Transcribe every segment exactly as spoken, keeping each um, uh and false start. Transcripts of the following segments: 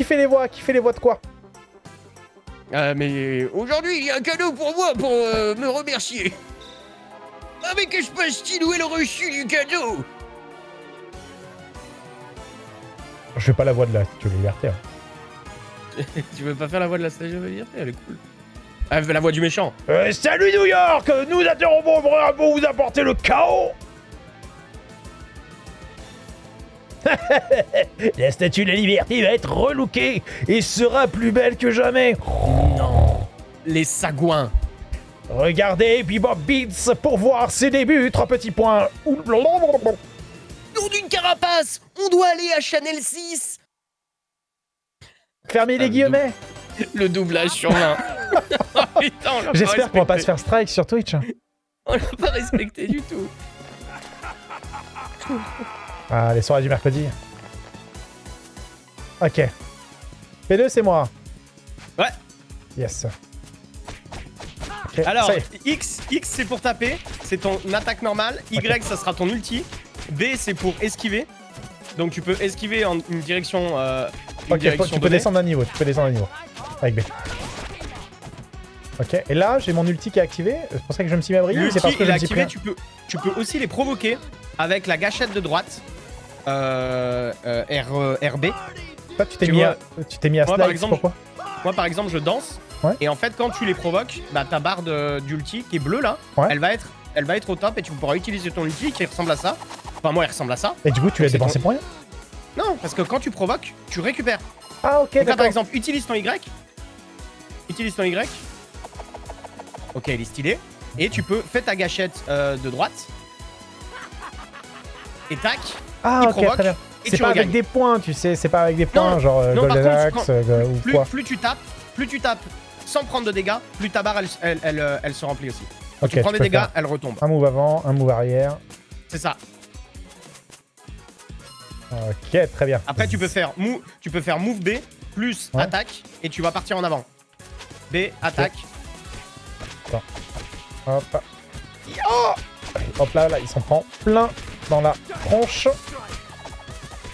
qui fait les voix, qui fait les voix de quoi? Ah, mais aujourd'hui, il y a un cadeau pour moi pour euh, me remercier. Ah, mais que se passe-t-il? Où est le reçu du cadeau? Je fais pas la voix de la Statue de Liberté. Hein. Tu veux pas faire la voix de la Statue de Liberté? Elle est cool. Ah, la voix du méchant. Euh, salut New York! Nous interrompons pour vous apporter le chaos! La Statue de la Liberté va être relookée et sera plus belle que jamais. Non, les sagouins. Regardez Bebop Beats pour voir ses débuts. Trois petits points. Nom d'une carapace, on doit aller à Chanel six. Fermez les guillemets. Le doublage sur l'un. J'espère qu'on va pas se faire strike sur Twitch. On l'a pas respecté du tout. Ah, les soirées du mercredi. Ok. P deux, c'est moi. Ouais. Yes. Okay. Alors, X, X c'est pour taper. C'est ton attaque normale. Y, okay, ça sera ton ulti. B, c'est pour esquiver. Donc, tu peux esquiver en une direction. Euh, une ok, direction tu peux donnée. descendre d'un niveau. Tu peux descendre d'un niveau. Avec B. Ok, et là, j'ai mon ulti qui est activé. C'est pour ça que je me suis mis à briller. C'est parce que je me suis activé, tu peux, tu peux aussi les provoquer avec la gâchette de droite. Euh, euh, R, RB. Toi, tu t'es mis, mis à moi, par exemple, pourquoi je, Moi, par exemple, je danse. Ouais. Et en fait, quand tu les provoques, bah, ta barre d'ulti qui est bleue là, ouais, elle, va être, elle va être au top et tu pourras utiliser ton ulti qui ressemble à ça. Enfin, moi, il ressemble à ça. Et du coup, tu l'as dépensé ton... pour rien? Non, parce que quand tu provoques, tu récupères. Ah, ok, d'accord. Par exemple, utilise ton Y. Utilise ton Y. Ok, il est stylé. Et tu peux, fais ta gâchette euh, de droite. Et tac. Ah, il ok, provoque, très bien. C'est pas regagnes. avec des points, tu sais, c'est pas avec des points, non, genre non, Golden Axe euh, ou plus, quoi. Plus tu tapes, plus tu tapes. Sans prendre de dégâts, plus ta barre elle, elle, elle, elle se remplit aussi. Okay, tu prends des dégâts, faire. elle retombe. Un move avant, un move arrière. C'est ça. Ok, très bien. Après, tu peux faire move, tu peux faire move B plus ouais. attaque et tu vas partir en avant. B, attaque. Okay. Hop. Oh Hop là, là, il s'en prend plein dans la tronche.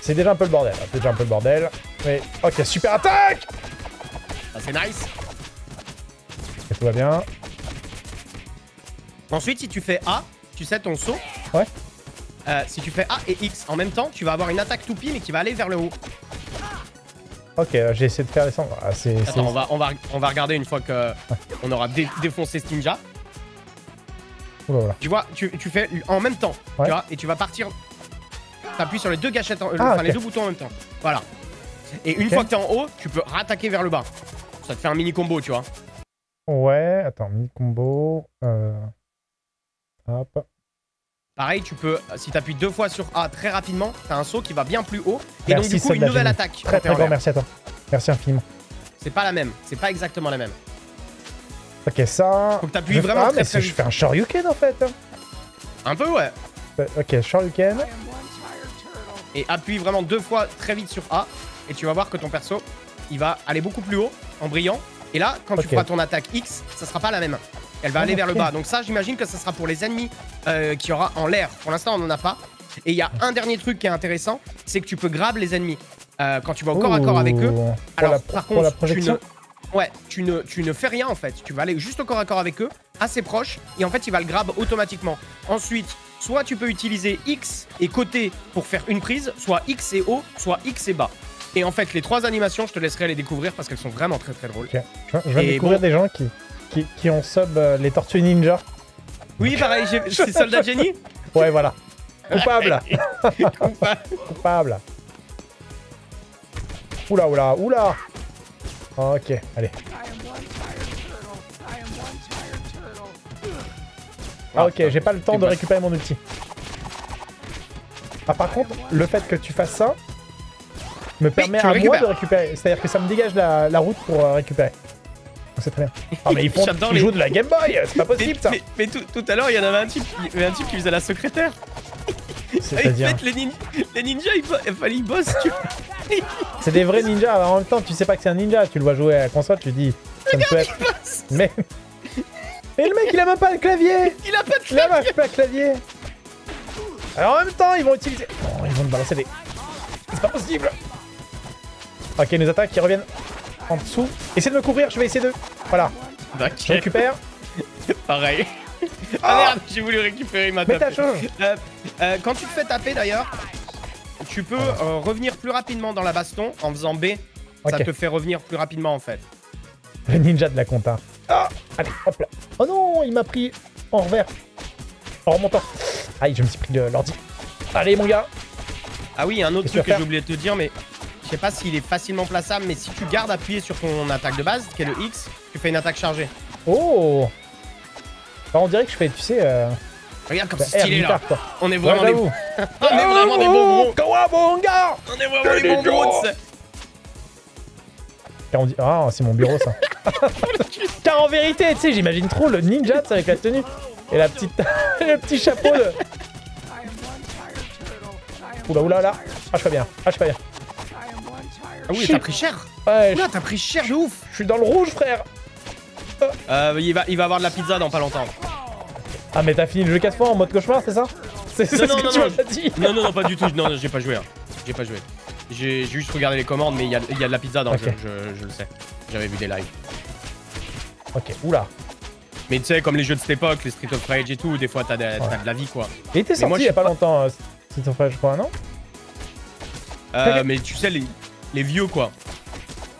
C'est déjà un peu le bordel. C'est déjà un peu le bordel. Mais... Ok, super attaque. Ah, c'est nice. Et tout va bien. Ensuite, si tu fais A, tu sais ton saut. Ouais. Euh, si tu fais A et X en même temps, tu vas avoir une attaque toupie mais qui va aller vers le haut. Ok, j'ai essayé de faire descendre. Ah, c'est, Attends, c'est... On, va, on, va, on va regarder une fois que ouais. on aura dé défoncé ce ninja. Oula, oula. Tu vois, tu, tu fais en même temps. Ouais. Tu vois, et tu vas partir. T'appuies sur les deux gâchettes, en, ah, enfin okay. les deux boutons en même temps. Voilà. Et une okay. fois que t'es en haut, tu peux rattaquer vers le bas. Ça te fait un mini combo, tu vois. Ouais, attends, mini combo. Euh... Hop. Pareil, tu peux, si tu appuies deux fois sur A très rapidement, t'as un saut qui va bien plus haut. Et merci, donc, du coup, une nouvelle attaque. Très, très grand, merci à toi. Merci infiniment. C'est pas la même, c'est pas exactement la même. Ok, ça. Faut que t'appuies vraiment ah, très, mais très vite. Je fais un Shoryuken en fait. Un peu, ouais. Ok, Shoryuken. Et appuie vraiment deux fois très vite sur A. Et tu vas voir que ton perso, il va aller beaucoup plus haut en brillant. Et là, quand okay. tu feras ton attaque X, ça sera pas la même. Elle va oh, aller okay. vers le bas. Donc ça, j'imagine que ça sera pour les ennemis euh, qu'il y aura en l'air. Pour l'instant, on n'en a pas. Et il y a un dernier truc qui est intéressant, c'est que tu peux grab les ennemis euh, quand tu vas au corps Ouh. à corps avec eux. Alors la, par contre, tu ne, ouais, tu, ne, tu ne fais rien en fait. Tu vas aller juste au corps à corps avec eux, assez proche. Et en fait, il va le grab automatiquement. Ensuite, soit tu peux utiliser X et côté pour faire une prise, soit X et haut, soit X et bas. Et en fait, les trois animations, je te laisserai les découvrir parce qu'elles sont vraiment très très drôles. Okay. Je vais découvrir bon, des gens qui... Qui, qui ont sub euh, les Tortues Ninja. Oui, pareil, c'est Soldat Jenny. Ouais, voilà. Coupable. Coupable. Coupable. Oula, oula, oula. Ok, allez. Ah ok, j'ai pas le temps de récupérer mon outil. Ah par contre, le fait que tu fasses ça me permet à moi de récupérer. C'est-à-dire que ça me dégage la, la route pour euh, récupérer. C'est très bien. Ah mais ils font ils les... jouent de la Game Boy, c'est pas possible mais, ça. Mais, mais tout, tout à l'heure, il y en avait un type, il y avait un type qui faisait la secrétaire. C'est-à-dire les, nin... les ninjas, ils, il fallait ils bossent. Tu... C'est des vrais ninjas. Alors, en même temps, tu sais pas que c'est un ninja. Tu le vois jouer à la console, tu dis. Ça Regarde, peut être... il passe. Mais et le mec, il a même pas le clavier. Il a pas de clavier. Il a même pas de clavier. Alors en même temps, ils vont utiliser. Oh, ils vont te balancer des. C'est pas possible. Ok, nos attaques qui reviennent en dessous. Essayez de me couvrir, je vais essayer de... Voilà. Okay. Je récupère. Pareil. Ah, ah merde, j'ai voulu récupérer ma tape. Euh, euh, quand tu te fais taper d'ailleurs, tu peux euh, revenir plus rapidement dans la baston en faisant B. Okay. Ça te fait revenir plus rapidement en fait. Le ninja de la compta. Ah, allez, hop là. Oh non, il m'a pris en revers. En remontant. Aïe, je me suis pris de l'ordi. Allez mon gars. Ah oui, un autre truc que j'ai oublié de te dire, mais je sais pas s'il est facilement plaçable, mais si tu gardes appuyé sur ton attaque de base, qui est le X, tu fais une attaque chargée. Oh. On dirait que je fais, tu sais... Euh... Regarde comme c'est stylé là. On est vraiment des bons... On est vraiment des bons gars. On est vraiment des bons bros. Ah, c'est mon bureau ça. Car en vérité, tu sais, j'imagine trop le ninja avec la tenue. Et la petite... le petit chapeau de... Oula, oula, là. Ah, je suis pas bien. Ah, je suis pas bien. Ah oui, t'as pris cher. Ouais. Oula, t'as pris cher de ouf. Je suis dans le rouge, frère. Euh, il va, il va avoir de la pizza dans pas longtemps. Ah mais t'as fini le jeu quatre fois en mode cauchemar, c'est ça? C'est ça ce que tu m'as dit? Non non non, pas du tout, non, non j'ai pas joué hein. J'ai pas joué. J'ai juste regardé les commandes, mais il y a, y a de la pizza dans okay. le jeu, je, je le sais. J'avais vu des lives. Ok, oula. Mais tu sais, comme les jeux de cette époque, les Street of Rage et tout, des fois t'as de, ouais. de la vie quoi. Il était sorti moi, il y a pas, pas longtemps, euh, Street of Rage je crois, non? Euh, mais tu sais, les, les vieux quoi.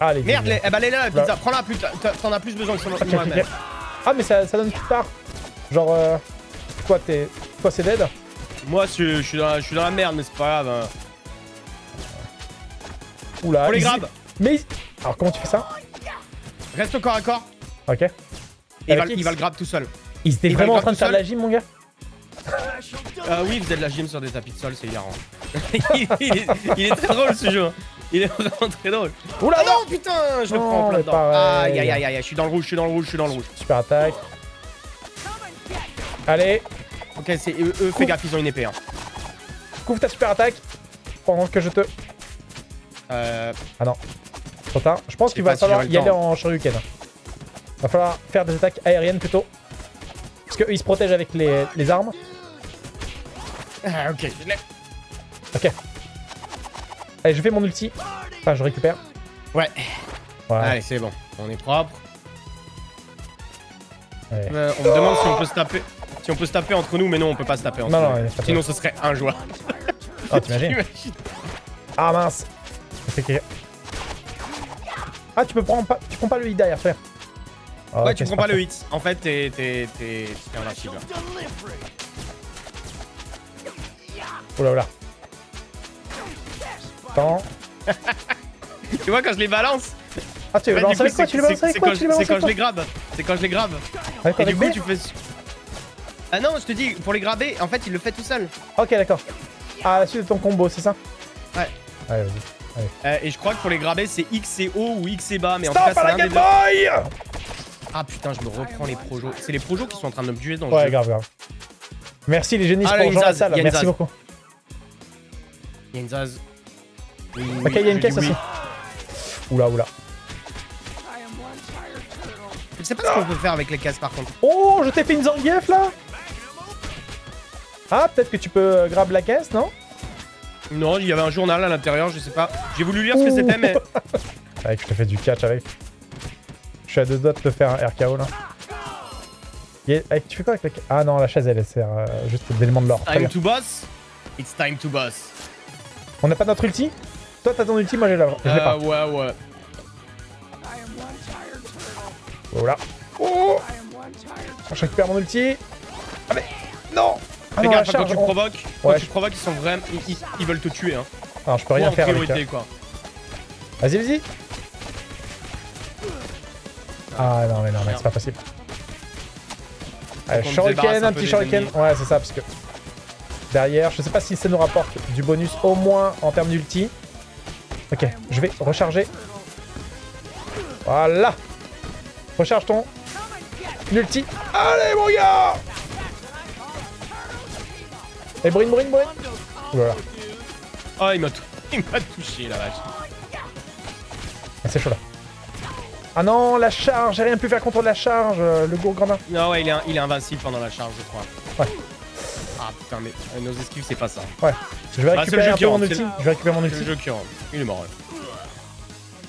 Ah, les merde, les, eh ben, elle est là la pizza, ouais. prends-la plus, t'en as plus besoin que sur okay, moi-même. Okay. Ah mais ça, ça donne plus tard. Genre, euh, quoi t'es, quoi c'est dead? Moi je, je, suis dans la, je suis dans la merde mais c'est pas grave. Hein. Oula. Faut les grab. Mais alors comment tu fais ça? Reste au corps à corps. Ok. Et il, va, il va le grab tout seul. Il était vraiment en train de faire de la gym mon gars? euh, oui, il faisait de la gym sur des tapis de sol, c'est hilarant. il, il, est, il est très drôle ce jeu. Il est vraiment très drôle. Oula, ah non, putain, je me prends en plein dedans. Aïe, aïe, aïe, aïe, je suis dans le rouge, je suis dans le rouge, je suis dans le rouge. Super attaque. Allez. Ok, c'est eux, eux fais gaffe, ils ont une épée. Hein. Couvre ta super attaque pendant que je te... Euh... Ah non. Trop tard. Je pense qu'il va falloir y aller en Shoryuken. Va falloir faire des attaques aériennes plutôt. Parce qu'ils se protègent avec les, les armes. Ah, ok, je l'ai. Ok. Allez, je fais mon ulti. Enfin, je récupère. Ouais. Voilà. Allez, c'est bon. On est propre. Ouais. Euh, on me demande si on peut se taper. Si on peut se taper entre nous, mais non, on peut pas se taper entre non, nous. Non, sinon, ce serait injouable. Oh, t'imagines? Ah mince. Ah, tu peux prendre pas. Tu prends pas le hit derrière, frère. Oh, ouais, okay, tu prends pas le hit. En fait, t'es t'es t'es un archive. Oh là là. Tu vois quand je les balance. Ah tu les balances avec quoi? Tu les balances avec quoi? C'est quand je les grabe. C'est quand je les grabe. Et du coup tu fais... Ah non je te dis pour les graber en fait il le fait tout seul. Ok d'accord. À la suite de ton combo c'est ça? Ouais. Allez vas-y. Et je crois que pour les graber c'est X et haut ou X et bas mais en tout cas c'est un des deux. Ah putain je me reprends les projos. C'est les projos qui sont en train de me tuer dans le jeu. Ouais grave grave. Merci les génies pour jouer à la salle. Merci beaucoup. Y'a une zaz. Oui, ok, il y a une caisse oui. aussi. Oula, oula. Je sais pas ah. ce qu'on peut faire avec les caisses par contre. Oh, je t'ai fait une Zangief là. Ah, peut-être que tu peux grab la caisse, non? Non, il y avait un journal à l'intérieur, je sais pas. J'ai voulu lire Ouh. ce que c'était, mais. Allez, je te fais du catch avec. Je suis à deux doigts de te faire un R K O là. Yeah. Allez, tu fais quoi avec la caisse? Ah non, la chaise elle sert euh, juste d'éléments de l'or. Time to boss. It's time to boss. On n'a pas notre ulti? Toi t'as ton ulti, moi j'ai la... Ah ouais ouais. Voilà. Oh, je récupère mon ulti. Ah mais... Non ah les non, gars, charge, quand tu on... provoques, quand ouais. tu provoques, ils sont vraiment... Ils, ils, ils veulent te tuer hein. Alors je peux rien faire priorité, avec... quoi. Vas-y, vas-y. Ah non mais non mais c'est pas possible. Allez, Shoryuken, un, un petit Shoryuken. Ouais c'est ça parce que... Derrière, je sais pas si ça nous rapporte du bonus au moins en termes d'ulti. Ok, je vais recharger. Voilà. Recharge ton ulti. Allez mon gars. Et brune, brune, brune. Voilà. Oh il m'a touché la vache. Ah, c'est chaud là. Ah non la charge, j'ai rien pu faire contre la charge, le gourgandin. Non ouais il est, un, il est invincible pendant la charge je crois. Ouais. Ah putain mais euh, nos esquives c'est pas ça. Ouais. Je vais récupérer bah, mon ulti. Je vais récupérer mon ulti. Le jeu qui rentre. Il est mort. Là.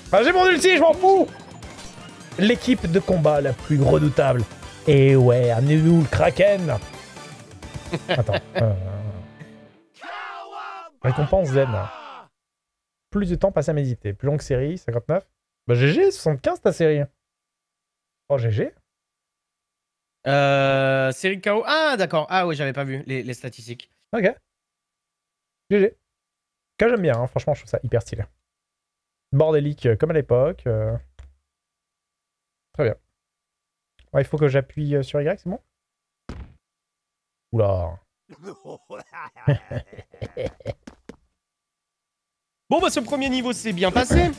Enfin, j'ai mon ulti, je m'en fous. L'équipe de combat la plus redoutable. Et ouais, amenez-nous le Kraken. Attends. Euh... Récompense Zen. Plus de temps passé à méditer. Plus longue série, cinquante-neuf. Bah G G, soixante-quinze ta série. Oh G G. Euh, série K O. Ah d'accord. Ah oui, j'avais pas vu les, les statistiques. Ok. G G. K, j'aime bien, hein. Franchement, je trouve ça hyper stylé. Bordélique comme à l'époque. Euh... Très bien. Ouais, il faut que j'appuie sur Y, c'est bon? Oula. Bon bah ce premier niveau s'est bien passé.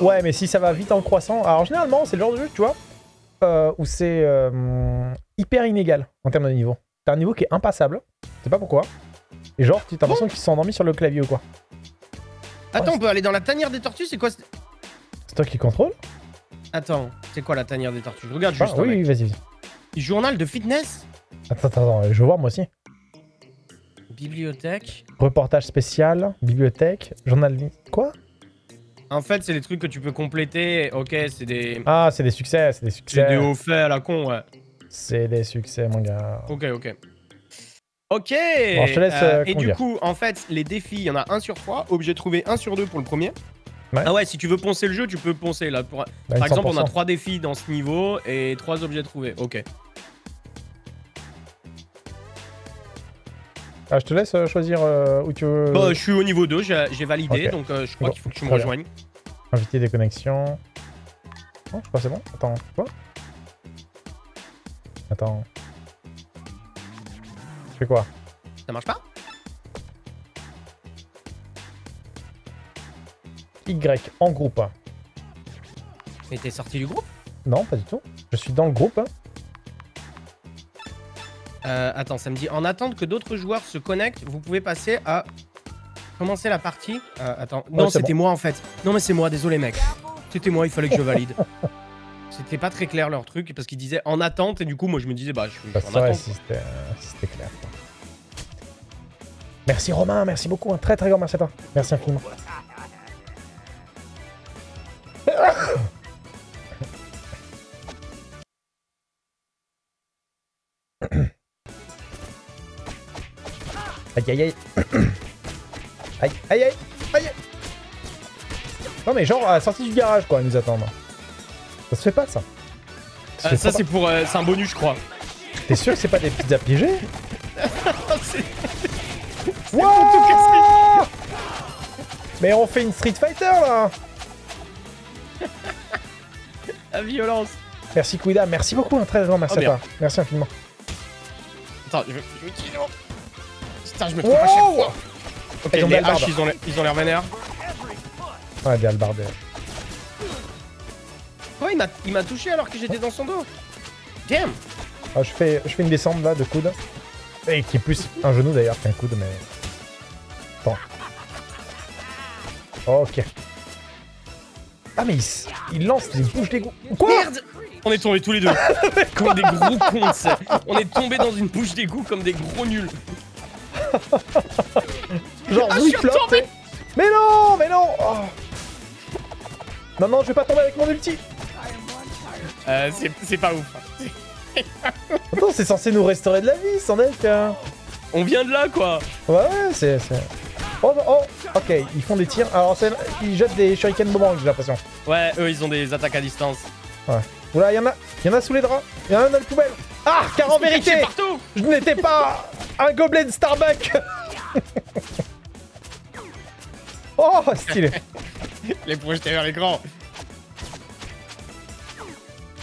Ouais, mais si ça va vite en croissant... Alors généralement, c'est le genre de jeu, tu vois, euh, où c'est euh, hyper inégal en termes de niveau. T'as un niveau qui est impassable, je sais pas pourquoi. Et genre, t'as l'impression qu'ils se sont endormis sur le clavier ou quoi. Attends, on peut aller dans la tanière des tortues, c'est quoi? C'est toi qui contrôle? Attends, c'est quoi la tanière des tortues? Je regarde juste. Ah, oui, oui, vas-y. Journal de fitness? Attends, attends, je veux voir moi aussi. Bibliothèque. Reportage spécial, bibliothèque, journal... Quoi? En fait, c'est les trucs que tu peux compléter, ok, c'est des... Ah, c'est des succès, c'est des succès. C'est des hauts faits à la con, ouais. C'est des succès, mon gars. Ok, ok. Ok. Bon, je te laisse euh, Et du coup, en fait, les défis, il y en a un sur trois, obligé de trouver un sur deux pour le premier. Ouais. Ah ouais, si tu veux poncer le jeu, tu peux poncer là. Pour... Bah, par exemple, on a trois défis dans ce niveau et trois objets trouvés, ok. Ah, je te laisse choisir euh, où tu veux... Bah, je suis au niveau deux, j'ai validé, okay. Donc euh, je crois bon, qu'il faut que tu me rejoignes. Invité des connexions... Non, je crois que c'est bon. Attends, quoi? Attends... Je fais quoi? Ça marche pas? Y, en groupe. Mais t'es sorti du groupe? Non, pas du tout. Je suis dans le groupe. Euh, attends, ça me dit, en attente que d'autres joueurs se connectent, vous pouvez passer à commencer la partie. Euh, attends, non, ouais, c'était bon. Moi en fait. Non, mais c'est moi, désolé mec. C'était moi, il fallait que je valide. C'était pas très clair leur truc, parce qu'ils disaient en attente, et du coup, moi je me disais, bah je suis bah, en attente. Si c'était euh, si clair. Merci Romain, merci beaucoup, un très très grand merci à toi. Merci infiniment. Aïe aïe aïe. Aïe aïe aïe aïe. Non mais genre à la sortie du garage quoi, ils nous attendent. Ça se fait pas ça. Ça, euh, ça c'est pour... Euh, c'est un bonus je crois. T'es sûr que c'est pas des pizzas piégées? C'est... Wouah. Mais on fait une Street Fighter là. La violence. Merci Kouida, merci beaucoup, un très grand merci oh, à toi. Merci infiniment. Attends, je vais... Je vais tirer... Putain, je me trouve wow pas chaque fois. Ok, ils ont les haches, ils ont l'air vénères. Ouais, bien le bardel. Oh, il m'a touché alors que j'étais dans son dos. Damn. Ah, je, fais, je fais une descente là de coude. Et qui est plus un genou d'ailleurs qu'un coude, mais... Attends. Ok. Ah mais il, il lance des bouches d'égout. Quoi? Merde. On est tombés tous les deux. Comme des gros cons. On est tombés dans une bouche d'égout comme des gros nuls. Genre ah, oui, flop. Mais non, mais non oh. Non, non, je vais pas tomber avec mon ulti. Euh, c'est pas ouf. Attends, c'est censé nous restaurer de la vie, sans être euh... On vient de là, quoi. Ouais, ouais, c'est... Oh, oh, ok, ils font des tirs. Alors, ils jettent des shurikens boomerang, j'ai l'impression. Ouais, eux, ils ont des attaques à distance. Ouais. Oula, il y en a, il y en a sous les draps. Il y en a dans les poubelles. Ah, car en vérité, je n'étais pas un gobelet de Starbucks. Oh, stylé. Les projetés vers l'écran.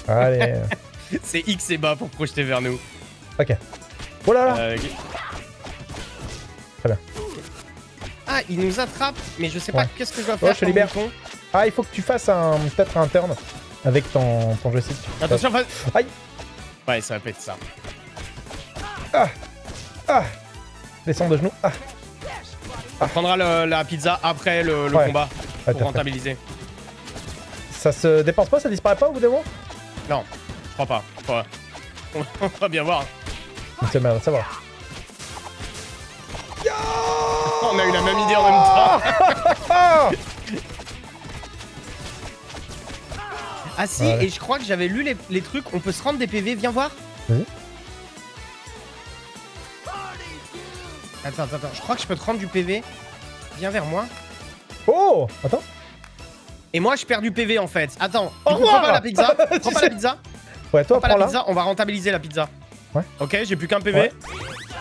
Allez. C'est X et bas pour projeter vers nous. Ok. Oh là là. Euh, okay. Très bien. Ah, il nous attrape, mais je sais pas ouais. Qu'est-ce que je dois faire. Oh, je te libère. Ah, il faut que tu fasses un peut-être un turn avec ton, ton joystick. Attention, face. Aïe. Ouais, ça va péter ça. Ah. Ah. Descends de genoux. Ah. On ah. prendra le, la pizza après le, le ouais. combat ouais, pour rentabiliser. Fait. Ça se dépense pas, ça disparaît pas au bout des mois? Non, je crois pas. Crois pas. On va bien voir. C'est mal, ça va. Yo on a eu la même idée en même temps. Ah si, ouais. Et je crois que j'avais lu les, les trucs, on peut se rendre des P V, viens voir. Oui. Attends, attends, attends, je crois que je peux te rendre du P V. Viens vers moi. Oh, attends. Et moi, je perds du P V en fait. Attends, oh, coup, prends pas la pizza. Prends pas la pizza. Ouais, toi, prends, prends la pizza, on va rentabiliser la pizza. Ouais. Ok, j'ai plus qu'un P V. Ouais.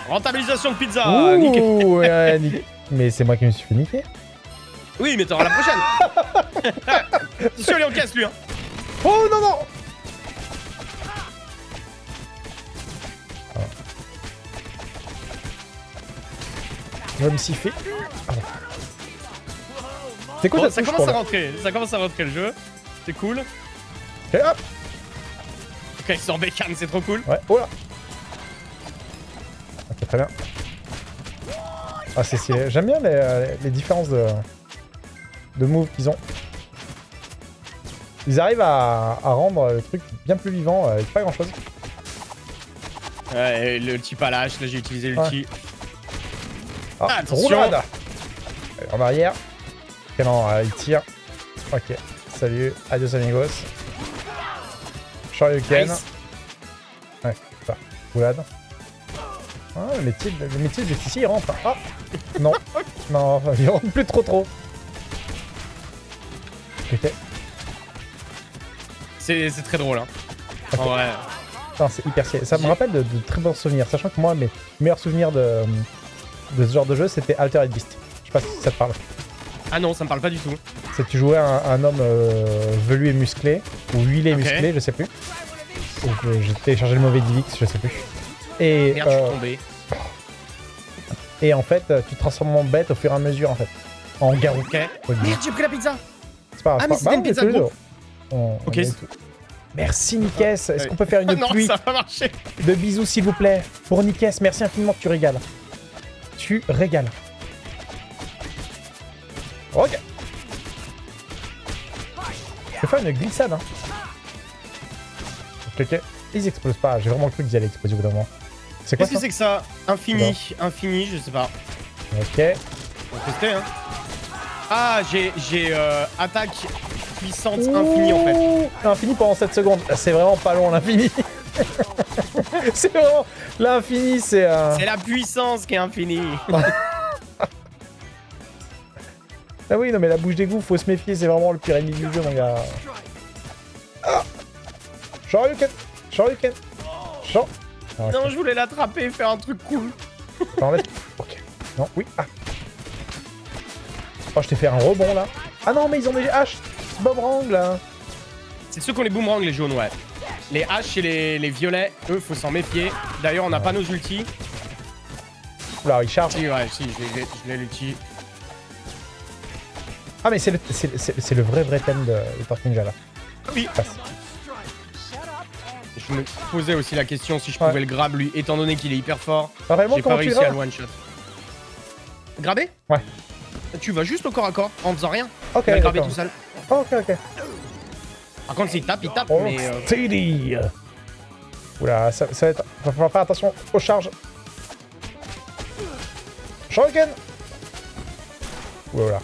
Rentabilisation de pizza. Ouh, nickel. Ouais, nickel. Mais c'est moi qui me suis fait niquer. Oui, mais t'auras la prochaine. Si on lui encaisse, lui. Hein. Oh non, non. Ah. On va me siffler. Ah. C'est cool, bon, ça, touche, commence à rentrer. ça commence à rentrer le jeu. C'est cool. Et hop. Ok, il sort bécane, c'est trop cool. Ouais, oh là. Ok, très bien. Ah, c'est... J'aime bien les, les différences de, de moves qu'ils ont. Ils arrivent à, à rendre le truc bien plus vivant avec pas grand chose. Ouais, l'ulti pas lâche, là j'ai utilisé l'ulti. Ouais. Ah, attention. Roulade. Allez, en arrière. Ok, non, euh, il tire. Ok, salut, adios amigos. Shoryuken. Nice. Ouais, putain, roulade. Ah, le métier, le métier juste ici, il rentre. Ah, non, non, il rentre plus trop trop. Ok. C'est très drôle, hein. Okay. En vrai. C'est hyper stylé. Ça me rappelle de, de très bons souvenirs, sachant que moi, mes meilleurs souvenirs de, de ce genre de jeu, c'était Altered Beast. Je sais pas si ça te parle. Ah non, ça me parle pas du tout. C'est que tu jouais un, un homme euh, velu et musclé, ou huilé et okay. musclé, je sais plus. J'ai téléchargé le mauvais D V X, je sais plus. Et, merde, euh, je suis tombé. Et en fait, tu te transformes en bête au fur et à mesure, en fait. En garou. Okay. Merde, j'ai pris la pizza. C'est pas grave. Ah, mais c'était bah, une pizza de groupe. On, ok. On merci, Nikes. Est-ce ouais. qu'on peut faire une non, pluie ça va marcher. De bisous, s'il vous plaît. Pour Nikes, merci infiniment, tu régales. Tu régales. Ok. Je vais faire une glissade, hein. Ok, ok. Ils explosent pas, j'ai vraiment le truc qu'ils allaient exploser au bout d'un moment. C'est quoi ça ? Qu'est-ce que c'est que ça ? Infini, non. infini, je sais pas. Ok. On peut tester, hein. Ah, j'ai j'ai euh, attaque puissante Ouh. Infini en fait. Infini pendant sept secondes, c'est vraiment pas long l'infini. C'est vraiment... L'infini, c'est... Euh... C'est la puissance qui est infinie. Ah oui, non mais la bouche d'égout, faut se méfier, c'est vraiment le pire ennemi du jeu, mon gars. Ah Shoryuken. Shoryuken. Shoryuken. Non, okay. Je voulais l'attraper et faire un truc cool. Attends, laisse... Ok. Non, oui. Ah. Oh, je t'ai fait un rebond, là. Ah non, mais ils ont des haches. Boomerang, là. C'est ceux qui ont les boomerangs, les jaunes, ouais. Les haches et les, les violets, eux, faut s'en méfier. D'ailleurs, on n'a ouais. pas nos ultis. Oula, ils chargent. Si, ouais, si, je l'ai l'ulti. Ah, mais c'est le, le vrai, vrai thème de, de Tortues Ninja, là. Oui. Passe. Je me posais aussi la question si je pouvais ouais. le grab lui, étant donné qu'il est hyper fort. Ah, j'ai pas réussi à le one shot. Grabber ? Ouais. Tu vas juste au corps à corps en faisant rien. Ok. Tu vas grabber tout seul. Oh, ok, ok. Par contre, s'il tape, il tape. Oh, mais. Euh... T D. Oula, ça, ça va être. Va falloir faire attention aux charges. Shoryuken. Oula.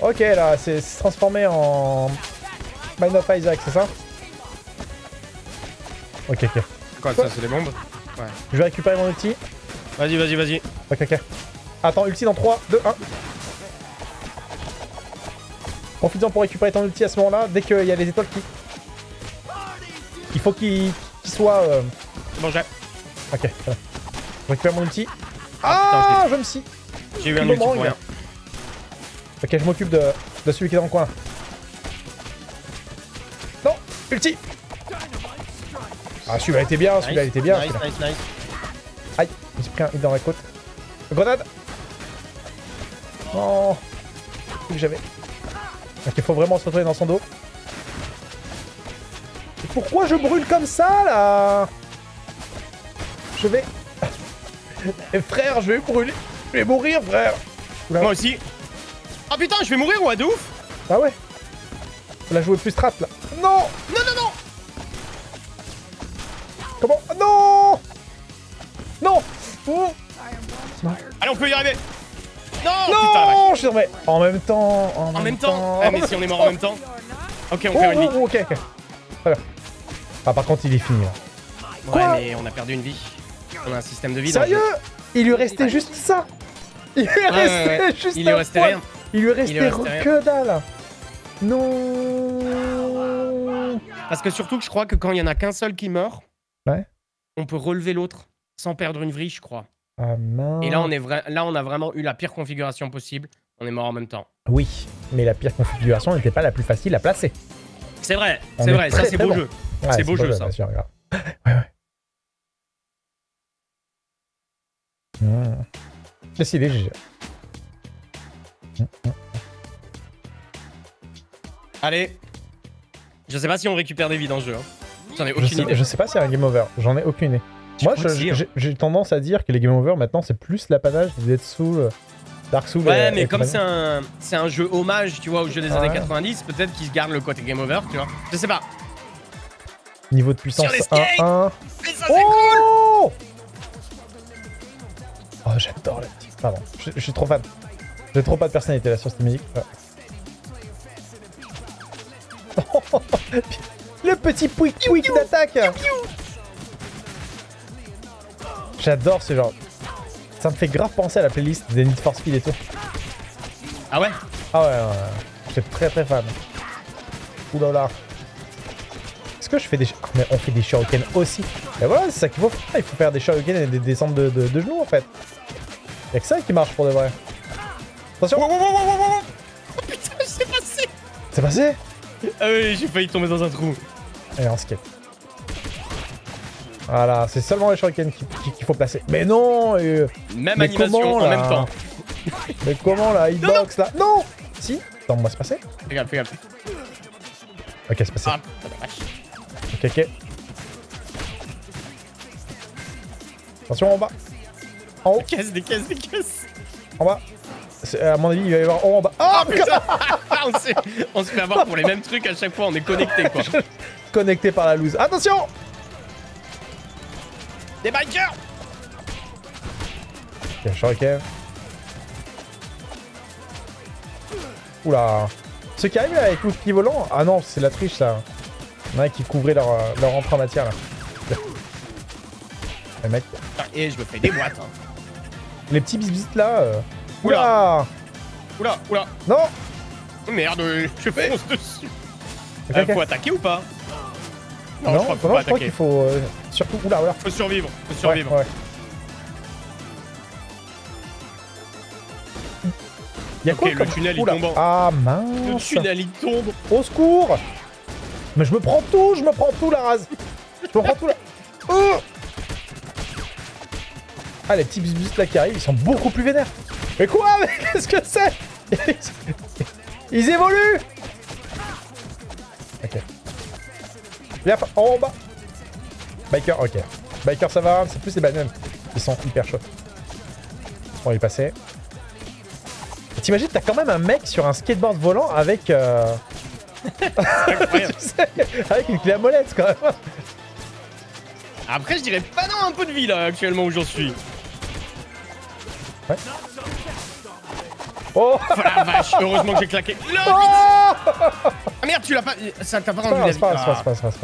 Ok, là, c'est transformé en. Bind of Isaac, c'est ça ? Ok, ok. Quoi, ça, c'est les bombes ? Ouais. Je vais récupérer mon ulti. Vas-y, vas-y, vas-y. Ok, ok. Attends, ulti dans trois, deux, un. Profite-en pour récupérer ton ulti à ce moment-là, dès qu'il y a les étoiles qui... Il faut qu'il qu'il soit... Euh... Bon, j'ai... Ok, voilà. Je récupère mon ulti. Ah, ah putain, je, je me scie. J'ai eu un ulti pour rien. Ok, je m'occupe de... de celui qui est dans le coin. Non, ulti. Ah, celui-là était bien, celui-là était bien. Nice, nice, nice. Aïe, j'ai pris un hit dans la côte. Grenade. Non. Plus que j'avais. Ok, faut vraiment se retrouver dans son dos. Et pourquoi je brûle comme ça, là? Je vais... Et frère, je vais brûler. Je vais mourir, frère. Oula. Moi aussi. Ah putain, je vais mourir, ouais, de ouf. Ah ouais. On a joué plus strat, là. Non. Non, non, non. Comment? Non. Non. Oh. Allez, on peut y arriver. Non. Non, putain, je suis tombé. En même temps. En, en même, même temps. temps. Ah, mais si on est mort en même temps. Ok, on oh, perd une vie. Oh, ok, ok. Voilà. Ah, par contre, il est fini là. Ouais, quoi, mais on a perdu une vie. On a un système de vie. Sérieux dans le jeu. Il lui restait juste ça. Il lui ah, restait ouais, ouais. juste il lui restait rien. Il lui restait, il lui restait que dalle. Non. Parce que surtout que je crois que quand il y en a qu'un seul qui meurt, ouais, on peut relever l'autre sans perdre une vrille, je crois. Ah mince. Et là on, est vra... là, on a vraiment eu la pire configuration possible. On est mort en même temps. Oui, mais la pire configuration n'était pas la plus facile à placer. C'est vrai, c'est vrai, ça c'est beau jeu. C'est beau jeu, ça. Ouais, ouais. Mmh. Décidé, G G. Mmh, mmh. Allez. Je sais pas si on récupère des vies dans le jeu. Hein. J'en ai aucune je sais, idée. Je sais pas s'il y a un game over. J'en ai aucune idée. Tu Moi, j'ai tendance à dire que les game over maintenant, c'est plus l'apanage des Dead Souls, Dark Souls. Ouais, et, mais et comme c'est un, un jeu hommage, tu vois, au jeu des ah. années quatre-vingt-dix, peut-être qu'ils gardent le côté game over, tu vois. Je sais pas. Niveau de puissance un un. Mais ça, c'est oh cool. Oh, j'adore la petite. Pardon, je, je suis trop fan. J'ai trop pas de personnalité là sur cette musique. Ouais. Le petit pouic pouic d'attaque. J'adore ce genre. Ça me fait grave penser à la playlist des Need for Speed et tout. Ah ouais? Ah ouais, ouais, ouais. Je suis très très fan. Oulala. Là là. Est-ce que je fais des... Oh, mais on fait des Shoryuken aussi. Et voilà, c'est ça qu'il faut faire. Il faut faire des Shoryuken et des descentes de, de, de genoux en fait. Y'a que ça qui marche pour de vrai. Attention. Oh, oh, oh, oh, oh, oh. Oh putain, c'est passé. C'est passé? Ah oui, j'ai failli tomber dans un trou. Allez, on skip. Voilà, c'est seulement les shurikens qu'il faut placer. Mais non euh, Même mais animation comment, en même temps. Mais comment la hitbox là? Non. Si. Attends, moi c'est passé. Regarde, regarde. Ok, c'est passé. Ah, ok, ok. Attention en bas. En haut. Des caisses, des caisses, des caisses. En bas. À mon avis, il va y avoir en haut, en bas. Oh, oh putain. On se fait avoir pour les mêmes trucs à chaque fois, on est connecté quoi. Connecté par la loose. Attention. Des bikers. Ok, shuriken. Oula. Ce qui arrive là avec le petit volant. Ah non, c'est de la triche ça. Il y en a qui couvraient leur, leur emprunt matière là. Le mec. Et je me fais des boîtes. Hein. Les petits bisbites là. Euh... Oula. Oula, oula. Non. Merde, je fonce dessus. Okay, euh, okay. Faut attaquer ou pas? Non, non, je crois qu'il faut, non, je crois qu'il faut euh, surtout. Oula, oula. Faut survivre, faut survivre. Ouais, ouais. Y'a okay, quoi le tunnel il tombe. Ah mince. Le tunnel il tombe. Au secours. Mais je me prends tout, je me prends tout la race. Je me prends tout la. Oh. Ah les petits bisbis là qui arrivent, ils sont beaucoup plus vénères. Mais quoi? Mais qu'est-ce que c'est? Ils évoluent. Ok. Viens en bas. Biker, ok. Biker ça va, c'est plus les bananes. Ils sont hyper chauds. Bon, il est passé. T'imagines, t'as quand même un mec sur un skateboard volant avec... Euh... tu sais, avec une clé à molette quand même. Après, je dirais pas non un peu de vie là, actuellement où j'en suis. Ouais. Oh la vache, heureusement que j'ai claqué. Le oh ah merde, tu l'as pas... Ça t'a pas rendu la vie. C'est pas grave, c'est pas grave, c'est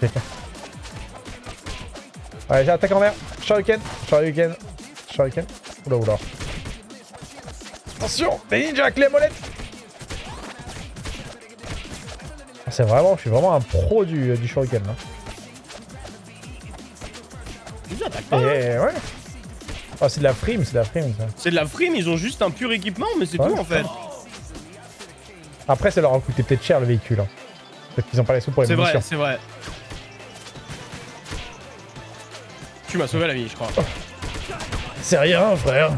pas grave. Ok. Allez, j'attaque en mer. Shoryuken, Shoryuken, Shoryuken. Oula, oula. Attention, les ninjas avec les molettes. C'est vraiment, je suis vraiment un pro du, du Shoryuken là. Ils attaquent pas. Et ouais. Ah oh, c'est de la frime, c'est de la frime ça. C'est de la frime, ils ont juste un pur équipement, mais c'est ouais, tout en fait. Après ça leur a coûté peut-être cher le véhicule. Hein. Peut-être qu'ils ont pas les sous pour les munitions. C'est vrai, c'est vrai. Tu m'as sauvé la vie, je crois. Oh. C'est rien, frère.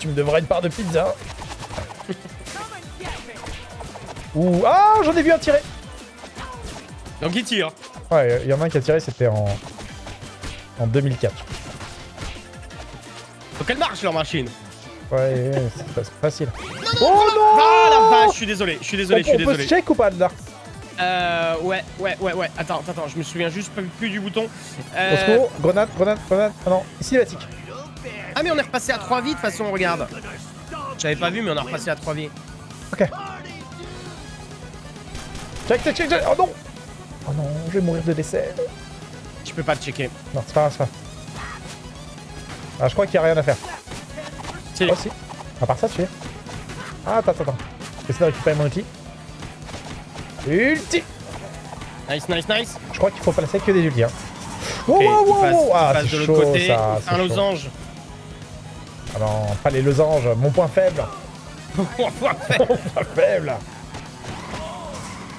Tu me devrais une part de pizza. Ouh, ah, j'en ai vu un tirer. Donc il tire. Ouais, il y en a un qui a tiré, c'était en... En deux mille quatre. Faut qu'elle marche leur machine. Ouais, ouais c'est facile. Non, non, oh non. Ah la vache, je suis désolé, je suis désolé, je suis désolé. On peut se check ou pas de là? Euh, ouais, ouais, ouais, ouais. Attends, attends, je me souviens juste plus du bouton. Euh... Au secours, grenade, grenade, grenade. Ah non, cinématique. Ah mais on est repassé à trois vies de toute façon, regarde. J'avais pas vu, mais on a repassé à trois vies. Ok. Check, check, check, check. Oh non. Oh non, je vais mourir de décès. Tu peux pas le checker. Non, c'est pas grave, c'est pas grave. Ah, je crois qu'il y a rien à faire. Si. Oh, si. À part ça, tu es. Ah, attends, attends, attends. Je vais essayer de récupérer mon outil. Ulti. Nice, nice, nice. Je crois qu'il faut passer que des ultis. Hein. Wow, okay, wow, wow, passe, wow. Ah, c'est chaud, côté, ça. Un losange. Ah non, pas les losanges. Mon point faible. Mon point faible. Mon point faible.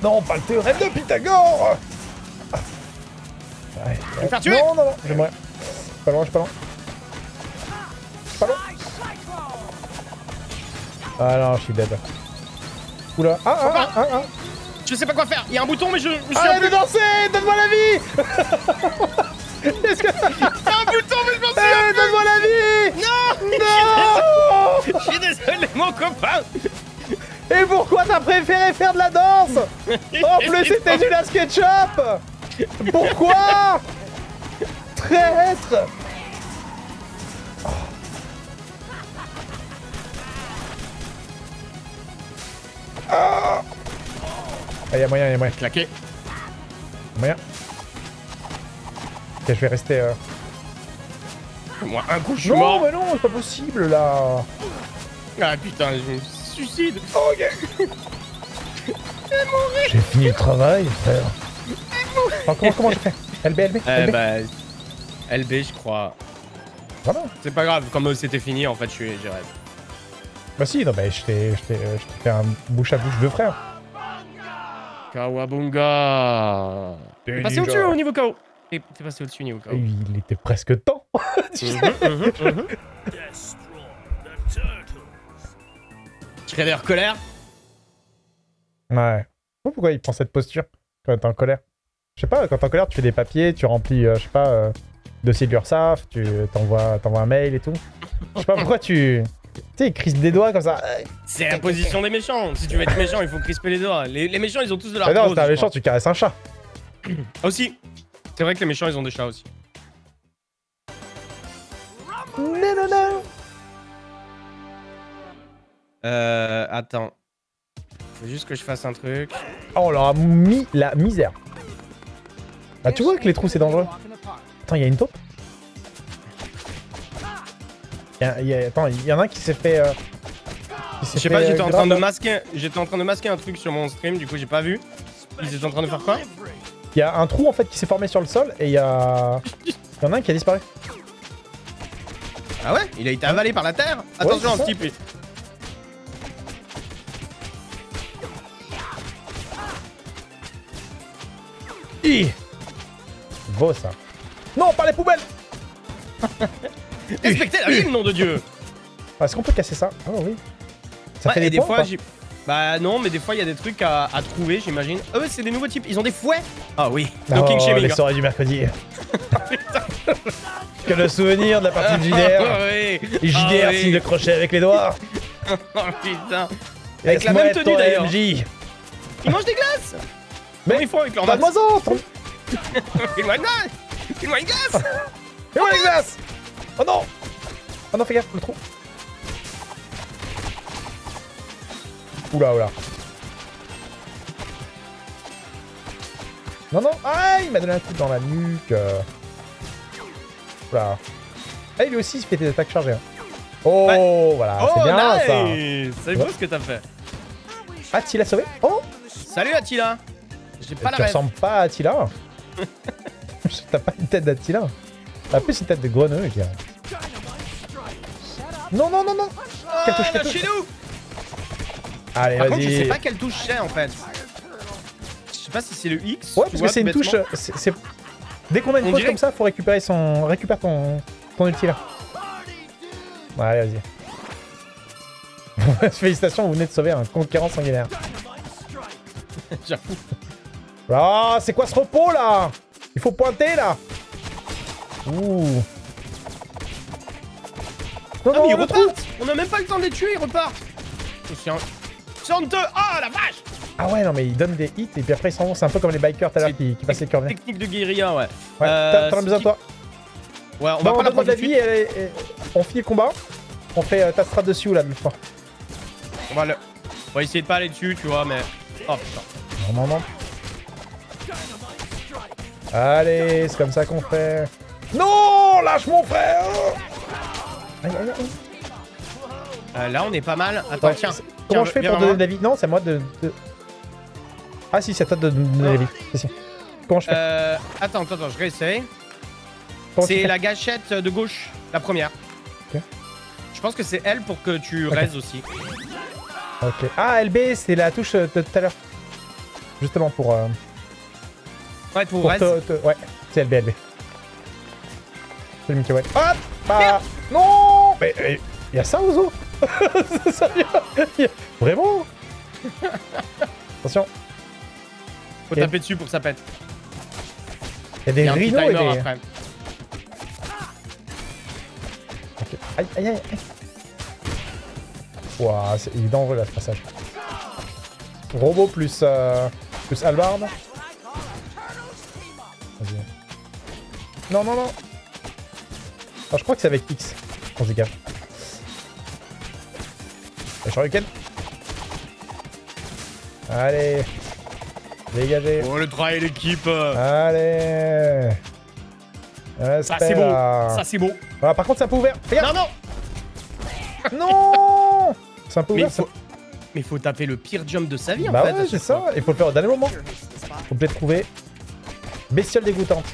Non, pas le théorème de Pythagore. Ouais, je vais me faire tuer. Non, non, non. Je vais mourir. Je suis pas loin, je suis pas loin. Je suis pas loin. Ah non, je suis dead. Oula. Ah, ah, ah, ah, ah. Je sais pas quoi faire, il y a un bouton mais je, je suis... Arrête de danser, donne-moi la vie. Est-ce que... Il y a un bouton mais je m'en souviens hey, plus. Donne-moi la vie. Non. Non. Je suis désolé mon copain. Et pourquoi t'as préféré faire de la danse? En plus c'était du la SketchUp. Pourquoi? Traître. Oh. Ah. Ah, y'a moyen, y'a moyen. Claqué. Moyen. Ok, je vais rester. Euh... Moi, un coup, je suis mort. Non, mais non, c'est pas possible là. Ah putain, je me suicide. Oh, ok. Je vais mourir. J'ai fini le travail, frère. Oh, comment comment j'ai fait? L B, L B. Euh, L B. Bah, L B, je crois. Voilà. C'est pas grave, comme c'était fini, en fait, je suis. J'ai rêvé. Bah, si, non, bah, je t'ai fait un bouche à bouche de frère. Kawabunga. T'es passé au-dessus au niveau K O. T'es passé au-dessus au niveau K O. Il était presque temps. Shredder colère. Ouais. Pourquoi il prend cette posture quand t'es en colère? Je sais pas, quand t'es en colère, tu fais des papiers, tu remplis, euh, je sais pas, euh, dossier de l'URSSAF, tu t'envoies un mail et tout. Je sais pas pourquoi tu... Tu sais, ils crispent des doigts comme ça. C'est la position des méchants. Si tu veux être méchant, il faut crisper les doigts. Les, les méchants, ils ont tous de la... Ah non, t'es un méchant, tu caresses un chat. Aussi. C'est vrai que les méchants, ils ont des chats aussi. Non, non, non. Euh, attends. Faut juste que je fasse un truc. Oh, on leur a mis la misère. Ah, tu vois que les trous, c'est dangereux. Attends, il y a une taupe. Y a, y a, attends, il y en a un qui s'est fait... Euh, je sais pas, j'étais euh, en train de masquer j'étais en train de masquer un truc sur mon stream, du coup j'ai pas vu. Ils étaient en train de faire quoi? Il y a un trou en fait qui s'est formé sur le sol et il y a... Il y en a un qui a disparu. Ah ouais? Il a été avalé par la terre? Attention, ouais, skip. Hi. Beau ça. Non, par les poubelles. Respectez la ville, nom de Dieu. Est-ce qu'on peut casser ça? Ah oh, oui. Ça ouais, fait des, des points, fois, ou bah non, mais des fois il y a des trucs à, à trouver, j'imagine. Eux, c'est des nouveaux types. Ils ont des fouets. Ah oui. No oh, shaming, les hein. Soirées du mercredi. Que le souvenir de la partie de J D R. Oui. Et J D R ah, oui. Signe de crochet avec les doigts. Oh putain. Et avec la même tenue d'ailleurs. Ils mangent des glaces. Mais bon, ils font avec leur masse. Fais-moi une glace. Fais-moi une glace. Fais-moi une glace. Oh non! Oh non, fais gaffe, le trou! Oula, oula! Non, non! Ah, il m'a donné un coup dans la nuque! Oula! Ah, lui aussi, il se fait des attaques chargées. Hein. Oh, ouais. Voilà, oh, c'est bien nice. Ça! C'est beau ce que t'as fait! Attila sauvé? Oh! Salut Attila! J'ai pas la rêve. Tu ressembles pas à Attila? T'as pas une tête d'Attila? Ah, plus une tête de grenouille, gars. Non, non, non, non. Ah, quelle touche, quelle touche. Chez nous. Allez, vas-y. Par contre, je sais pas quelle touche c'est, en fait. Je sais pas si c'est le X. Ouais, parce que c'est une touche... C est, c est... Dès qu'on a une touche comme ça, faut récupérer son... Récupère ton... ton ulti, là. Ouais, allez, vas-y. Félicitations, vous venez de sauver un conquérant sanguinaire. J'avoue. Ah, oh, c'est quoi ce repos, là? Il faut pointer, là. Ouh. Non, ah, mais ils repartent. On a même pas le temps de les tuer, ils repartent. C'est un... soixante-deux. Oh la vache. Ah ouais, non, mais ils donnent des hits et puis après ils s'en vont. C'est un peu comme les bikers tout à l'heure qui, qui passaient cœur. Technique de guérilla, ouais. Ouais, euh, t'en as besoin, toi. Ouais, on non, va pas on la prendre de la vie et, et, et on finit le combat. On fait euh, ta strat dessus ou là, même fois. va, le... on va essayer de pas aller dessus, tu vois, mais... Oh putain. Non, non, non. Allez, c'est comme ça qu'on fait. Non, lâche mon frère. Euh, là, on est pas mal. Attends, ouais, tiens. Comment tiens, je fais pour donner de la vie? Non, c'est moi de... de... Ah si, c'est à toi de donner de la vie. Si. Comment je fais? euh, Attends, attends, je réessaye. C'est la gâchette de gauche, la première. Okay. Je pense que c'est L pour que tu okay. raises aussi. Ok. Ah, L B, c'est la touche de tout à l'heure. Justement pour... Euh... Ouais, pour, pour raise. Ouais, c'est L B, L B. C'est le Mickey Way. Hop ah. Non. Mais il euh, y a ça aux os. C'est sérieux y a... Vraiment. Attention. Faut okay. taper dessus pour que ça pète. Il y a des rhinos et des... Après. Okay. Aïe, aïe, aïe, aïe. Wouah, il est dangereux là ce passage. Robot plus... Euh, plus halbarde. Vas-y. Non, non, non. Alors, je crois que c'est avec X. Quand je dégage. Shoryuken. Allez. Dégagez. Oh, le travail l'équipe. Allez. Respect, ça c'est beau. Là. Ça c'est beau. Voilà, par contre, c'est un peu ouvert. Regarde. Non, non. Non. C'est un peu ouvert. Mais faut... il faut taper le pire jump de sa vie bah en fait. Bah ouais, c'est ça. Il faut le faire au dernier moment. Faut peut-être trouver. Bestiole dégoûtante.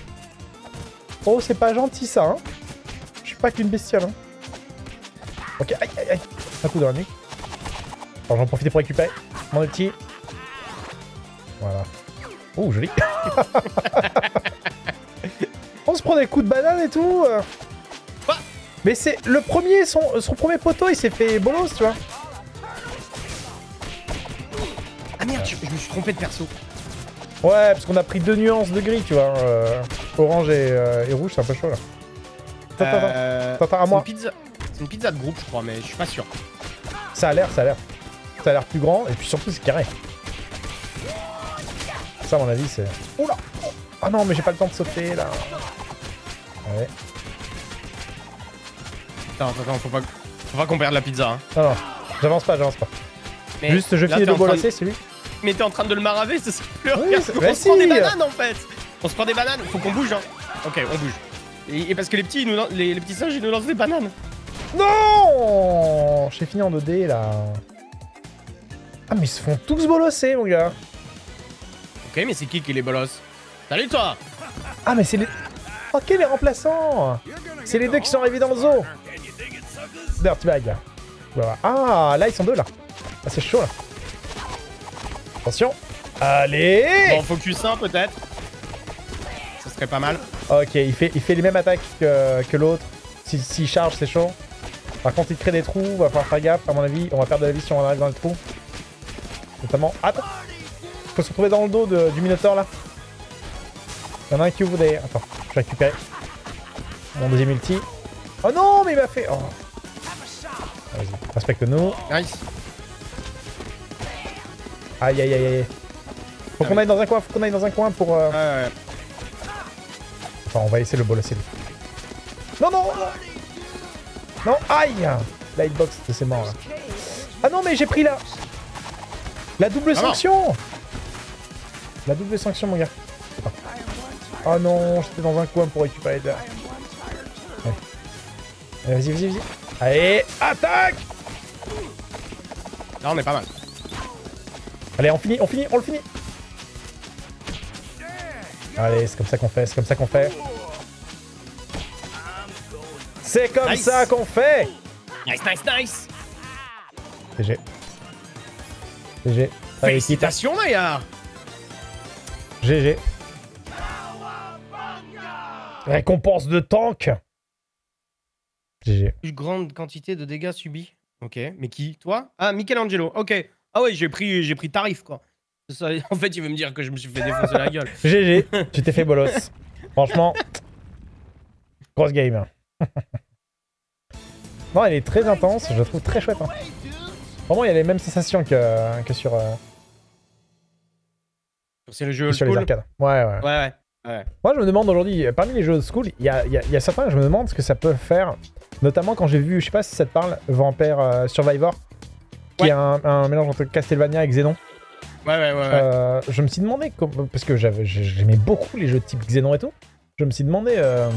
Oh, c'est pas gentil ça. Hein. Je suis pas qu'une bestiole. Hein. Ok, aïe, aïe, aïe. Un coup dans la nuque. Alors, j'en profite pour récupérer mon outil. Voilà. Oh, joli. On se prend des coups de banane et tout. Ah. Mais c'est le premier, son, son premier poteau, il s'est fait bolos, tu vois. Ah merde, je, je me suis trompé de perso. Ouais, parce qu'on a pris deux nuances de gris, tu vois. Euh, orange et, euh, et rouge, c'est un peu chaud, là. Euh, T'entends à moi. C'est une pizza de groupe, je crois, mais je suis pas sûr. Ça a l'air, ça a l'air. Ça a l'air plus grand, et puis surtout, c'est carré. Ça, à mon avis, c'est... Oula. Ah non, mais j'ai pas le temps de sauter, là. Ouais. Attends, attends, faut pas, faut pas qu'on perde la pizza, hein. Non, non, j'avance pas, j'avance pas. Mais juste, je finis de bolasser, celui. Mais t'es en train de le maraver, c'est ça. Oui, on se prend des bananes, en fait. On se prend des bananes, faut qu'on bouge, hein. Ok, on bouge. Et, et parce que les petits, ils nous, les, les petits singes, ils nous lancent des bananes. Non. J'ai fini en deux D, là. Ah, mais ils se font tous bolosser, mon gars. Ok, mais c'est qui qui les bolosse? Salut toi. Ah, mais c'est les... Ok, les remplaçants. C'est les deux qui sont arrivés dans le zoo. Dirtbag. Ah, là, ils sont deux, là. Ah, c'est chaud, là. Attention. Allez. Bon, focus un, peut-être. Ça serait pas mal. Ok, il fait, il fait les mêmes attaques que, que l'autre. S'il si charge, c'est chaud. Par contre, il crée des trous. Va falloir faire gaffe, à mon avis. On va perdre de la vie si on arrive dans les trous. Notamment... Attends. Faut se retrouver dans le dos de, du Minotaur là. Il y en a un qui ouvre des... Attends, je vais récupérer mon deuxième ulti. Oh non, mais il m'a fait... Oh. Vas-y, respecte-nous. Nice. Aïe, aïe, aïe, aïe. Faut ah qu'on oui. aille dans un coin, faut qu'on aille dans un coin pour... Euh... Ah, ouais. Enfin, on va laisser le bolosser. Non, non. Non, aïe. Lightbox, c'est mort là. Ah non, mais j'ai pris la... La double ah sanction non. La double sanction, mon gars. Oh, oh non, j'étais dans un coin pour récupérer de... Allez, vas-y, vas-y, vas-y. Allez, attaque. Là, on est pas mal. Allez, on finit, on finit, on le finit. Allez, c'est comme ça qu'on fait, c'est comme ça qu'on fait. C'est comme nice. ça qu'on fait. Nice, nice, nice. G G. G G. Félicitations, Maya. G G. Récompense de tank. G G. Plus grande quantité de dégâts subis. Ok, mais qui? Toi? Ah, Michelangelo, ok. Ah ouais, j'ai pris, j'ai pris tarif, quoi. Ça, en fait, il veut me dire que je me suis fait défoncer la gueule. G G, tu t'es fait bolos. Franchement, grosse game. Non, elle est très intense, je la trouve très chouette. Hein. Vraiment, il y a les mêmes sensations que, que sur... Euh... C'est le jeu old school. Sur les arcades. Ouais, ouais. Ouais, ouais, ouais. Moi, je me demande aujourd'hui, parmi les jeux old school, il y a, y, a, y a certains, je me demande ce que ça peut faire. Notamment quand j'ai vu, je sais pas si ça te parle, Vampire euh, Survivor. qui ouais. est un, un mélange entre Castlevania et Xenon. Ouais, ouais, ouais. ouais. Euh, je me suis demandé, parce que j'aimais beaucoup les jeux de type Xenon et tout, je me suis demandé euh,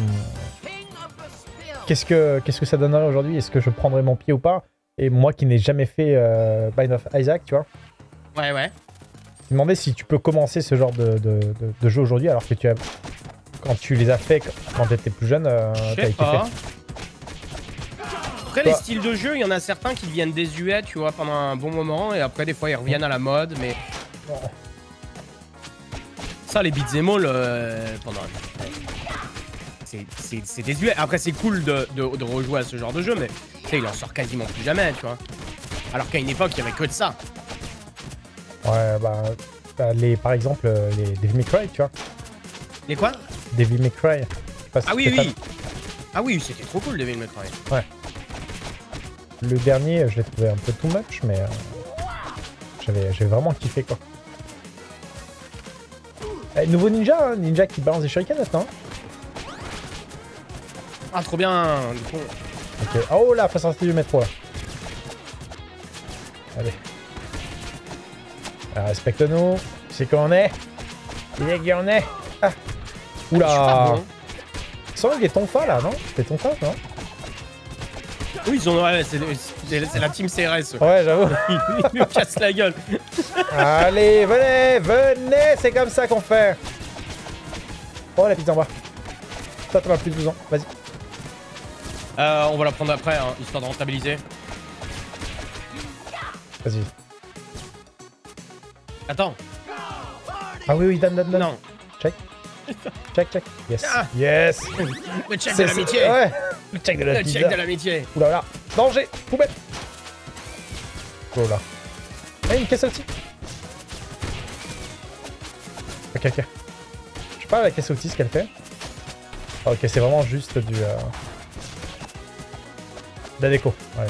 qu'est-ce que, qu'est-ce que ça donnerait aujourd'hui, est-ce que je prendrais mon pied ou pas? Et moi qui n'ai jamais fait euh, Bind of Isaac, tu vois. Ouais, ouais. Je me demandais si tu peux commencer ce genre de, de, de, de jeu aujourd'hui, alors que tu as, quand tu les as fait quand tu étais plus jeune, euh, t'avais kiffé. Après, les styles de jeu, il y en a certains qui deviennent désuets, tu vois, pendant un bon moment, et après, des fois, ils reviennent à la mode, mais... Ouais. Ça, les beat'em all, euh, pendant... c'est désuet. Après, c'est cool de, de, de rejouer à ce genre de jeu, mais tu sais, il en sort quasiment plus jamais, tu vois. Alors qu'à une époque, il n'y avait que de ça. Ouais, bah... bah les, par exemple, les Devil May Cry, tu vois. Les quoi? Devil May Cry. Ah, si oui, oui. ah oui, oui Ah oui, c'était trop cool, Devil May Cry. Ouais. Le dernier, je l'ai trouvé un peu too much, mais euh, j'avais vraiment kiffé, quoi. Eh, nouveau ninja, hein, ninja qui balance des shurikens maintenant. Ah, trop bien, du coup. Ok. Oh là, face à du métro, là. Allez. Respecte-nous. Tu sais qu'on est. Il est qui on est. Ah. Oula. Ça, il est tonfa, là, non? C'était tonfa, non? Oui, ils ont... Ouais, c'est la team C R S. Ouais, j'avoue. Ils nous cassent la gueule. Allez, venez, venez, c'est comme ça qu'on fait. Oh, la petite en bas. Toi, t'en as plus de douze ans, vas-y. Euh, on va la prendre après, hein, histoire de rentabiliser. Vas-y. Attends. Ah oui, oui, donne, donne, donne. Non. Check. Check, check. Yes. Ah. Yes. Le check de l'amitié. Ouais. Le check de la pizza. Le check de l'amitié. Oula là. Danger. Poubelle. Oh là. Eh, une caisse à outils. Ok, ok. Je sais pas la caisse à outils ce qu'elle fait. Ah, ok, c'est vraiment juste du... Euh... de la déco. Ouais.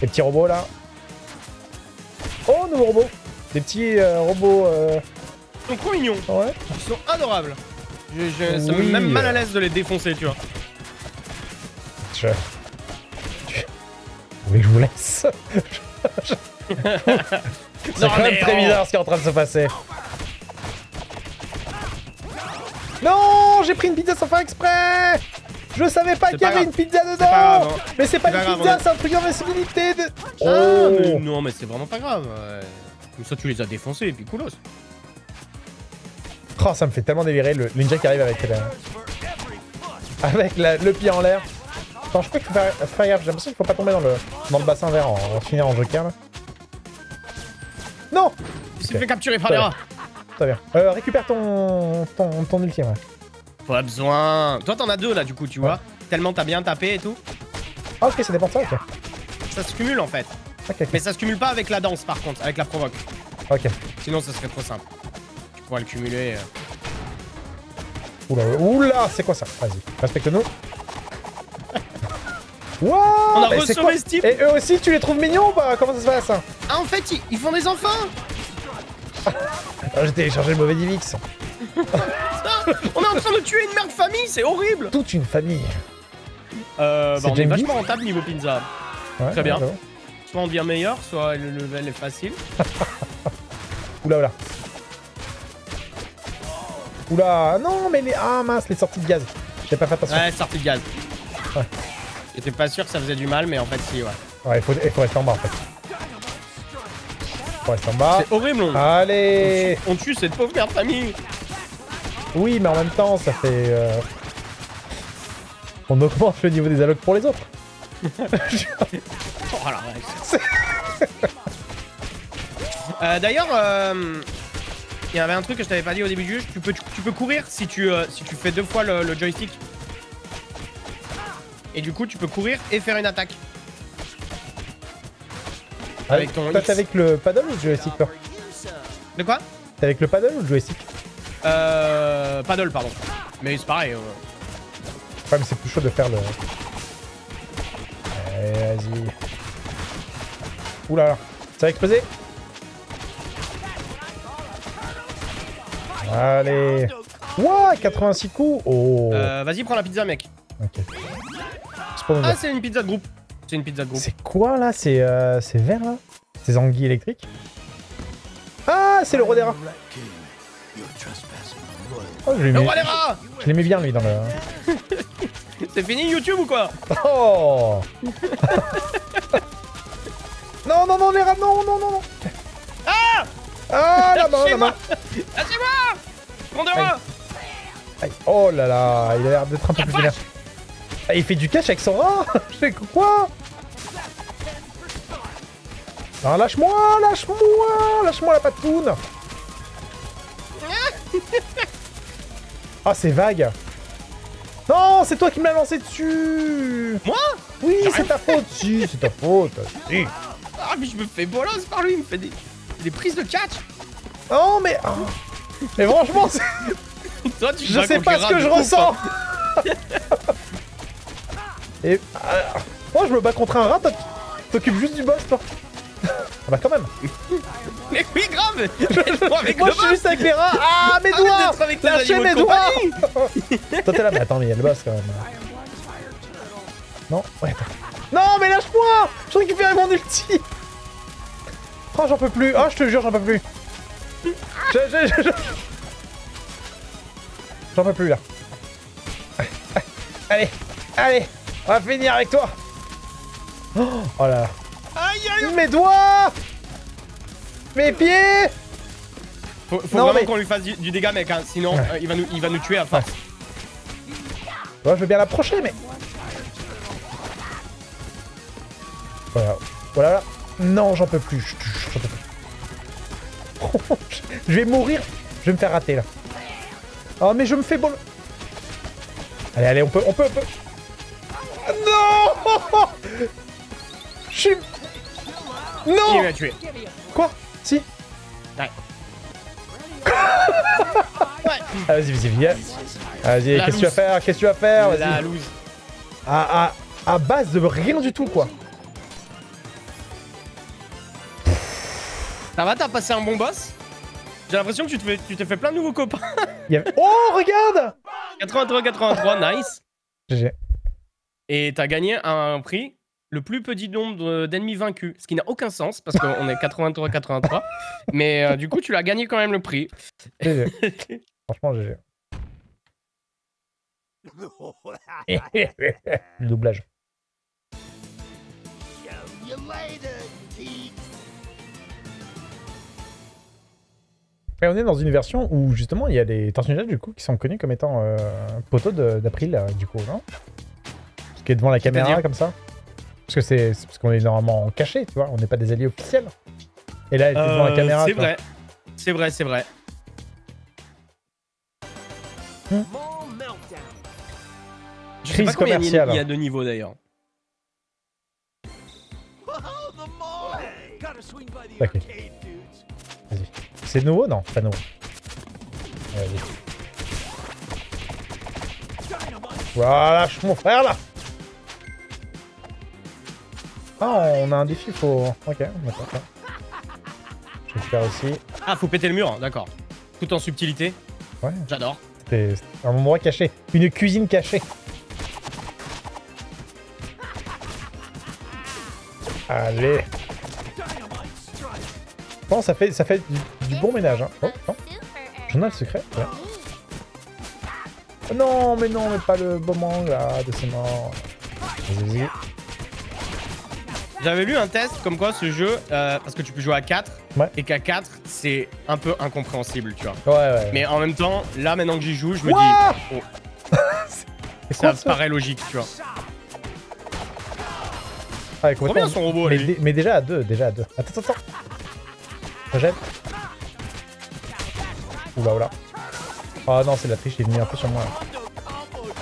Les petits robots là. Oh, nouveau robot. Des petits euh, robots... Euh... Ils sont trop mignons. Ouais. Ils sont adorables. Je, je, ça oui. me met même mal à l'aise de les défoncer, tu vois. Je... je... Oui, je vous laisse. je... C'est quand même très bizarre ce qui est en train de se passer. Non, j'ai pris une pizza sans faire exprès. Je savais pas qu'il y avait une pizza dedans. Grave, hein. Mais c'est pas, pas une grave, pizza, c'est un truc d'invincibilité. De... Oh. Ah, mais non, mais c'est vraiment pas grave. Comme ça, tu les as défoncés et puis coolos. Oh, ça me fait tellement délirer le ninja qui arrive avec la... avec la... le pied en l'air. Attends, je crois qu'il faut faire, faire gaffe, j'ai l'impression qu'il faut pas tomber dans le, dans le bassin vert en, en finir en joker là. Non, il s'est fait capturer par les rats. Très bien. Euh, récupère ton, ton, ton ultime. Ouais. Pas besoin. Toi t'en as deux là du coup, tu ouais. vois. Tellement t'as bien tapé et tout. Ah ok, ça dépend de ça, ok. Ça se cumule en fait. Okay, okay. Mais ça se cumule pas avec la danse par contre, avec la provoque. Ok. Sinon ça serait trop simple. On va le cumuler. Oula, oula, c'est quoi ça? Vas-y, respecte-nous. Wow, on a bah ressauvé ce type. Et eux aussi, tu les trouves mignons ou pas? Comment ça se passe? Ah, en fait, ils, ils font des enfants. J'ai téléchargé le mauvais Divix. On est en train de tuer une mère de famille, c'est horrible. Toute une famille. Euh, bah, on Jamie est vachement rentable niveau pizza. Ouais, Très ouais, bien. Bon. Soit on devient meilleur, soit le level est facile. Oula, oula. Oula, non mais les... Ah mince, les sorties de gaz. J'ai pas fait attention. Ouais, sorties de gaz. Ouais. J'étais pas sûr que ça faisait du mal, mais en fait si, ouais. Ouais, il faut, il faut rester en bas en fait. Il faut rester en bas. C'est horrible, on... Allez, on tue, on tue cette pauvre merde famille. Oui, mais en même temps, ça fait... Euh... On augmente le niveau des allocs pour les autres. Oh la vache. euh, D'ailleurs... Euh... Il y avait un truc que je t'avais pas dit au début du jeu, tu peux, tu, tu peux courir si tu, euh, si tu fais deux fois le, le joystick. Et du coup, tu peux courir et faire une attaque. Avec, avec ton X. T'es avec le paddle ou le joystick toi? De quoi? T'es avec le paddle ou le joystick? Euh... Paddle, pardon. Mais c'est pareil. Euh... Ouais, mais c'est plus chaud de faire le... Allez, vas-y. Oula là, ça va exploser. Allez. Wouah, quatre-vingt-six coups. Oh. Euh, Vas-y, prends la pizza, mec. Ok. Ah, c'est une pizza de groupe. C'est une pizza de groupe. C'est quoi, là? C'est euh, vert, là? C'est Zangief électrique. Ah, c'est le roi des rats. Oh, je l'aimais. Je l'aimais bien, lui, dans le... C'est fini YouTube ou quoi? Oh. Non, non, non, les rats, non, non, non. Ah. Ah, là-bas, là-bas. Lâchez-moi. Prends-moi. Oh là là, il a l'air d'être un peu plus vénère. Ah, il fait du cash avec son rat. Je fais quoi? Non, lâche-moi, lâche-moi, lâche-moi la patoune. Ah, oh, c'est vague. Non, c'est toi qui me l'as lancé dessus. Moi? Oui, c'est ta faute. Si, c'est ta faute. Si. Ah, mais je me fais bolosse par lui, il me fait des, des prises de catch. Non, mais... Oh. Mais franchement, toi, tu je sais pas ce que je ressens. Et... Euh... Moi, je me bats contre un rat, t'occupes juste du boss, toi. Ah bah quand même. Mais oui, grave. Avec moi, je suis juste avec les rats. Ah, mes doigts. Lâchez mes doigts. Toi, t'es là, mais attends, mais il y a le boss quand même. Non, ouais, attends. Non, mais lâche-moi. J'ai récupéré mon ulti. Oh, j'en peux plus. Oh, je te jure, j'en peux plus. J'en peux plus, là. Allez, allez. On va finir avec toi. Oh là là. Aïe, aïe. Mes doigts. Mes pieds. Faut, faut non, vraiment mais... qu'on lui fasse du, du dégât, mec, hein, sinon ouais. euh, il, va nous, il va nous tuer à la fin. Ouais. Bon, je veux bien l'approcher, mais... Voilà, voilà. Non, j'en peux plus, j'en peux plus. Je vais mourir. Je vais me faire rater, là. Oh, mais je me fais bol... Allez, allez, on peut, on peut, on peut... Non. Je suis... Non. Il va tuer. Quoi? Si. Ouais. Ah, vas-y, vas-y, viens. Vas-y, qu'est-ce que tu vas faire? Qu'est-ce que tu vas faire? Vas-y. La loose. À, à, à base de rien du tout, quoi. Ça va, t'as passé un bon boss? J'ai l'impression que tu te fais, tu t'es fait plein de nouveaux copains. Il y avait... Oh, regarde. quatre-vingt-trois quatre-vingt-trois, nice. G G. Et t'as gagné un prix... Le plus petit nombre d'ennemis vaincus, ce qui n'a aucun sens parce qu'on est quatre-vingt-trois quatre-vingt-trois, mais euh, du coup tu l'as gagné quand même le prix. G G. Franchement G G. Le doublage. Et on est dans une version où justement il y a des tortues du coup qui sont connus comme étant euh, poteaux d'April euh, du coup, non? Qui est devant la caméra comme ça. Parce que c'est parce qu'on est normalement caché, tu vois, on n'est pas des alliés officiels. Et là, elle était devant euh, la caméra. C'est vrai, c'est vrai, c'est vrai. Hmm. Je sais pas combien il y a, il y a deux niveaux d'ailleurs. Okay. Vas-y. C'est nouveau, non? Pas nouveau. Voilà, je suis mon frère là. Ah, on a un défi, faut... Ok, d'accord. Je récupère aussi. Ah, faut péter le mur, d'accord. Tout en subtilité. Ouais. J'adore. C'est un endroit caché. Une cuisine cachée. Allez. Bon, ça fait, ça fait du, du bon ménage, hein. Oh, non. Journal secret. Ouais. Non, mais non, mais pas le moment, là, de ces morts. Vas-y, vas-y. J'avais lu un test comme quoi ce jeu, euh, parce que tu peux jouer à quatre, ouais. Et qu'à quatre, c'est un peu incompréhensible, tu vois. Ouais, ouais, ouais. Mais en même temps, là, maintenant que j'y joue, je me Ouah dis... Oh. Ça paraît logique, tu vois. Ah, ouais, combien son robot, mais, lui mais déjà à deux, déjà à deux. Attends, attends, attends. J'aime. Oula, oula. Oh non, c'est de la triche, il est venu un peu sur moi. Là.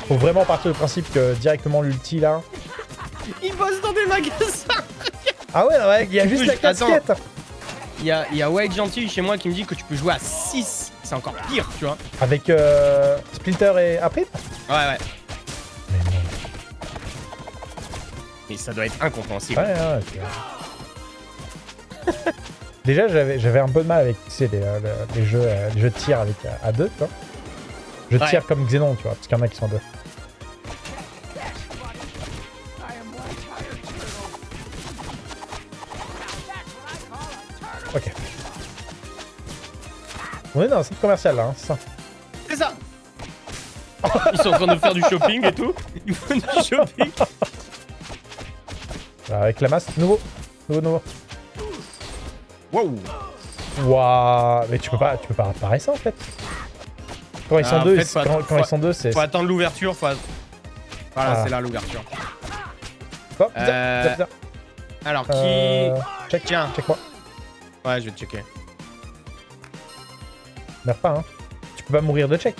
Faut vraiment partir du principe que directement l'ulti, là... Il bosse dans des magasins. Ah ouais, ouais, il y a juste la casquette. Il y a, y a White Gentil chez moi qui me dit que tu peux jouer à six. C'est encore pire, tu vois. Avec euh, Splinter et April. Ouais, ouais. Mais non. Mais ça doit être incompréhensible. Ouais, ouais, ouais. Déjà, j'avais un peu de mal avec tu sais, les, les, les, jeux, les jeux de tir avec, à deux, tu vois. Je ouais. tire comme Xenon, tu vois, parce qu'il y en a qui sont à deux. On est dans un centre commercial là, hein, c'est ça. C'est ça. Ils sont en train de faire du shopping et tout. Ils font du shopping. Alors avec la masse, nouveau. Nouveau, nouveau. Wow. Waouh. Mais tu peux pas, tu peux pas réparer ça en fait. Quand ils sont deux, quand ils sont deux, c'est... Faut attendre l'ouverture, faut... Voilà, c'est là l'ouverture. Oh, bizarre, bizarre, bizarre. Alors, qui... Euh... Check, tiens. Check quoi? Ouais, je vais te checker. Merde pas, hein. Tu peux pas mourir de check.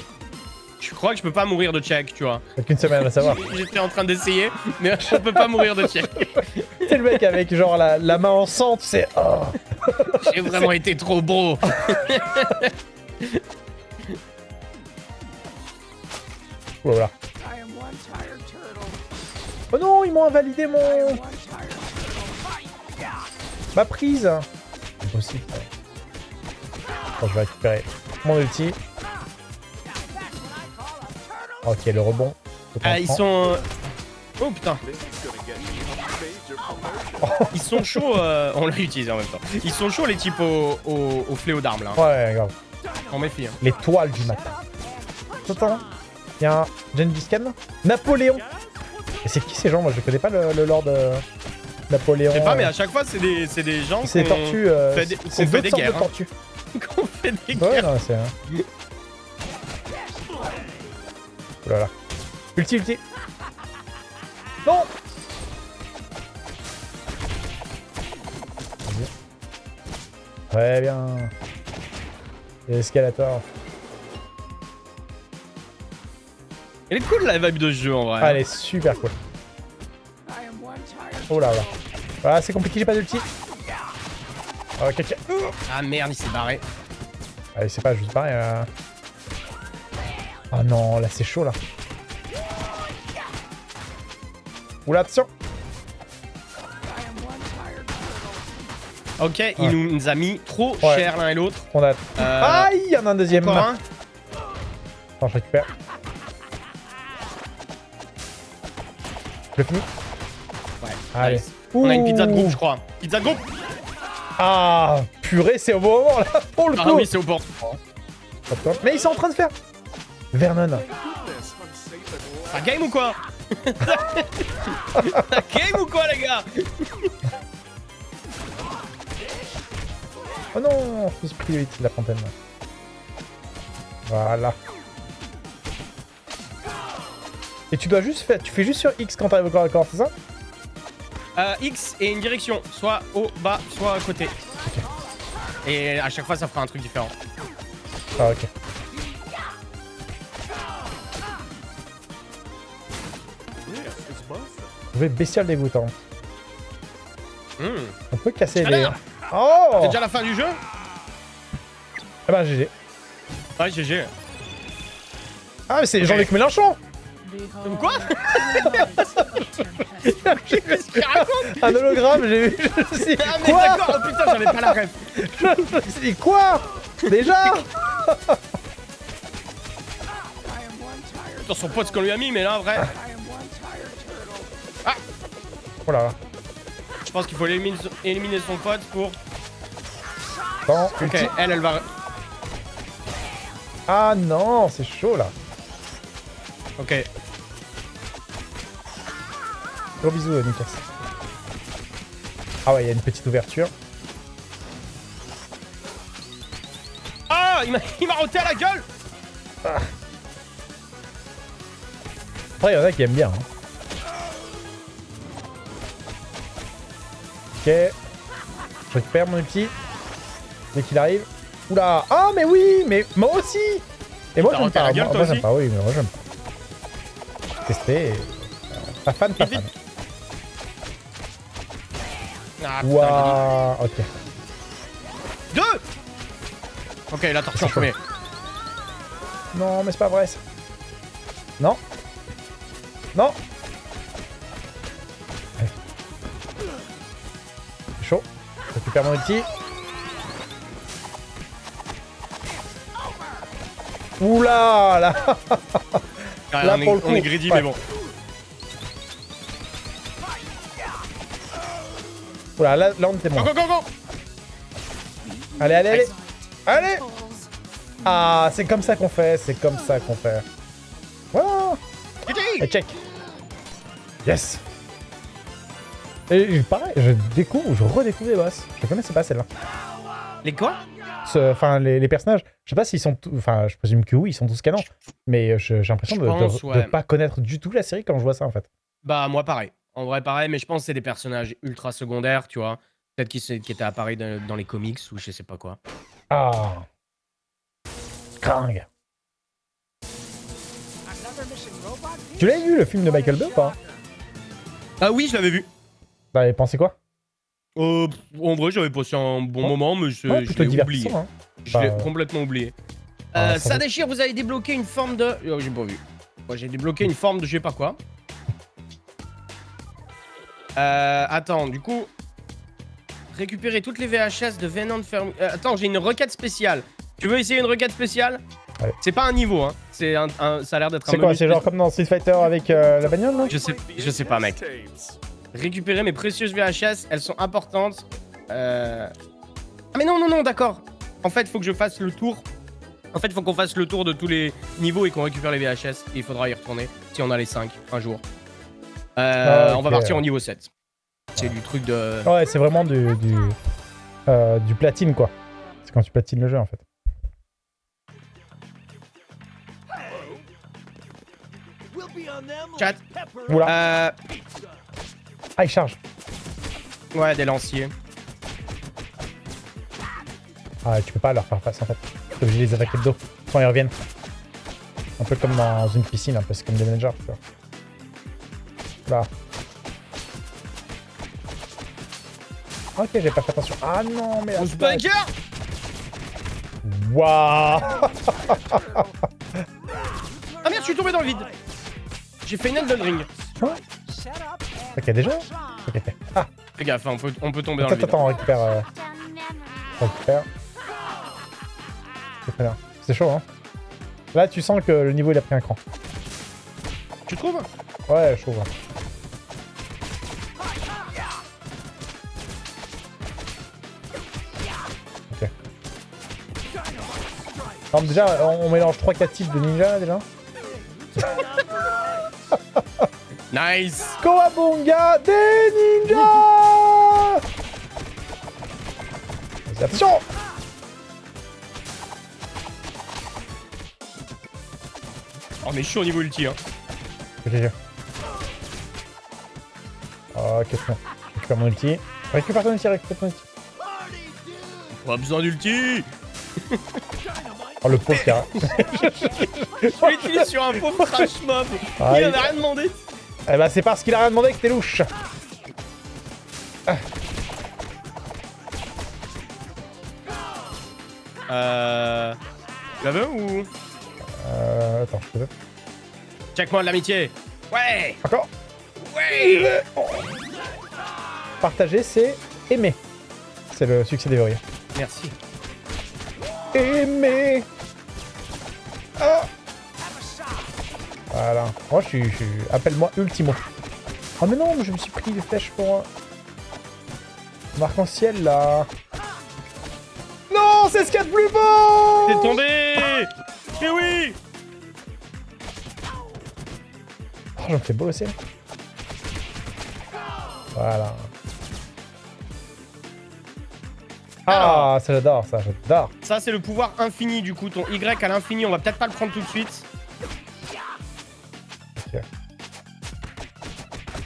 Je crois que je peux pas mourir de check, tu vois. Aucune semaine à savoir. J'étais en train d'essayer, mais je peux pas mourir de check. C'est le mec avec genre la, la main en sang, tu sais. Oh. J'ai vraiment été trop beau. Voilà. Oh non, ils m'ont invalidé mon... Ma prise. Impossible. Oh, je vais récupérer mon ulti. Ok, le rebond. Ah, ils sont... Oh putain. Ils sont chauds... Euh... On l'a utilisé en même temps. Ils sont chauds les types au, au... au fléau d'armes là. Ouais, grave. On méfie. Hein. Les toiles du matin. Attends. Il y a un Gengis Khan. Napoléon. Et c'est qui ces gens? Moi je connais pas le, le lord euh, Napoléon. Je sais pas, mais à chaque fois c'est des, des gens qui C'est des tortues. Euh, fait des, on fait, fait des guerres. De hein. Qu'on fait des ouais, guerres. Ouais, c'est. Euh... Oh là là. Ulti, ulti. Non. Très bien. Escalator. Elle est cool la vibe de ce jeu en vrai. Ah, elle est super cool. Oh là là. Ah, c'est compliqué, j'ai pas d'ulti. Ok, ok. Ah merde, il s'est barré. Ah, il s'est pas juste barré. Euh... Ah non, là c'est chaud là. Oula, attention. Ok, ouais. Il nous a mis trop ouais. cher l'un et l'autre. On a. Euh... Aïe, il y en a un deuxième. Encore un. Attends, je récupère. Fini. Ouais. Allez. Nice. On a une pizza de groupe, je crois. Pizza de groupe. Ah, purée, c'est au bon moment là pour le coup. Ah oui, c'est au bon moment. Mais ils sont en train de faire. Vernon. Ça game ou quoi? Ça game ou quoi, les gars? Oh non, je suis pris vite la fontaine. Voilà. Et tu dois juste faire, tu fais juste sur X quand t'arrives au corps à corps, c'est ça? euh, X et une direction, soit au bas, soit à côté. Okay. Et à chaque fois, ça fera un truc différent. Ah, ok. Je vais bestiole dégoûtante. Mmh. On peut casser les... Oh! C'est déjà la fin du jeu? Ah bah G G. Ouais, G G. Ah, mais c'est okay. Jean-Luc Mélenchon! Quoi? Un hologramme, j'ai vu. Je ah mais d'accord, oh putain, j'avais pas la ref. Je me suis dit quoi? Déjà? Dans son pote ce qu'on lui a mis, mais là en vrai. Ah. Oh là là. Je pense qu'il faut éliminer, éliminer son pote pour. Bon, ok, ulti. elle, elle va. Ah non, c'est chaud là. Ok. Gros bisous, Nikas. Ah ouais, il y a une petite ouverture. Ah, il m'a roté à la gueule. Ah. Après, il y en a qui aiment bien. Hein. Ok. Je récupère mon ulti. Dès qu'il arrive. Oula. Ah, mais oui, mais moi aussi. Et moi, j'aime pas. Gueule, moi, moi j'aime pas. Oui, mais moi, j'aime pas. Testé. Pas fan, pas fan. Ah, waouh, ok. Deux. Ok, la tortue en premier. Non, mais c'est pas vrai ça. Non. Non. C'est chaud. Je récupère mon ulti. Oula là. Ah, là, on, pour est, le coup, on est greedy, ouais. Mais bon. Oula, là, là on était bon. Go, go, go, go. Allez, allez, allez. Allez. Ah, c'est comme ça qu'on fait, c'est comme ça qu'on fait. Voilà. Et check. Yes. Et pareil, je découvre, je redécouvre les boss. Je les connaissais pas celle-là. Les quoi? Enfin, les, les personnages. Je sais pas s'ils sont tous... Enfin, je présume que oui, ils sont tous canons. Mais j'ai l'impression de ne ouais. pas connaître du tout la série quand je vois ça, en fait. Bah, moi, pareil. En vrai, pareil, mais je pense que c'est des personnages ultra secondaires, tu vois. Peut-être qui, qui étaient apparus dans, dans les comics ou je sais pas quoi. Ah. Krang. Tu l'as vu, le film de Michael Bay ou pas? Ah oui, je l'avais vu. T'avais pensé quoi? Euh, en vrai, j'avais passé un bon oh. moment, mais je, ouais, je l'ai oublié. Hein. Je bah, l'ai euh... complètement oublié. Ah, euh, ça doute. Déchire, vous avez débloqué une forme de... Oh, j'ai pas vu. Moi, j'ai débloqué une forme de je sais pas quoi. Euh, attends, du coup... Récupérer toutes les V H S de Venom de Fermi... Euh, attends, j'ai une requête spéciale. Tu veux essayer une requête spéciale? Ouais. C'est pas un niveau, hein. C'est un, un, ça a l'air d'être un... C'est quoi? C'est genre comme dans Street Fighter avec euh, la bagnole, là? Je sais, je sais pas, mec. Récupérer mes précieuses V H S, elles sont importantes. Euh... Ah mais non, non, non, d'accord. En fait, faut que je fasse le tour. En fait, faut qu'on fasse le tour de tous les niveaux et qu'on récupère les V H S. Et il faudra y retourner si on a les cinq un jour. Euh, ah, okay. On va partir au niveau sept. C'est ouais. du truc de... Ouais, c'est vraiment du, du, euh, du platine, quoi. C'est quand tu platines le jeu, en fait. Chat. Oula. Euh... Ah, il charge. Ouais, des lanciers. Ah, tu peux pas leur faire face, en fait. T'es obligé de les attaquer de dos quand ils reviennent. Un peu comme dans une piscine, un peu comme des managers, tu vois. Là. Ok, j'ai pas fait attention. Ah non, mais... On se bagarre. Waouh. Ah merde, je suis tombé dans le vide. J'ai fait une Elden Ring. Quoi? Ok, déjà. Ok. Ah. Fais gaffe, on peut, on peut tomber attends, dans le vide. Attends, on récupère... Euh... On récupère. C'est très bien. C'est chaud, hein. Là, tu sens que le niveau, il a pris un cran. Tu trouves? Ouais, je trouve. Non, déjà, on mélange trois quatre types de ninja, déjà. Nice. Kowabunga des ninjas. Attention. Oh, mais je suis au niveau ulti, hein. Okay. Ok, c'est bon. Récupère mon ulti. Récupère ton ulti, récupère ton ulti. Pas besoin d'ulti. Oh le pauvre carré. Je l'ai tué sur un pauvre trash mob. Ah, il en a rien demandé. Eh bah c'est parce qu'il a rien demandé que t'es louche. Ah. Euh... La veux ou... Euh... Attends, je peux... Check-moi de l'amitié. Ouais. Encore. Ouais. Oh. Partager, c'est aimer. C'est le succès des verriers. Merci. Aimer. Ah. Voilà. Moi, je suis... suis... Appelle-moi Ultimo. Oh, mais non, je me suis pris des flèches pour... L'arc-en-ciel, là. Non, c'est ce qu'il y a de plus beau. T'es tombé. Mais oui. Oh, j'en fais bolosser. Voilà. Ah, ça j'adore, ça j'adore. Ça c'est le pouvoir infini du coup, ton Y à l'infini, on va peut-être pas le prendre tout de suite. Okay.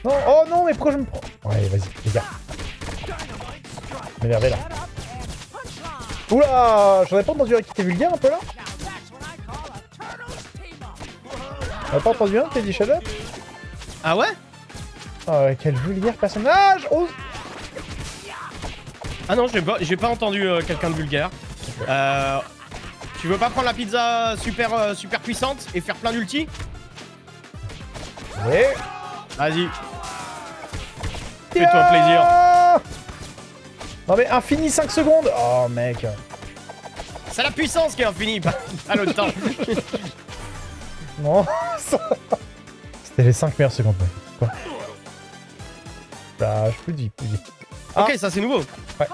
Non, oh non, mais pourquoi je me prends? Ouais, vas-y, les gars. M'énerver là. Oula, j'aurais pas entendu un qui était vulgaire un peu là. J'aurais pas entendu un qui t'a dit shut up. Ah ouais? Oh, quel vulgaire personnage! Oh. Ah non, j'ai pas, pas entendu euh, quelqu'un de vulgaire. Okay. Euh, tu veux pas prendre la pizza super, euh, super puissante et faire plein d'ulti? Oui. Vas-y. Fais-toi plaisir. Non mais infini cinq secondes. Oh mec. C'est la puissance qui est infinie, pas le temps. Non. C'était les cinq meilleures secondes. Quoi? Bah, je peux dire, plus dire. Ok, ah. Ça c'est nouveau. Ouais.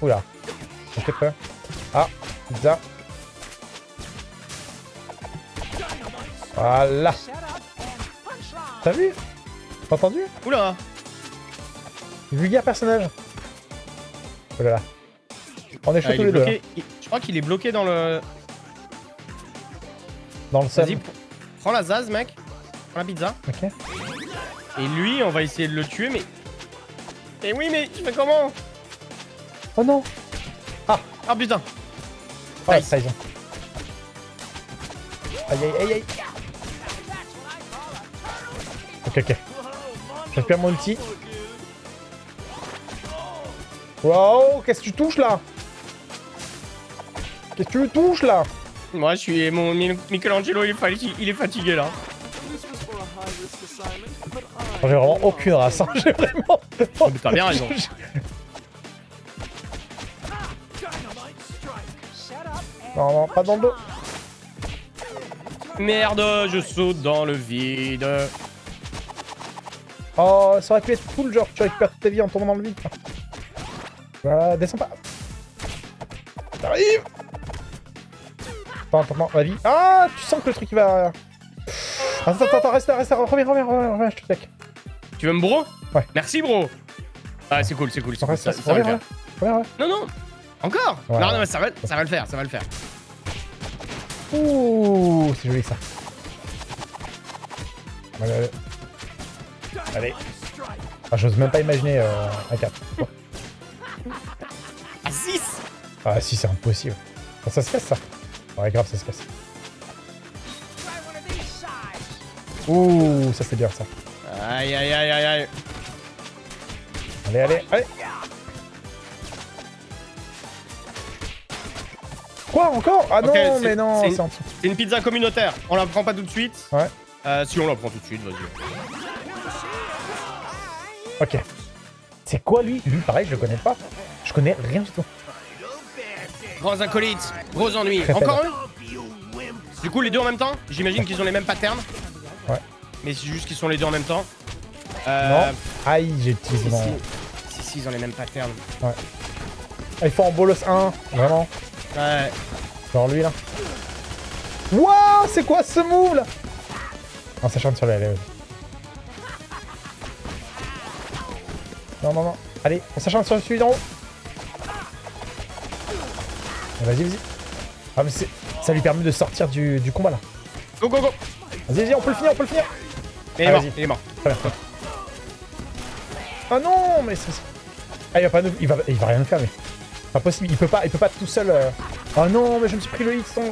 Oula. Ça fait peur. Ah, pizza. Voilà. T'as vu? T'as entendu? Oula. Vulgaire personnage. Oh là là. On est chaud ah, tous les bloqué. deux. Hein. Je crois qu'il est bloqué dans le... Dans le sol. Vas-y, prends la zaz, mec. Prends la pizza. Ok. Et lui, on va essayer de le tuer, mais... Et oui, mais je fais comment? Oh non. Ah. Ah, putain. Ouais, nice. Aïe, aïe, aïe, aïe. Ok, ok. Je perds mon ulti. Wow, qu'est-ce que tu touches là? Qu'est-ce que tu touches là? Moi je suis mon Michelangelo, il est, fatigué, il est fatigué là. J'ai vraiment aucune race, hein. J'ai vraiment... Mais t'as bien raison. Non, non, pas dans le dos. Merde, je saute dans le vide. Oh, ça aurait pu être cool, genre tu récupères tes vies en tournant dans le vide. Voilà, descends pas. T'arrives. Attends, attends, vas-y. Ah, tu sens que le truc il va... Pff, attends, attends, attends, reste là, reste là, reviens, reviens, reviens, reviens, je te tech. Tu veux me bro? Ouais. Merci bro. Ah, c'est cool, c'est cool, c'est cool, ça, ça, ça va le faire. Reviens, reviens. Non, non, encore voilà. Non, non, mais ça va, ça va le faire, ça va le faire. Ouh, c'est joli ça. Allez, allez. Allez. Ah, j'ose même pas imaginer euh, un cap. À six. Ah si, c'est impossible. Enfin, ça se casse ça. Ouais grave, ça se casse. Ouh, ça c'est bien ça. Aïe aïe aïe aïe aïe. Allez allez allez. Quoi encore? Ah okay, non mais non, c'est en dessous. C'est une pizza communautaire. On la prend pas tout de suite. Ouais. Euh, si on la prend tout de suite, vas-y. Ok. C'est quoi lui? Lui pareil, je le connais pas. Je connais rien du tout. Grands acolytes, gros ennuis. Encore eux? Du coup, les deux en même temps? J'imagine qu'ils ont les mêmes patterns. Ouais. Mais c'est juste qu'ils sont les deux en même temps. Euh... Non. Aïe, j'ai utilisé. Si, si, ils ont les mêmes patterns. Ouais. Ah, il faut en bolos un, vraiment. Ouais. Genre lui là. Wouah, c'est quoi ce move là? Non, ça chante sur les lèvres. Non, non, non. Allez, on s'acharne sur celui d'en haut. Vas-y, vas-y. Ah, mais ça lui permet de sortir du, du combat, là. Go, go, go. Vas-y, vas-y, on peut le finir, on peut le finir. Il est ah, mort, il est mort. Très bien. Ah non, mais... Ah, il va, pas nous... il va... Il va rien nous faire, mais... Pas possible, il peut pas, il peut pas tout seul... Euh... Ah non, mais je me suis pris le hit sans...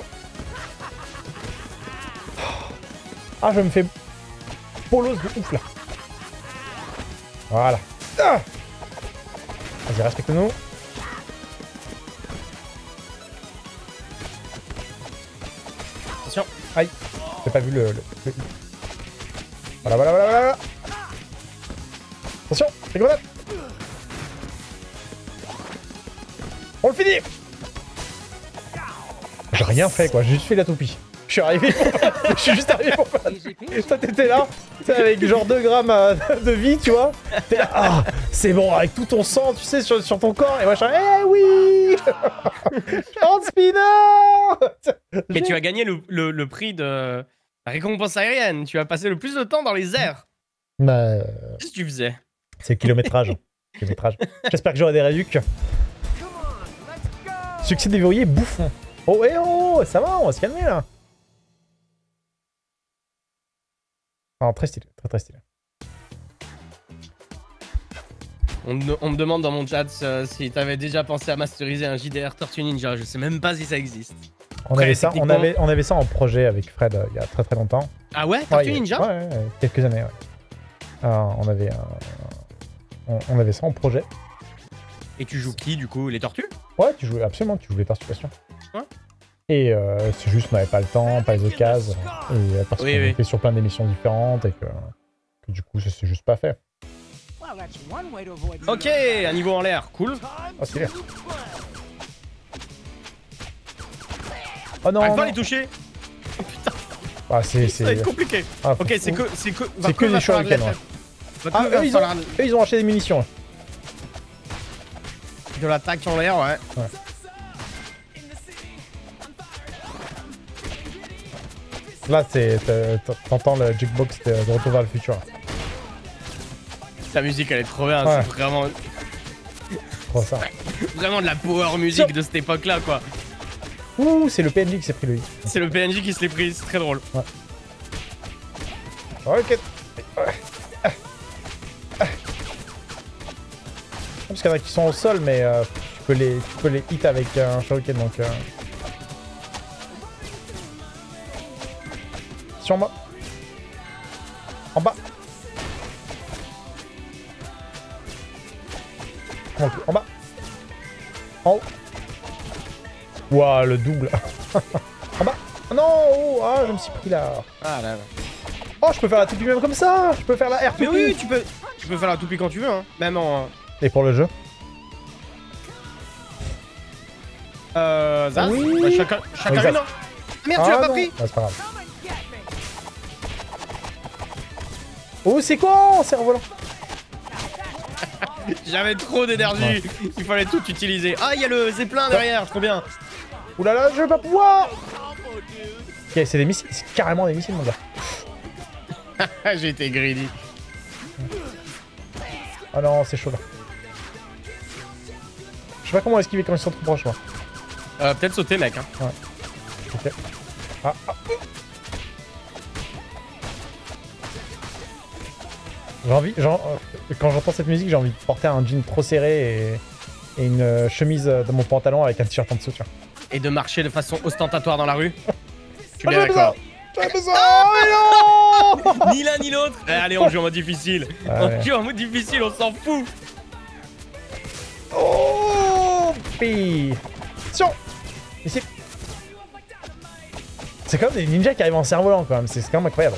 Ah, je me fais... Polos de ouf, là. Voilà. Ah. Vas-y, respecte-nous. Attention. Aïe. J'ai pas vu le, le, le... Voilà, voilà, voilà, voilà. Attention, les grenades. On le finit. J'ai rien fait, quoi. J'ai juste fait la toupie. Je suis arrivé pour pas... Je suis juste arrivé pour pas... Toi, t'étais là, avec genre deux grammes euh, de vie, tu vois. T'es là, ah, c'est bon, avec tout ton sang, tu sais, sur, sur ton corps. Et moi, je suis eh oui. Hand spinner. Mais tu as gagné le, le, le prix de la récompense aérienne. Tu as passé le plus de temps dans les airs. Bah... Qu'est-ce que tu faisais? C'est le kilométrage. kilométrage. J'espère que j'aurai des réducs. Succès déverrouillé, bouffon. Oh, eh oh, ça va, on va se calmer, là. Non, très stylé, très très stylé. On, on me demande dans mon chat euh, si t'avais déjà pensé à masteriser un J D R Tortue Ninja. Je sais même pas si ça existe. On, Après, avait, ça, on, avait, on avait ça en projet avec Fred euh, il y a très très longtemps. Ah ouais, Tortue ouais, Ninja ouais, ouais, quelques années, ouais. Euh, on, avait, euh, on, on avait ça en projet. Et tu joues qui du coup? Les tortues? Ouais, tu joues, absolument, tu joues les tortues passion. Ouais. Et euh, c'est juste qu'on n'avait pas le temps, pas les occasions, et parce oui, qu'on oui. était sur plein d'émissions différentes et que, que du coup, ça s'est juste pas fait. Ok, un niveau en l'air, cool. Oh, c'est l'air. Oh non, on va les toucher. Oh putain. Ah, c'est... Ça va être compliqué. Ah, ok, c'est que... C'est que, bah, que les Shoryuken. Ah, eux, ils ont, la... eux, ils ont acheté des munitions. De l'attaque en l'air, ouais. Ouais. Là, t'entends le jukebox de Retour vers le futur. Sa musique, elle est trop bien, ouais. C'est vraiment... Trop ça. Vraiment de la power musique so... de cette époque-là, quoi. Ouh, c'est le P N J qui s'est pris, lui. C'est le P N J qui se l'est pris, c'est très drôle. Ouais. Ok. Parce qu'il y en a qui sont au sol, mais euh, tu, peux les, tu peux les hit avec euh, un Shoryuken, donc... Euh... Sur moi. En bas. En bas. En haut. Ouah, le double. En bas. Oh non, oh, ah, je me suis pris là. Ah là là. Oh, je peux faire la toupie même comme ça. Je peux faire la R toupie. Mais oui, tu peux, tu peux faire la toupie quand tu veux, hein. Même en... Et pour le jeu? Euh... Zaz oui. Bah, chacun chacun oui, Zaz. Une, hein. Merde, ah, tu l'as pas pris. Ah, c'est pas grave. Oh, c'est quoi, cerf-volant? J'avais trop d'énergie, ouais. Il fallait tout utiliser. Ah, il y a le zeppelin derrière, trop bien. Ouh là là, je vais pas pouvoir. Ok, c'est des missiles, c'est carrément des missiles, mon gars. J'ai été greedy. Oh non, c'est chaud là. Je sais pas comment esquiver quand ils sont trop proches, moi. Euh, peut-être sauter, mec. Hein. Ouais. Ok. Ah, ah. J'ai envie, genre, euh, quand j'entends cette musique, j'ai envie de porter un jean trop serré et, et une euh, chemise dans mon pantalon avec un t-shirt en dessous, tu vois. Et de marcher de façon ostentatoire dans la rue. Tu me d'accord. J'en ai besoin. Oh, mais non. Ni l'un ni l'autre. Eh, allez, on joue en mode difficile. Ah, on ouais. joue en mode difficile, on s'en fout. Oh, pire. Attention. Ici. C'est comme des ninjas qui arrivent en cerf-volant, quand même. C'est quand même incroyable.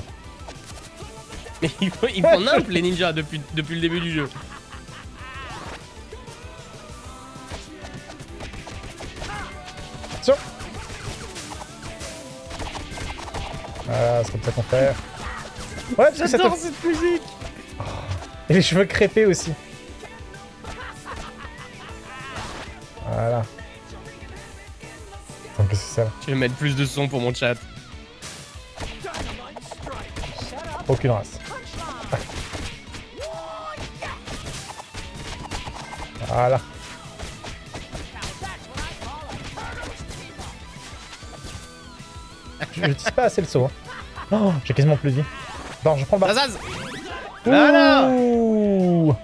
Mais ils font nimp les ninjas depuis, depuis le début du jeu. Attention. Voilà, c'est comme ça qu'on fait. Ouais, j'adore cette te... musique. Oh. Et les cheveux crêpés aussi. Voilà. Attends, que c'est ça. Je vais mettre plus de son pour mon chat. Aucune race. Voilà. Je n'utilise pas assez le saut. Hein. Oh, j'ai quasiment plus de vie. Non, je prends le bas. Zazaz. Voilà. Ouh.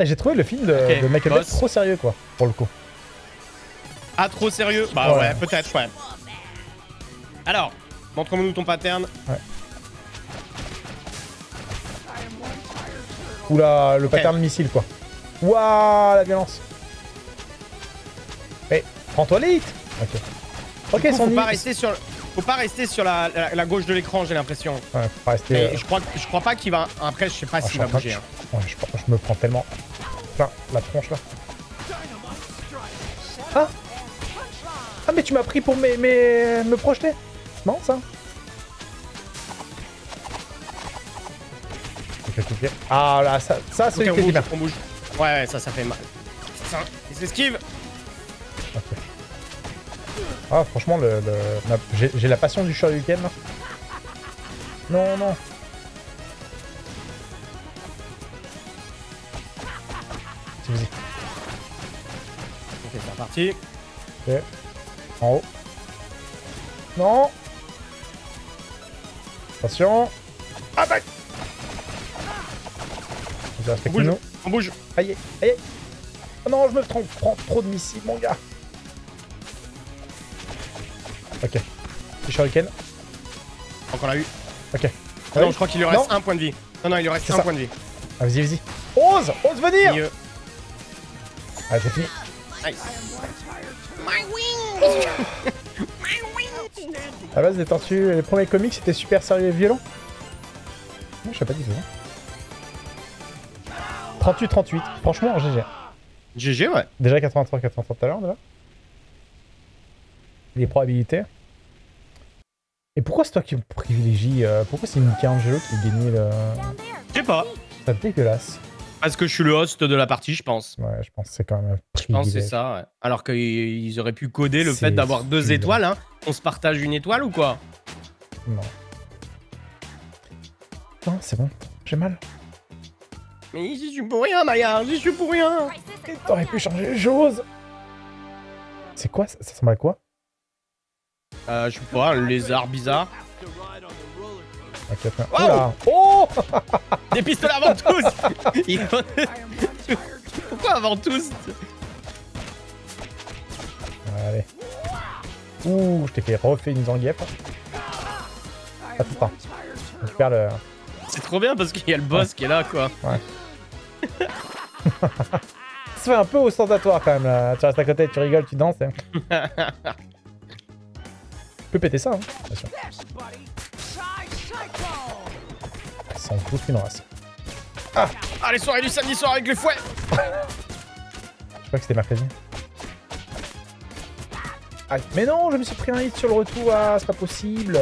J'ai trouvé le film de, okay, de Michael Bay trop sérieux, quoi, pour le coup. Ah, trop sérieux? Bah ouais, ouais peut-être, ouais. Alors, montre-nous ton pattern. Ouais. Oula, le pattern okay. missile, quoi. Waouh, la violence. Eh, hey, prends-toi les hits. Ok. Ok, coup, son faut pas rester sur, faut pas rester sur la, la, la gauche de l'écran, j'ai l'impression. Ouais, faut pas rester... Et euh... je, crois, je crois pas qu'il va... Après, je sais pas ah, s'il va bouger. Je... Hein. Ouais, je, je me prends tellement... Enfin, la tronche, là. Ah. Ah, mais tu m'as pris pour mes, mes... me projeter. Non, ça. Ah là, ça, ça c'est une bouge. On bouge. Ouais, ouais, ça, ça fait mal. Ça, il s'esquive. Okay. Ah, franchement, le, le... j'ai la passion du Shoryuken. Non, non. C'est vas-y. Ok, c'est reparti. Ok. En haut. Non. Attention. Attaque. On bouge, on bouge. Aïe, aïe. Oh non, je me trompe. Prends trop de missiles, mon gars. Ok. Le Shoryuken. Encore la eu. Ok. Ah non, je crois qu'il lui reste non. un point de vie. Non, non, il lui reste un ça. point de vie. Ah, vas-y, vas-y. Ose, ose venir. Et euh... Ah, c'est fini. Nice. My wings. My wings. À la base des tortues, les premiers comics, c'était super sérieux et violent. Non, je sais pas du tout. trente-huit trente-huit, franchement, G G. G G, ouais. Déjà quatre-vingt-trois quatre-vingt-trois tout à l'heure, déjà. Les probabilités. Et pourquoi c'est toi qui privilégie euh, pourquoi c'est Michelangelo qui a gagné le... Je sais pas. C'est dégueulasse. parce que je suis le host de la partie, je pense. Ouais, je pense que c'est quand même un privilège. Je pense que c'est ça, ouais. Alors qu'ils auraient pu coder le fait d'avoir deux étoiles, hein. On se partage une étoile ou quoi? Non. Non, c'est bon, j'ai mal. Mais j'y suis pour rien, Maya, j'y suis pour rien. T'aurais pu changer les choses. C'est quoi? Ça, ça ressemble à quoi? Euh, je sais pas, le lézard bizarre. Okay, wow. Oh, des pistolets avant tous. Pourquoi avant tous? Allez. Ouh, je t'ai fait refait une Zangief. Ah putain. Je perds le... C'est trop bien parce qu'il y a le boss ouais. qui est là quoi. Ouais. Ça fait un peu ostentatoire quand même là. Tu restes à côté, tu rigoles, tu danses. Hein. Tu peux péter ça hein. Bien sûr. Ça en coûte une race. Ah, ah les soirées du samedi soir avec le fouet. Je crois que c'était mercredi. Ah, mais non, je me suis pris un hit sur le retour. Ah, c'est pas possible.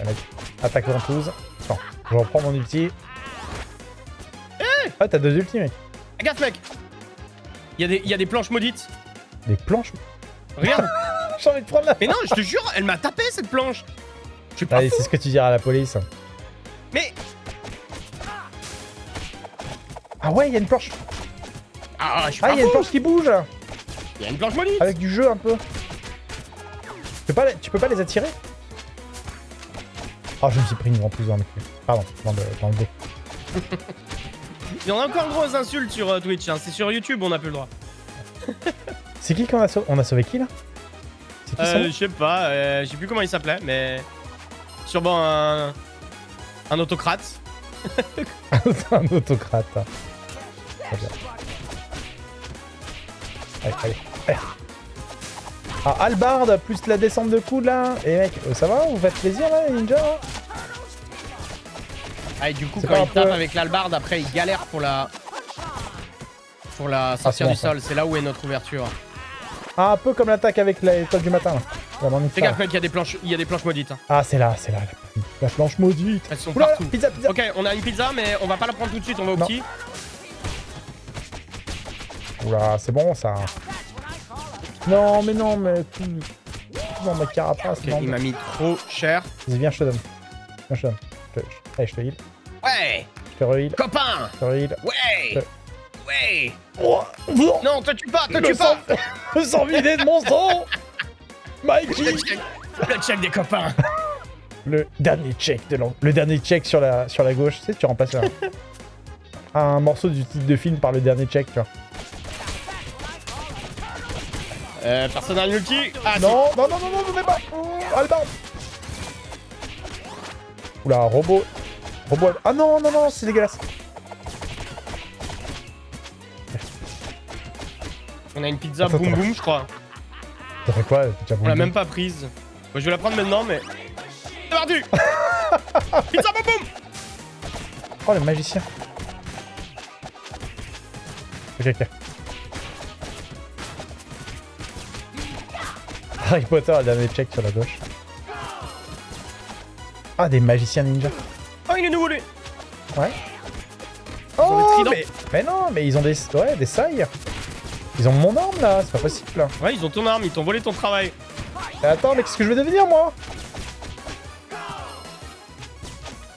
Allez, attaque ventouse. Attends, je reprends mon ulti. Hey ah, t'as deux ultis, mec. Regarde, mec. Il y a des, il y a des planches maudites. Des planches? Regarde. J'ai envie de prendre la... Mais non, je te jure, elle m'a tapé, cette planche. Allez, c'est ce que tu diras à la police. Mais... Ah ouais, il y a une planche. Ah, je suis pas Ah, il y a une planche qui bouge. Il y a une planche maudite. Avec du jeu, un peu. Tu peux pas les, tu peux pas les attirer? Ah, oh, je me suis pris une ventouse dans le cul. Pardon, dans le, dans le dos. Il y en a encore grosses insultes sur euh, Twitch. Hein. C'est sur YouTube, on n'a plus le droit. C'est qui qu'on a sauvé? On a sauvé qui, là? C'est qui, euh, je sais pas. Euh, je sais plus comment il s'appelait, mais... Sûrement un... Un autocrate. Un autocrate. Hein. Allez, allez, allez. Ah, halbarde, plus la descente de coude là. Et mec, ça va? Vous faites plaisir là, les ninjas? Ah, et du coup, quand il tape peu... avec l'halbarde, après il galère pour la... Pour la sortir ah, du ça. sol. C'est là où est notre ouverture. Ah, un peu comme l'attaque avec l'étoile du matin. Fais gaffe, mec, il y a des planches, il y a des planches maudites. Hein. Ah, c'est là, c'est là. La, la planche maudite. Elles sont Oula, partout. Pizza, pizza. Ok, on a une pizza, mais on va pas la prendre tout de suite, on va au non. petit. Oula, c'est bon ça. Non, mais non, mais. Non, ma carapace. Okay, non, il m'a mis trop cher. Vas-y, viens, je te donne. Viens, je te donne. Je te... Allez, je te heal. Ouais. Je te re-heal. Copain. Je te re-heal. Ouais. Je te... Ouais. Oh. Non, te tue pas, te tue pas. Je me sens vidé de mon sang. Mikey. Le check, le check des copains. Le dernier check de l'angle. Le dernier check sur la, sur la gauche. Tu sais, tu remplaces un, un morceau du titre de film par le dernier check, tu vois. Euh, personnel multi. Ah, non, non, non, non, non, ne mets pas. Ah, non. Oula, robot. Robot. Ah non, non, non, c'est dégueulasse. On a une pizza attends, boum attends. boum, je crois. T'as fait quoi? On l'a même pas prise. Moi, je vais la prendre maintenant, mais... C'est perdu. Pizza boum boum. Oh, le magicien. Ok, ok. Harry Potter, le dernier check sur la gauche. Ah, des magiciens ninja. Oh, il est nouveau, lui. Ouais. Ils oh, mais... mais non, mais ils ont des... Ouais, des sailles. Ils ont mon arme là, c'est pas possible là. Ouais, ils ont ton arme, ils t'ont volé ton travail. Et attends, mais qu'est-ce que je vais devenir moi?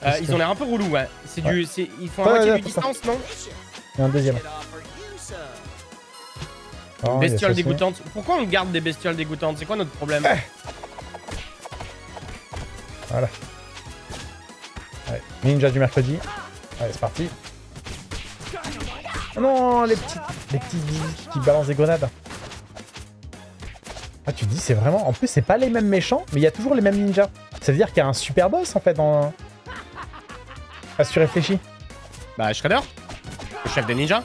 euh, Ils que... ont l'air un peu roulous, ouais. C'est ouais. du. Ils font ah, un moitié ouais, du distance, ça. non Il y a un deuxième. Oh, bestioles dégoûtantes. Pourquoi on garde des bestioles dégoûtantes? C'est quoi notre problème? eh. Voilà. Allez, ninja du mercredi. Allez, c'est parti. Non, les petites, les petites qui balancent des grenades. Ah, tu te dis, c'est vraiment... En plus, c'est pas les mêmes méchants, mais il y a toujours les mêmes ninjas. Ça veut dire qu'il y a un super boss, en fait, dans... Ah, si tu réfléchis. Bah, Shredder, le chef des ninjas.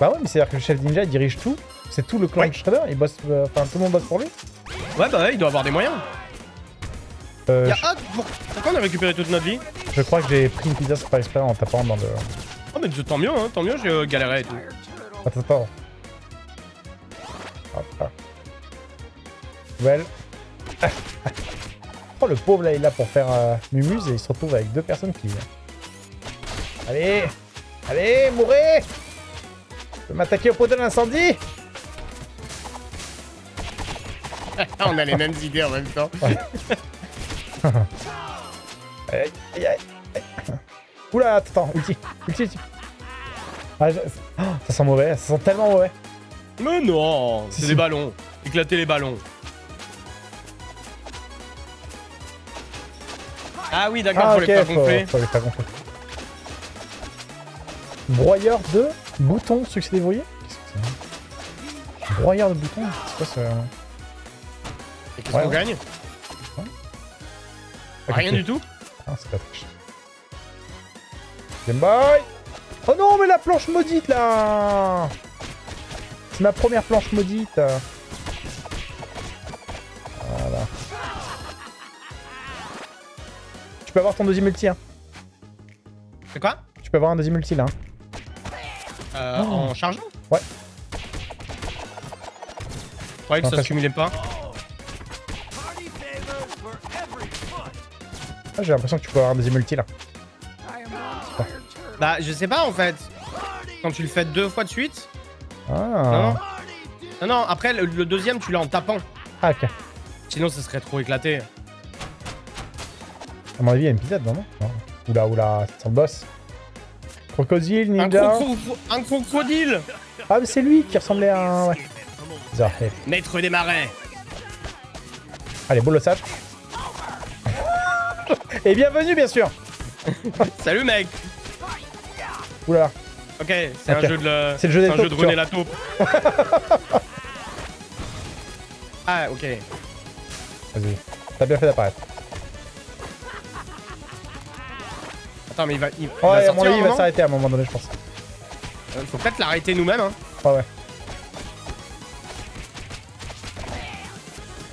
Bah ouais, mais c'est-à-dire que le chef ninja, il dirige tout. C'est tout le clan ouais. de Shredder, il bosse... Euh, enfin, tout le monde bosse pour lui. Ouais, bah ouais, il doit avoir des moyens. Euh... Y a... je... ah, pour... Pourquoi on a récupéré toute notre vie? Je crois que j'ai pris une pizza par exprès en tapant dans le... Oh mais tant mieux, hein, tant mieux, j'ai euh, galéré et tout. Attends, attends. Hop là. Well. Oh le pauvre là, il est là pour faire euh, mumuse et il se retrouve avec deux personnes qui... Allez. Allez, mourrez! Je peux m'attaquer au poteau de l'incendie? On a les mêmes idées en même temps. Aïe, aïe, aïe. Oula, attends, ulti, ulti, ulti. Ah, je... oh, ça sent mauvais, ça sent tellement mauvais. Mais non, c'est des ballons. Éclater les ballons. Ah oui, d'accord, ah, pour okay, les pas gonfler. Faut, faut les pas gonfler. Broyeur de boutons, succès dévoyé. Qu'est-ce que c'est? Broyeur de boutons, c'est quoi ça? Et qu'est-ce ouais, qu'on ouais. gagne ouais. Ah, rien du tout. Ah, c'est pas triche. Game Boy. Oh non, mais la planche maudite là. C'est ma première planche maudite. Voilà. Tu peux avoir ton deuxième ulti, hein. C'est quoi? Tu peux avoir un deuxième ulti là. Hein. Euh, oh. En chargeant? Ouais. Je croyais que ça se cumulait pas. Ah, j'ai l'impression que tu peux avoir un deuxième ulti là. Bah, je sais pas en fait. Quand tu le fais deux fois de suite. Ah. Non, non, non, après le, le deuxième tu l'as en tapant. Ah, ok. Sinon, ça serait trop éclaté. À mon avis, il y a une pizza dedans, non, non. Oula, oula, c'est son boss. Crocodile, ninja. Un, cro cro un crocodile. Ah, mais c'est lui qui ressemblait à un. Ouais. Bizarre. Maître des marais. Allez, bolossage. Et bienvenue, bien sûr. Salut, mec. Oula. Ok, c'est okay. un jeu de... Le... C'est le jeu des taupes, un jeu de René la taupe. Ah, ok. Vas-y. T'as bien fait d'apparaître. Attends, mais il va... Il, oh, il va, ouais, va s'arrêter à un moment donné, je pense. Euh, faut peut-être l'arrêter nous-mêmes, hein. Ah ouais.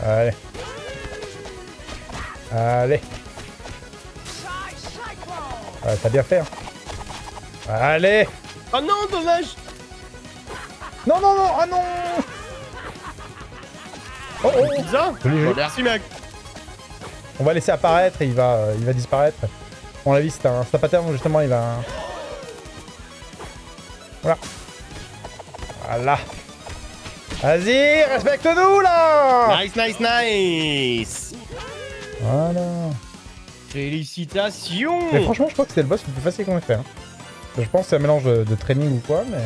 Allez. Allez. Ouais, t'as bien fait, hein. Allez. Oh non, dommage. Non, non, non, oh non. Oh, oh, oh. Pizza. Bon, merci, mec. On va laisser apparaître et il va, euh, il va disparaître. On l'a vu, c'est un pattern, justement, il va... Voilà. Voilà. Vas-y, respecte-nous, là. Nice, nice, nice. Voilà. Félicitations. Mais franchement, je crois que c'était le boss le plus facile qu'on ait fait, hein. Je pense que c'est un mélange de, de training ou quoi, mais...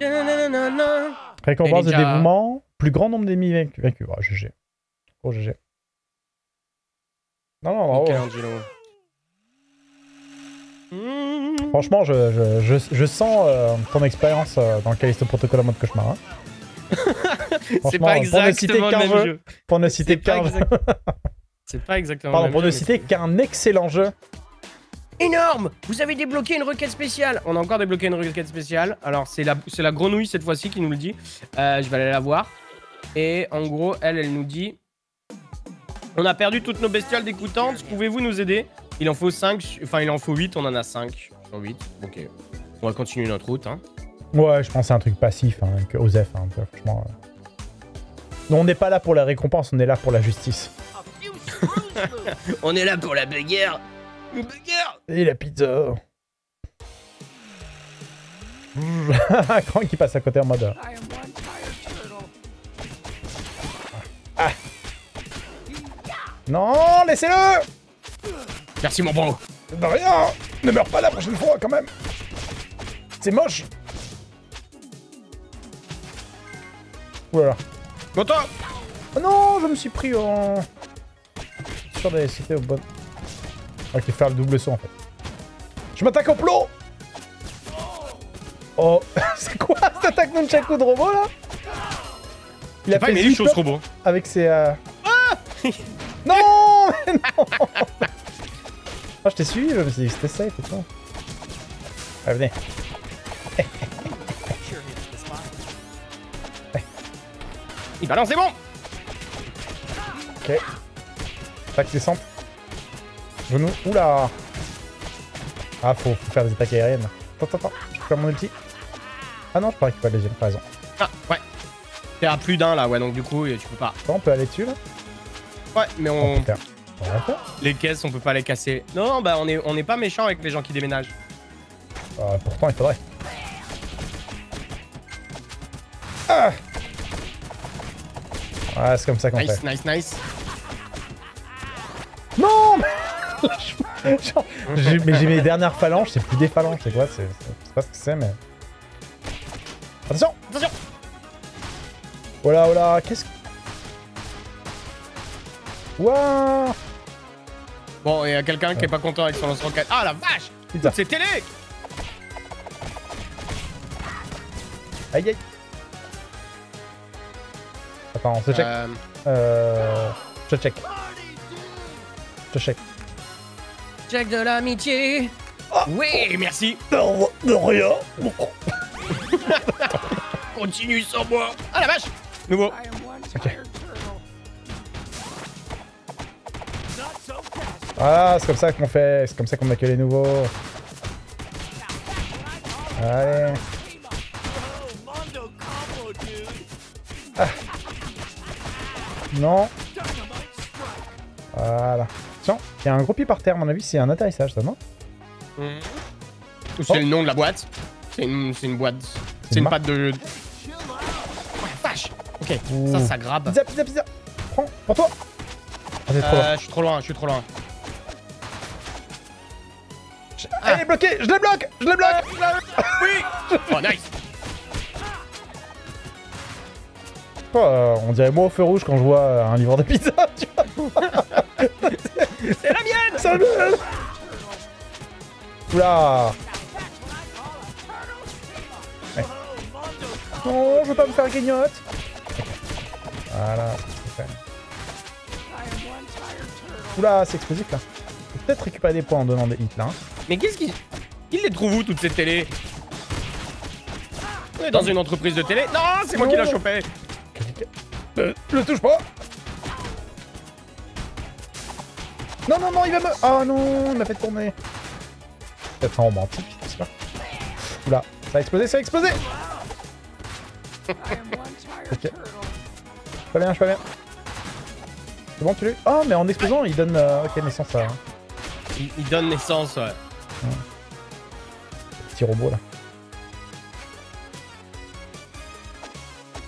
Euh... Récompense de dévouement, plus grand nombre d'ennemis vaincus. Oh, G G. Oh, G G. Non, non, bravo. Mmh. Franchement, je, je, je, je sens euh, ton expérience euh, dans le Callisto Protocol en mode cauchemar. Hein. C'est pas exactement le même jeu. Pour ne citer qu'un jeu. C'est pas exactement Pardon, pour ne citer qu'un excellent jeu. Énorme! Vous avez débloqué une requête spéciale! On a encore débloqué une requête spéciale. Alors, c'est la, la grenouille cette fois-ci qui nous le dit. Euh, je vais aller la voir. Et en gros, elle, elle nous dit... On a perdu toutes nos bestioles dégoûtantes. Pouvez-vous nous aider? Il en faut cinq. Enfin, il en faut huit. On en a cinq. huit. Ok. On va continuer notre route. Hein. Ouais, je pense que c'est un truc passif. Hein, avec Osef, hein, franchement. Non, on n'est pas là pour la récompense. On est là pour la justice. On est là pour la bagarre. Le bagarre. Et la pizza. Cran qui passe à côté en mode... Ah. Non, laissez-le. Merci mon bro. De rien. Ne meurs pas la prochaine fois quand même. C'est moche. Oulala. Bon toi. Oh non, je me suis pris en... Sur des cités au bon... Ok, faire le double saut en fait. Je m'attaque au plomb. Oh, c'est quoi cette attaque nunchaku de robot là? Il a pas mis les choses robot. Avec ses... Euh... Ah non mais non. Oh, je t'ai suivi, je me suis dit que c'était safe et tout. Allez, venez. Il balance, c'est bon. Ok. Attaque descente. Genou. Oula. Ah, faut, faut faire des attaques aériennes. Attends, attends, je peux faire mon ulti. Ah non, je peux récupérer les yeux, par exemple. Ah, ouais. T'es à plus d'un là, ouais, donc du coup, tu peux pas. Attends, on peut aller dessus là. Ouais, mais on... Oh, Les caisses, on peut pas les casser. Non, non, bah on est, on est pas méchant avec les gens qui déménagent. Euh, pourtant, il faudrait. Ah ouais, c'est comme ça qu'on nice, fait. Nice, nice, nice. Non, mais j'ai mes dernières phalanges, c'est plus des phalanges, c'est quoi? C'est pas ce que c'est, mais... Attention, attention. Oh là, oh là, qu'est-ce que... Wouah. Bon, il y a quelqu'un ouais. qui est pas content avec son lance-roquette. Ah la vache, c'est télé. Aïe, aïe. Attends, on se check. Euh... euh... Je check. Je check. Check de l'amitié. Ah. Oui, merci. De rien. Continue sans moi. Ah la vache. Nouveau. Ok. Ah, c'est comme ça qu'on fait, c'est comme ça qu'on accueille les nouveaux. Allez. Ah. Non. Voilà. Tiens, il y a un gros pied par terre, à mon avis, c'est un atterrissage, ça, non? Mmh. C'est oh. le nom de la boîte. C'est une, une boîte. C'est une, une patte de... Oh, vache. Ok, ouh. Ça, ça grabe. Pizza, pizza, pizza. Prends, prends toi. Ah, euh, je suis trop loin, je suis trop loin. Je... Ah. Elle est bloquée, je la bloque, je la bloque. Euh, oui. Oh, nice. Oh, on dirait moi au feu rouge quand je vois un livreur de pizza, tu vois. C'est la mienne. C'est la mienne. Oula. Ouais. Non, je veux pas me faire grignote. Voilà. Oula, c'est explosif là. Peut-être récupérer des points en donnant des hits là. Hein. Mais qu'est-ce qu'il... Il les trouve où toutes ces télés? On est dans une entreprise de télé. Non, c'est moi qui l'a chopé. Euh, je le touche pas. Non, non, non, il va me... Oh non, il m'a fait tourner. Peut-être un romantique, je sais pas. Oula, ça a explosé, ça a explosé. Ok. Pas bien, je suis pas bien. C'est bon, tu l'as eu? Oh, mais en explosant, il donne euh, okay, naissance à... Hein. Il, il donne naissance, ouais. ouais. Petit robot, là.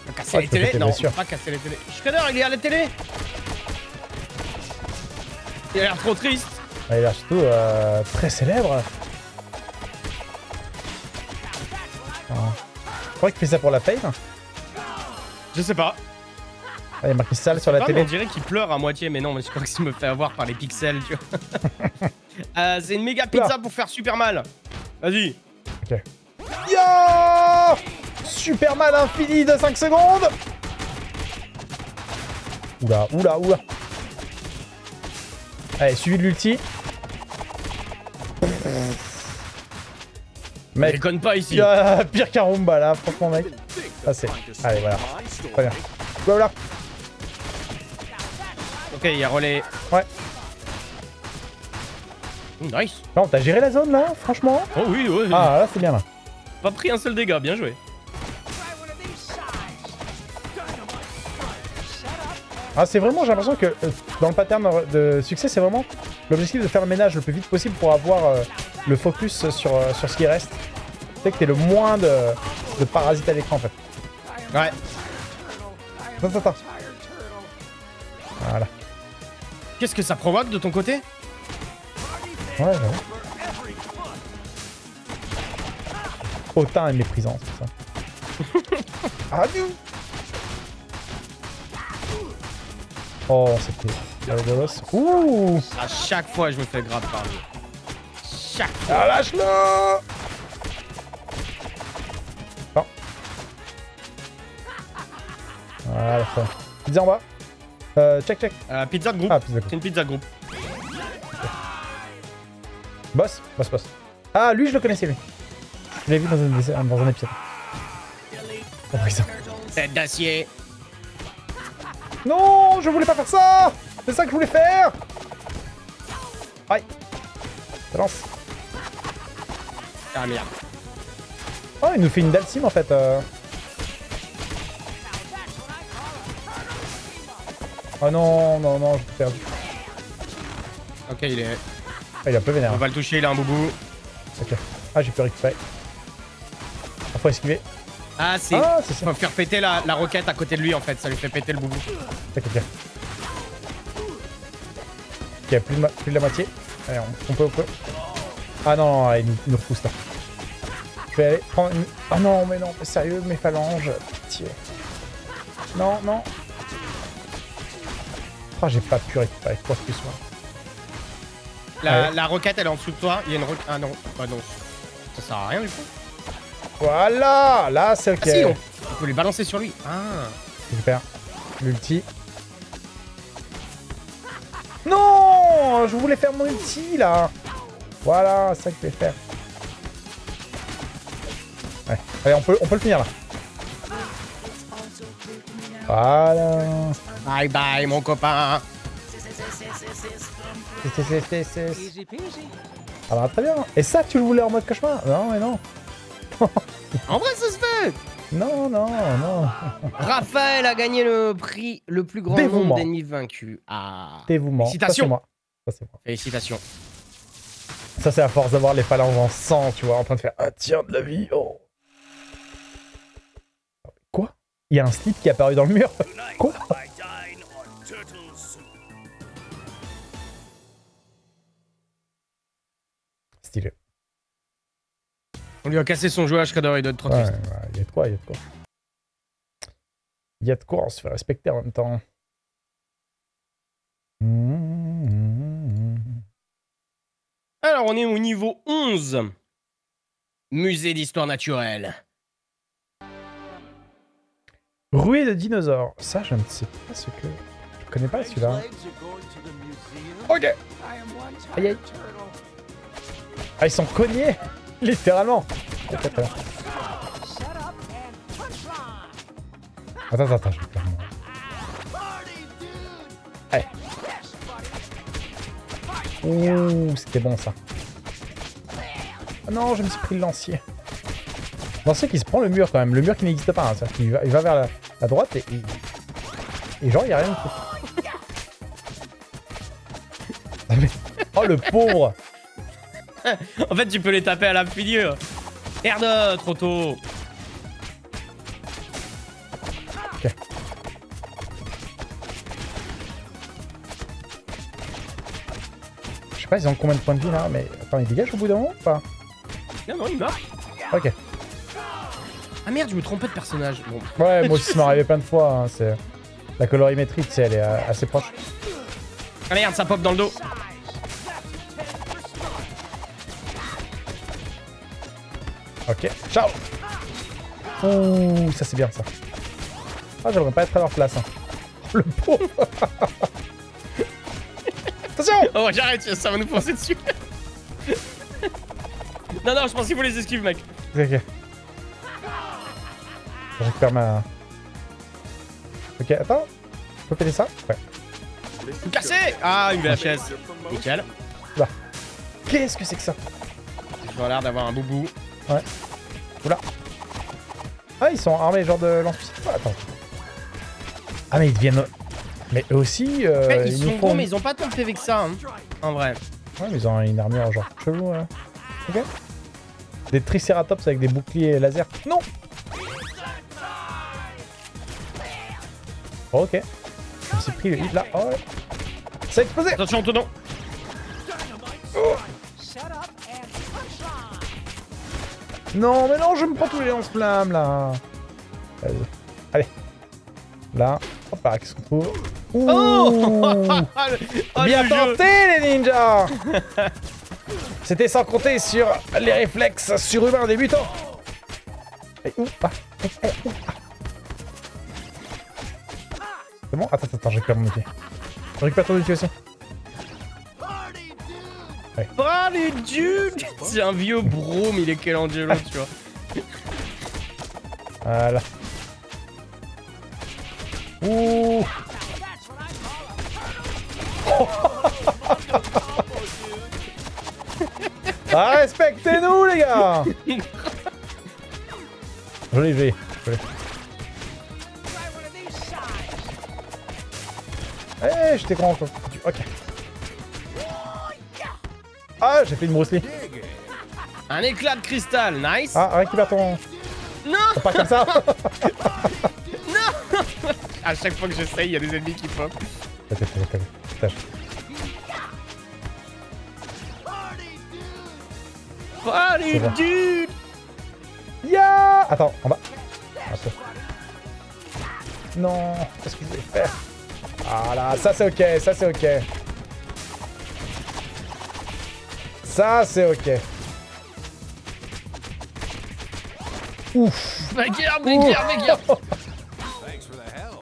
On va casser ah, les télés? Non, on va pas casser les télés. Shredder, il est à la télé? Il a l'air trop triste. Ah, il a l'air surtout euh, très célèbre. Oh. Je crois qu'il fait ça pour la paye. Je sais pas. Ah, il y a marqué sale sur la pas, télé. On dirait qu'il pleure à moitié, mais non, mais je crois que ça me fait avoir par les pixels, tu vois. euh, C'est une méga pizza pour faire super mal. Vas-y. Ok. Yo! Super mal infini de cinq secondes. Oula, oula, oula. Allez, suivi de l'ulti. Mec, déconne pas ici. Pire qu'un Roomba là, franchement, mec. Assez. Allez, voilà. Très bien. Voilà. Ok, il y a relais. Ouais. Nice. Non, t'as géré la zone là, franchement. Oh oui, oui. Ah là, c'est bien là. Pas pris un seul dégât, bien joué. Ah, c'est vraiment, j'ai l'impression que euh, dans le pattern de succès, c'est vraiment l'objectif de faire le ménage le plus vite possible pour avoir euh, le focus sur, euh, sur ce qui reste. Tu sais que t'es le moins de, de parasites à l'écran en fait. Ouais. Attends, attends. Voilà. Qu'est-ce que ça provoque de ton côté? Ouais, ouais. Hautain et méprisant, c'est ça. Ah, nous. Oh, c'était... Ouh. À chaque fois, je me fais grave par lui. Chaque fois. Ah, lâche-le. Bon. Voilà, ça. Pizza en bas. Euh, check, check. Euh, pizza de groupe. Ah, c'est une pizza de groupe. Boss, boss, boss. Ah, lui, je le connaissais, lui. Je l'ai vu dans un, dans un épisode. Oh, putain. Tête d'acier. Non, je voulais pas faire ça. C'est ça que je voulais faire. Aïe. Balance. Ah, merde. Oh, il nous fait une dalsim, en fait. Euh... Oh non, non, non, j'ai perdu. Ok, il est... Ah, il est un peu vénère. On va le toucher, il a un boubou. Ok. Ah, j'ai pu récupérer. Faut esquiver. Ah, c'est... Ah, faut faire péter la, la roquette à côté de lui, en fait. Ça lui fait péter le boubou. T'inquiète bien. Ok, plus de, ma... plus de la moitié. Allez, on, on peut, on peut. Ah non, il nous, il nous repousse là. Je vais aller prendre une... Oh non, mais non, sérieux, mes phalanges. Pitié. Non, non. Oh, j'ai pas pu récupérer quoi que ce soit. La, la roquette, elle est en dessous de toi. Il y a une roquette. Ah non, bah non. Ça sert à rien du coup. Voilà, là c'est ok. Ah, si, on... on peut lui balancer sur lui. Ah. Super. L'ulti. Non, je voulais faire mon ulti là. Voilà, c'est ça que je vais faire. Ouais. Allez, on peut, on peut le finir là. Voilà. Bye bye mon copain. Alors très bien. Et ça, tu le voulais en mode cauchemar? Non, mais non. En vrai, ça se fait. Non, non, non. Raphaël a gagné le prix le plus grand Dévouement. Nombre d'ennemis vaincus. Ah. Dévouement. Félicitations. Ça, moi. Ça, Félicitations. Ça, c'est à force d'avoir les phalanges en sang, tu vois, en train de faire un tiers de la vie. Oh. Quoi? Il y a un slip qui est apparu dans le mur. Quoi? Stylé. On lui a cassé son joueur à Shredder, il doit être trop triste. Ouais, ouais, y a de quoi, y a de quoi. Y a de quoi, on se fait respecter en même temps. Alors, on est au niveau onze. Musée d'histoire naturelle. Ruée de dinosaures. Ça, je ne sais pas ce que... Je connais pas celui-là. Ok. Aïe, aïe. Ah, ils sont cognés. Littéralement. Attends, attends, attends, je vais faire moi. Allez. Ouh, c'était bon ça. Oh non, je me suis pris le lancier. Lancier qui se prend le mur quand même. Le mur qui n'existe pas. Hein. C'est-à-dire qu'il va, il va vers la, la droite et, et... Et genre, il n'y a rien de foutu. Oh, le pauvre. En fait, tu peux les taper à la figure. Merde, trop tôt. Ok. Je sais pas, ils ont combien de points de vie là, mais attends, ils dégagent au bout d'un moment ou pas? Non, non, ils meurent. Ok. Ah merde, je me trompais de personnage. Bon. Ouais, moi aussi, ça m'est arrivé plein de fois. Hein, c'est... La colorimétrie, tu sais, elle est assez proche. Ah merde, ça pop dans le dos. Ok, ciao. Ouh, ça c'est bien ça. Ah, j'aimerais pas être à leur place. Hein. Le pauvre. Attention. Oh, j'arrête, ça va nous foncer dessus. Non, non, je pense qu'il faut les esquiver, mec. Ok. Je récupère ma... Ok, attends. Je peux péter ça? Ouais. Cassé. Ah, une V H S. Nickel. Bah. Qu'est-ce que c'est que ça? J'ai toujours l'air d'avoir un boubou. Ouais. Oula. Ah, ils sont armés genre de lance-pistole. Ah, attends. Ah, mais ils deviennent... Mais eux aussi... Euh, mais ils, ils sont bons, mais ils ont pas tant de P V que ça, hein. En vrai. Ouais, mais ils ont une armure genre chelou, hein. Ok. Des tricératops avec des boucliers laser. Non. Oh, ok. Je me suis pris le hit, là. Oh, ouais. Ça a explosé. Attention, tonneau. Oh. Non, mais non, je me prends tous les lance-flammes, là. Allez. Allez. Là. Hop là, qu'est-ce qu'on trouve? Ouh. Oh. Bien tenté, les ninjas. C'était sans compter sur les réflexes surhumains débutants. Et où? Ah. Ah. C'est bon? Attends, attends, je récupère mon outil. Je récupère ton outil aussi. Ouais. Ah les dudes. C'est un vieux bro, mais il est quel angelo, tu vois. Voilà. Ouh. Oh. Ah, respectez-nous, les gars. Joli, joli. Eh, hey, j'étais grand. Ok. Ah, j'ai fait une Bruce Lee. Un éclat de cristal, nice. Ah, récupère ton... Non, pas comme ça. Non. À chaque fois que j'essaye, il y a des ennemis qui pop. Party dude. Yeah. Attends, en bas. Non, qu'est-ce que je vais faire? Voilà, ça c'est ok, ça c'est ok. Ça c'est ok. Ouf. Regarde, regarde, regarde.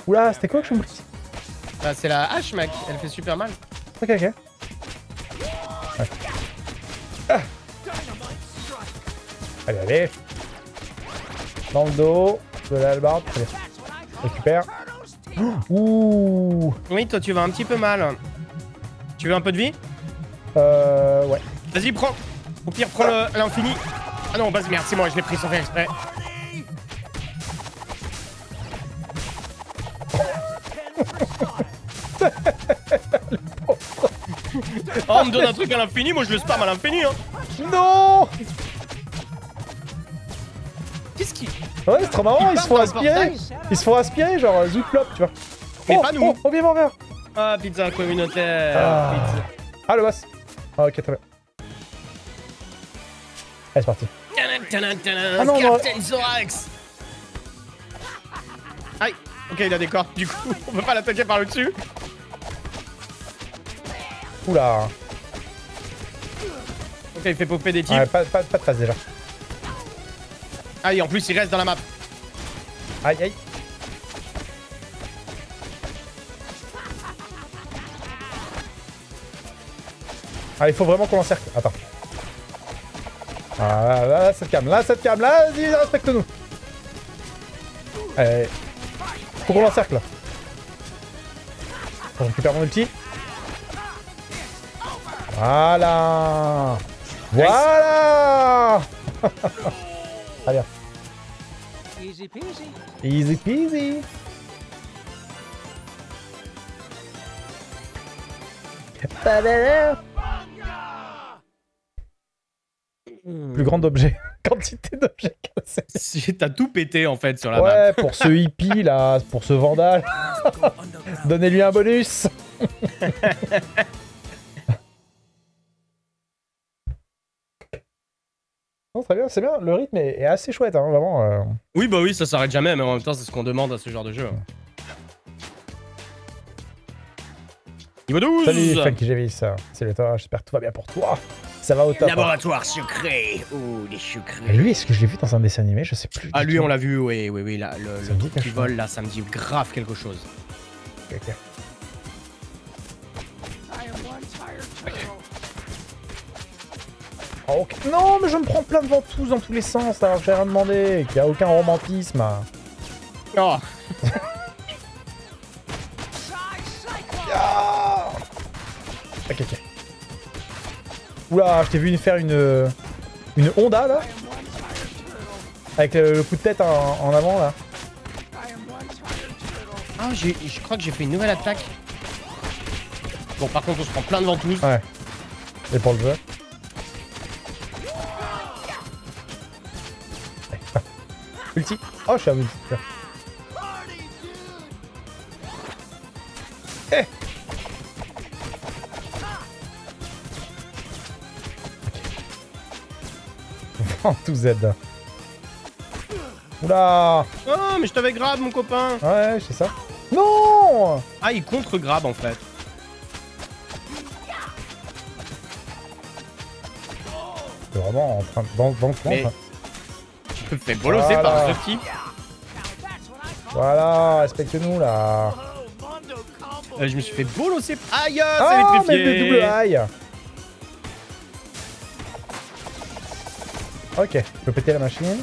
Oula, c'était quoi que je me dis? Ah, c'est la hache, mec. Elle fait super mal. Ok, ok. Ouais. Ah. Allez, allez. Dans le dos. De la hallebarde. Récupère. Ouh. Oui, toi, tu vas un petit peu mal. Tu veux un peu de vie? Euh, ouais. Vas-y, prends. Au pire, prends ah. l'infini. Ah non, base, merde, c'est moi, je l'ai pris sans faire exprès. Oh, on me donne un truc à l'infini, moi je le spam à l'infini, hein. Non. Qu'est-ce qui... Ouais, c'est trop marrant, ils, ils se font aspirer. Ils se font aspirer, genre zouplop, tu vois. Mais oh, pas nous. Oh, oh, viens, mon verre. Ah, pizza communautaire. Ah, pizza. Ah le boss. Ah, ok, très bien. Allez, c'est parti. Ah non, Captain Zorax. Aïe. Ok, il a des cordes, du coup, on peut pas l'attaquer par le dessus. Oula. Ok, il fait popper des types. Ouais, pas, pas, pas de trace déjà. Aïe, en plus, il reste dans la map. Aïe, aïe. Ah, il faut vraiment qu'on l'encercle. Attends. Ah, là, cette cam, là, cette cam, là, vas-y, respecte-nous. Allez. Faut qu'on l'encercle. On récupère mon ulti. Voilà. Voilà. Allez. Easy peasy. Easy peasy. Plus grande objet. Quantité d'objets cassés. T'as tout pété en fait sur la map. Ouais, pour ce hippie là, pour ce vandale. Donnez-lui un bonus. Non, très bien, c'est bien. Le rythme est, est assez chouette, hein, vraiment. Euh... Oui, bah oui, ça s'arrête jamais, mais en même temps, c'est ce qu'on demande à ce genre de jeu. Niveau douze. Salut, Funky Javis. Salut toi, j'espère que tout va bien pour toi. Ça va au top. Laboratoire sucré. Oh, les sucrés. Et lui, est-ce que je l'ai vu dans un dessin animé? Je sais plus. Ah, lui, tout. On l'a vu, oui, oui, oui. Là, le le truc qui vole, là, ça me dit grave quelque chose. Ok, ok. Okay. Non, mais je me prends plein de ventouses dans tous les sens, alors que j'ai rien demandé, qu'il n'y a aucun romantisme. Oh. Yeah. Ok, ok. Oula, je t'ai vu faire une, une Honda, là. Avec le, le coup de tête en, en avant, là. Ah, oh, je crois que j'ai fait une nouvelle attaque. Bon, par contre, on se prend plein de ventouses. Ouais. Et pour le jeu. Ulti. Oh, je suis à multi. Eh. Okay. En tout Z. Oula. Oh, mais je t'avais grab, mon copain. Ouais, c'est ça. Non. Ah, il contre-grab, en fait. C'est vraiment en train de... Dans, dans le fond, mais... Je te fais bolosser voilà. Par ce type. Voilà, respecte-nous là. Euh, je me suis fait bolosser. Aïe, c'est électrifié. Ah, mais le double aïe. Ok, je peux péter la machine.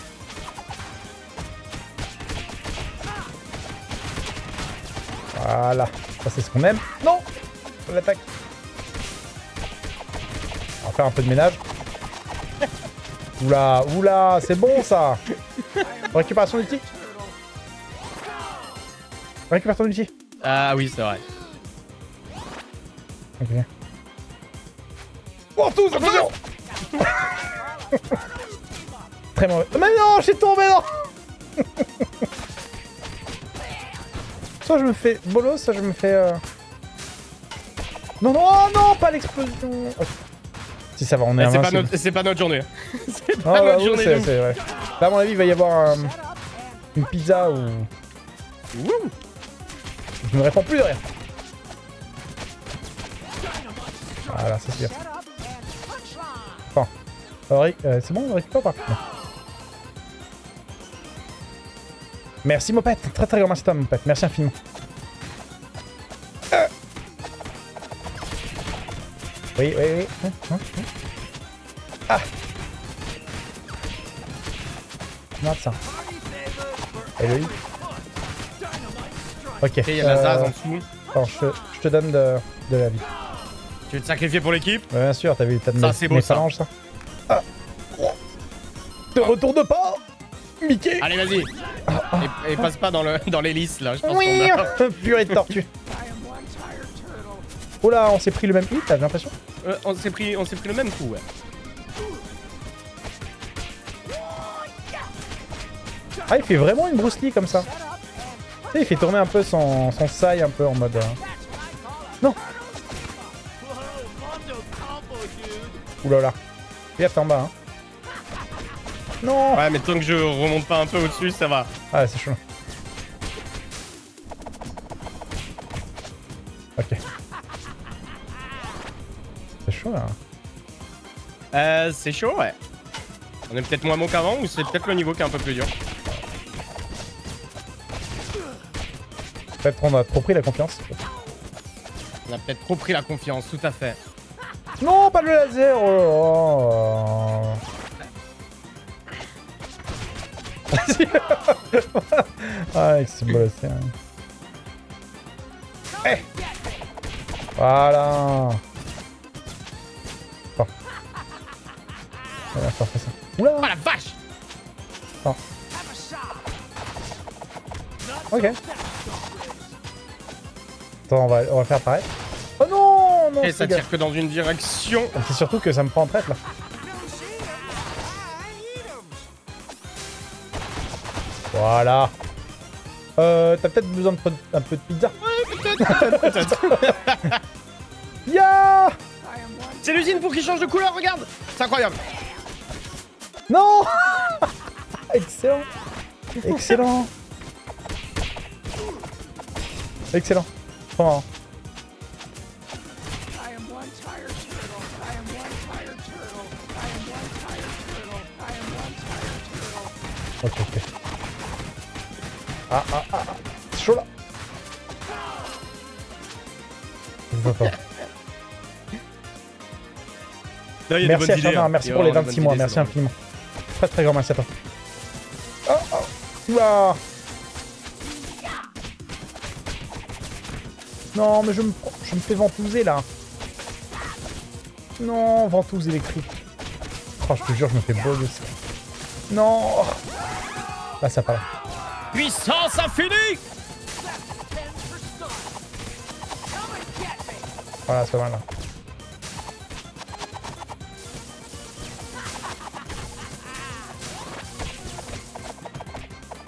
Voilà, ça c'est ce qu'on aime. Non, on l'attaque. On va faire un peu de ménage. Oula, oula, c'est bon ça. Récupération d'ulti. Récupère ton ulti. Ah oui, c'est vrai. Ok. Portouze, attention. Très mauvais. Mais non, je suis tombé, non. Soit je me fais bolos, soit je me fais... Euh... Non, non, non, pas l'explosion. Oh. Si ça va, on est eh, invincible. C'est pas, pas notre journée. C'est pas oh, notre bah, journée. Oui, c'est vrai. Là, à mon avis, il va y avoir euh, une pizza ou... Ouh. Je me réponds plus de rien. Voilà, c'est sûr. Enfin, euh, c'est bon, on récupère pas. Non. Merci Mopette, très très grand merci à toi Mopette, merci infiniment. Euh. Oui, oui, oui. Hein, hein, hein. Ah. Regarde ça. Et lui. Ok. Il okay, y a euh, la Zaz en dessous. Bon, je, je te donne de, de la vie. Tu veux te sacrifier pour l'équipe? Ouais, bien sûr, t'as vu, t'as de mes, beau, mes ça. phalanges, ça. Ah. Te retourne pas, Mickey. Allez, vas-y. Ah, ah, et, et passe pas dans l'hélice, dans là, je pense oui, qu'on a... purée de tortue. Oula, on s'est pris le même hit, t'as l'impression euh, On s'est pris, pris le même coup, ouais. Ah, il fait vraiment une Bruce Lee comme ça. Tu sais, il fait tourner un peu son, son sai, un peu en mode... Euh... Non. Oulala. Regarde, t'es en bas, hein. Non. Ouais, mais tant que je remonte pas un peu au-dessus, ça va. Ah, c'est chaud. Ok. C'est chaud, là. Euh, c'est chaud, ouais. On est peut-être moins bon qu'avant, ou c'est peut-être le niveau qui est un peu plus dur. Peut-être on a trop pris la confiance. On a peut-être trop pris la confiance, tout à fait. Non, pas le laser. Oh. Ah, c'est beau, c'est hein. Hey. Voilà. Bon. Voilà, ça fait ça. Oula. Oh la vache. Bon. Ok. Attends, on va, on va faire pareil. Oh non, non. Et ça tire que dans une direction. C'est surtout que ça me prend en traite là. Voilà. Euh, t'as peut-être besoin de prendre un peu de pizza. Ouais, peut-être. Peut-être. Yeah. C'est l'usine pour qu'il change de couleur, regarde. C'est incroyable. Non. Excellent. Excellent. Excellent. Bon. Ok, ok. Ah, ah, ah, ah. C'est chaud là. Je vois pas. Non, y a merci à Charmin, hein. Merci pour les vingt-six mois, idées, merci infiniment. Très très grand merci à toi. Oh, oh. Ouah. Non, mais je me, je me fais ventouser là. Non, ventouse électrique. Oh, je te jure, je me fais bug aussi. Non. Là, ça parle. Puissance infinie. Voilà, c'est pas mal là.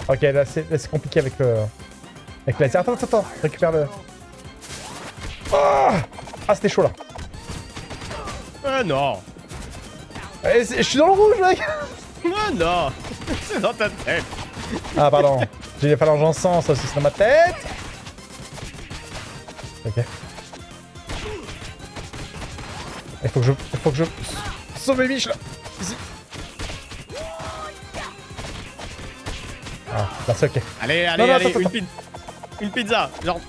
Ok, là c'est compliqué avec le... Avec la... Attends, attends, attends, récupère le... Oh ah, c'était chaud là. Euh non. Je suis dans le rouge mec. Euh non. C'est dans ta tête. Ah pardon, j'ai les phalanges en sang, ça aussi c'est dans ma tête. Ok. Il faut que je... Il faut que je... Sauve les biches là. Ici. Ah, là c'est ok. Allez, allez, non, non, allez, attends, une, attends. Pi une pizza, genre...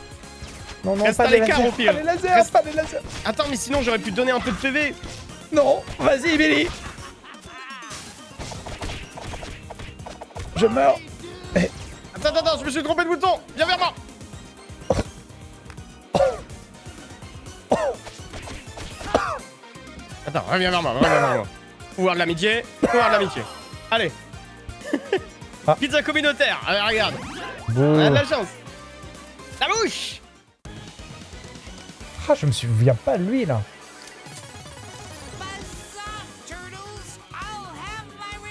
Non, non, reste pas, à des lasers, au pire. Pas des lasers, reste... pas des lasers. Attends, mais sinon j'aurais pu te donner un peu de P V. Non, vas-y Billy. Je meurs. Et... Attends, attends, je me suis trompé de bouton. Viens vers moi. Attends, reviens vers moi, reviens vers moi. Pouvoir de l'amitié, pouvoir de l'amitié. Allez. Ah. Pizza communautaire, allez, regarde. Bon. On a de la chance. La bouche. Ah, je me souviens pas de lui là.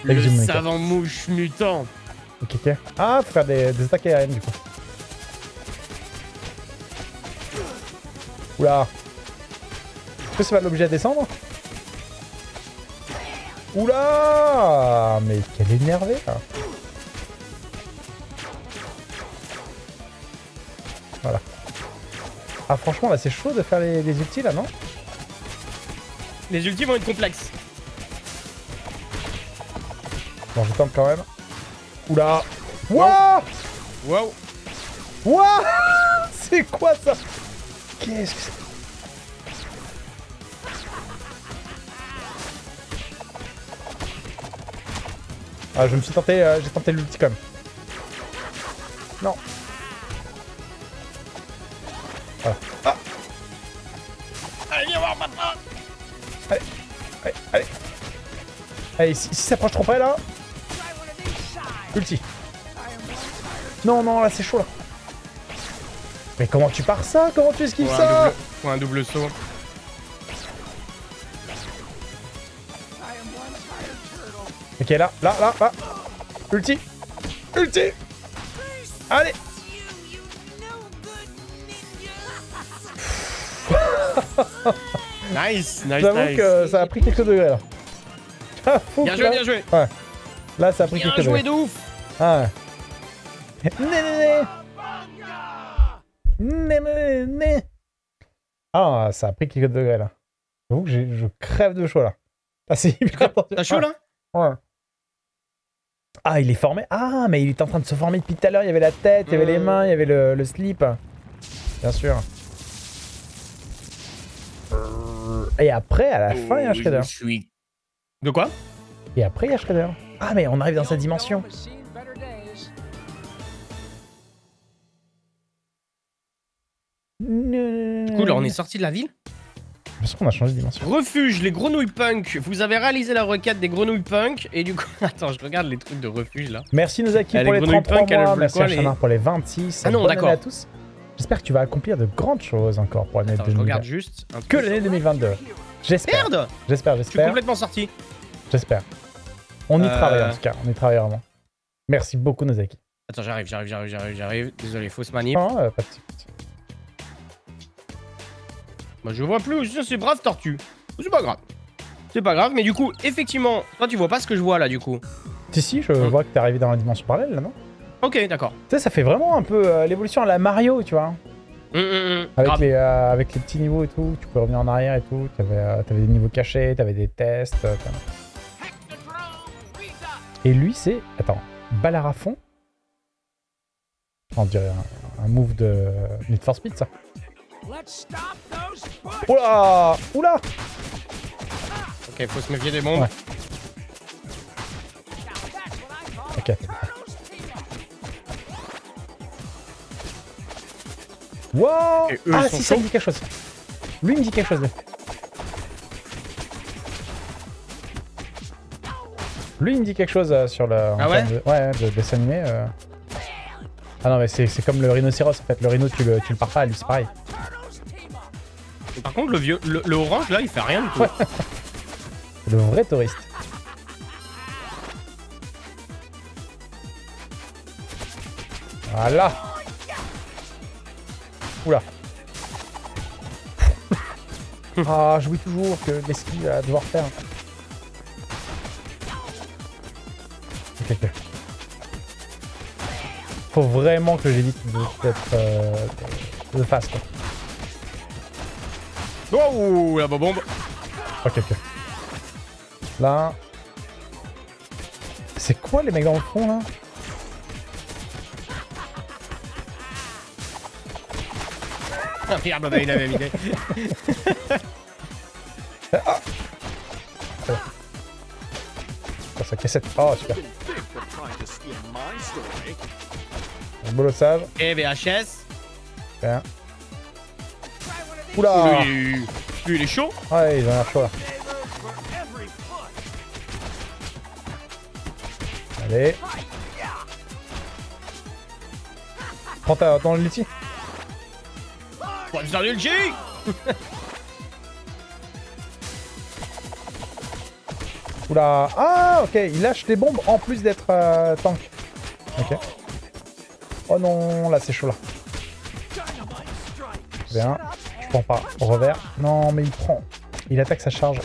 Le savant mouche mutant. Ok, ok. Ah, faut faire des, des attaques aériennes du coup. Oula. Est-ce que ça va l'obliger à descendre? Oula. Mais quel énervé là. Voilà. Ah franchement là c'est chaud de faire les, les ultis là, non? Les ultis vont être complexes. Bon, je tente quand même. Oula. Wouah. Wow. Wouah. C'est quoi ça? Qu'est-ce que c'est? Ah je me suis tenté, euh, j'ai tenté l'ulti quand même. Non. Voilà. Ah. Allez, viens voir maintenant. Allez, allez, allez. Allez, si, si ça approche trop près là. Ulti. Non, non, là c'est chaud là. Mais comment tu pars ça? Comment tu esquives ça? Faut un double saut. Ok, là, là, là, là. Ulti. Ulti. Allez. Nice, nice, j'avoue nice. Que ça a pris quelques degrés là. J'avoue bien joué, là... bien joué. Ouais. Là, ça a pris bien quelques joué degrés. Bien joué de ouf. Ah ouais. Né, né, né. Né, né, né. Ah, ça a pris quelques degrés là. J'avoue que je crève de chaud là. Ah, c'est hyper. T'as chaud là? Ouais. Ah, il est formé. Ah, mais il était en train de se former depuis tout à l'heure. Il y avait la tête, il y avait mmh. les mains, il y avait le, le slip. Bien sûr. Et après, à la fin, il y a Shredder. Suis... De quoi? Et après, il y a Shredder. Ah, mais on arrive dans cette dimension. Du coup, là, on est sorti de la ville? Parce qu'on a changé de dimension. Refuge, les grenouilles punk. Vous avez réalisé la requête des grenouilles punk. Et du coup, attends, je regarde les trucs de refuge, là. Merci, Nozaki, ah, pour les, les trente-trois mois. Merci, Chanard, pour les vingt-six. Ah non, d'accord. À tous. J'espère que tu vas accomplir de grandes choses encore pour l'année deux mille vingt-deux. Je regarde juste un que l'année deux mille vingt-deux. J'espère. Merde. J'espère, j'espère. Je suis complètement sorti. J'espère. On y euh... travaille en tout cas. On y travaille vraiment. Merci beaucoup, Nozaki. Attends, j'arrive, j'arrive, j'arrive, j'arrive, j'arrive. Désolé, fausse manip. Non, euh, pas de suite. Bah, je vois plus. C'est brave tortue. C'est pas grave. C'est pas grave, mais du coup, effectivement, toi, tu vois pas ce que je vois là, du coup. Si, si, je hum. vois que t'es arrivé dans la dimension parallèle là, non? Ok, d'accord. Tu sais, ça fait vraiment un peu euh, l'évolution à la Mario, tu vois. Mmh, mmh, avec, les, euh, avec les petits niveaux et tout, tu peux revenir en arrière et tout. T'avais euh, des niveaux cachés, t'avais des tests. Euh, et lui, c'est... Attends, Balarafon. On dirait un, un move de Need for Speed, ça. Oula. Oula. Ok, faut se méfier des bombes. Ouais. Ok. Wow. Et eux, ah si, ça me dit quelque chose. Lui me dit quelque chose. Là. Lui il me dit quelque chose euh, sur le... Ah ouais de, ouais, de dessin animé. Euh... Ah non mais c'est comme le rhinocéros en fait. Le rhino tu le, tu le pars pas, lui c'est pareil. Et par contre le vieux, le, le orange là il fait rien du tout. Ouais. Le vrai touriste. Voilà. Oula. Ah, je jouis toujours que l'esquive va devoir faire. Ok, ok. Faut vraiment que j'évite d'être euh, de face, quoi. Wow, la bombe. Ok, ok. Là. C'est quoi les mecs dans le front, là? Regarde, on a eu la même idée. Ah. Oh, ça cassette. Oh, super. Un bolossage. Et V H S. Bien. Oula. Lui, lui, il est chaud. Ouais, il en a l'air chaud là. Allez. Prends ta dans le litige. Dans l'ulti. Oula. Ah, ok. Il lâche des bombes en plus d'être euh, tank. Ok. Oh non, là, c'est chaud, là. Bien. Je prends pas. Au revers. Non, mais il prend. Il attaque sa charge.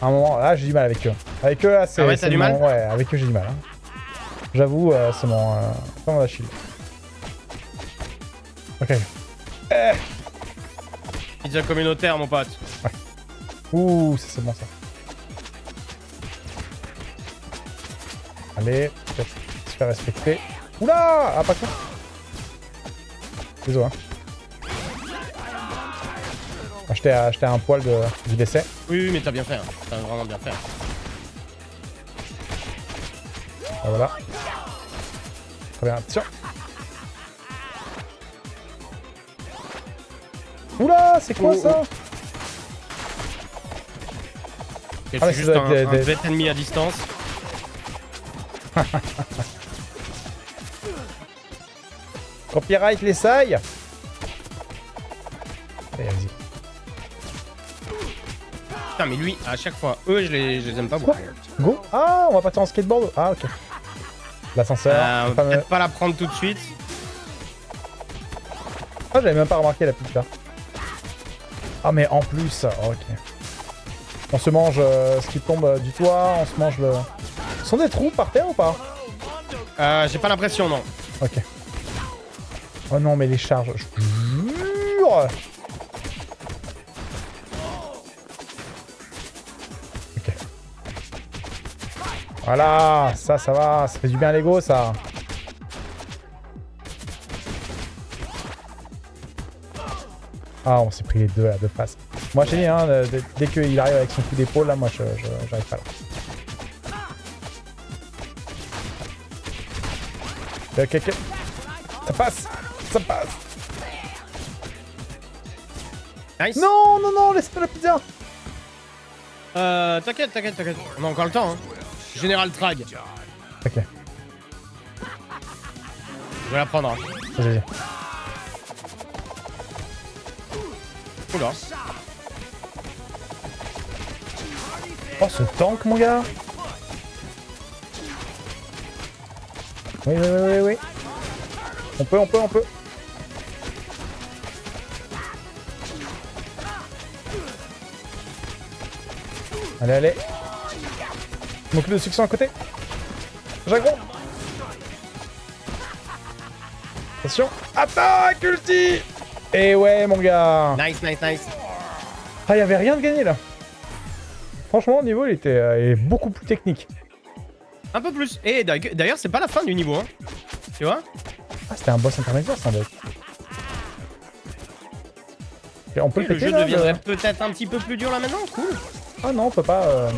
À un moment, là, j'ai du mal avec eux. Avec eux, là, c'est... Ah ouais, t'as du mal ? Ouais, avec eux, j'ai du mal. Hein. J'avoue, euh, c'est mon... Euh, c'est mon Achille. Ok. Eh. Il devient communautaire, mon pote. Ouais. Ouh, c'est bon, ça. Allez, peut-être se faire respecter. Oula. Ah, pas con. Désolé, hein. Acheter à, acheter à un poil de, du décès. Oui, oui, mais t'as bien fait. Hein. T'as vraiment bien fait. Ah, voilà. Très bien, attention. Oula, c'est quoi oh, ça oh. Ah, c'est juste un, des, un des... bête ennemi à distance. Copyright les sailles. Allez, vas-y. Putain, mais lui, à chaque fois, eux, je les, je les aime pas. Quoi bon. Go. Ah, on va partir en skateboard. Ah, ok. L'ascenseur. Euh, peut-être fameux... pas la prendre tout de suite. Ah, j'avais même pas remarqué la petite là. Ah, mais en plus, oh, ok. On se mange euh, ce qui tombe euh, du toit, on se mange le... Ce sont des trous par terre ou pas? Euh, j'ai pas l'impression, non. Ok. Oh non, mais les charges, je jure. Ok. Voilà, ça, ça va, ça fait du bien à l'ego, ça. Ah, on s'est pris les deux à deux faces. Moi, j'ai dit, hein, dès qu'il arrive avec son coup d'épaule, là, moi, je, je, j'arrive pas là. Ok, ok. Ça passe. Ça passe. Nice. Non, non, non, laisse pas la pizza. Euh, t'inquiète, t'inquiète, t'inquiète. On a encore le temps, hein. Général Trag. Ok. Je vais la prendre. Vas-y. Oula. Oh, ce tank, mon gars. Oui, oui, oui, oui. On peut, on peut, on peut. Allez, allez. Mon clé de succion à côté. J'aggro. Attention. Attaque, ulti. Et ouais, mon gars. Nice, nice, nice. Ah, il n'y avait rien de gagné, là. Franchement, le niveau, il était euh, beaucoup plus technique. Un peu plus. Et d'ailleurs, c'est pas la fin du niveau, hein. Tu vois? Ah, c'était un boss intermédiaire, ça, mec. Et on peut oui, le péter, le jeu là, deviendrait de... peut-être un petit peu plus dur, là, maintenant. Cool. Ah non, on peut pas... Euh...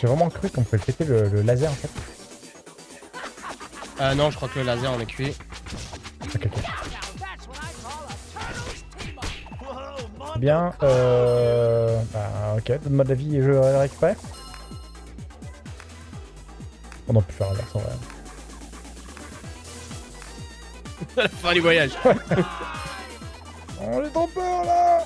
J'ai vraiment cru qu'on pouvait péter le, le laser, en fait. Ah euh, non, je crois que le laser, on est cuit. Ok, ok. Bien, euh... Bah, ok, donne-moi de la vie et je la récupère. On n'a plus faire l'inverse en vrai. La fin du voyage. On est en peur là.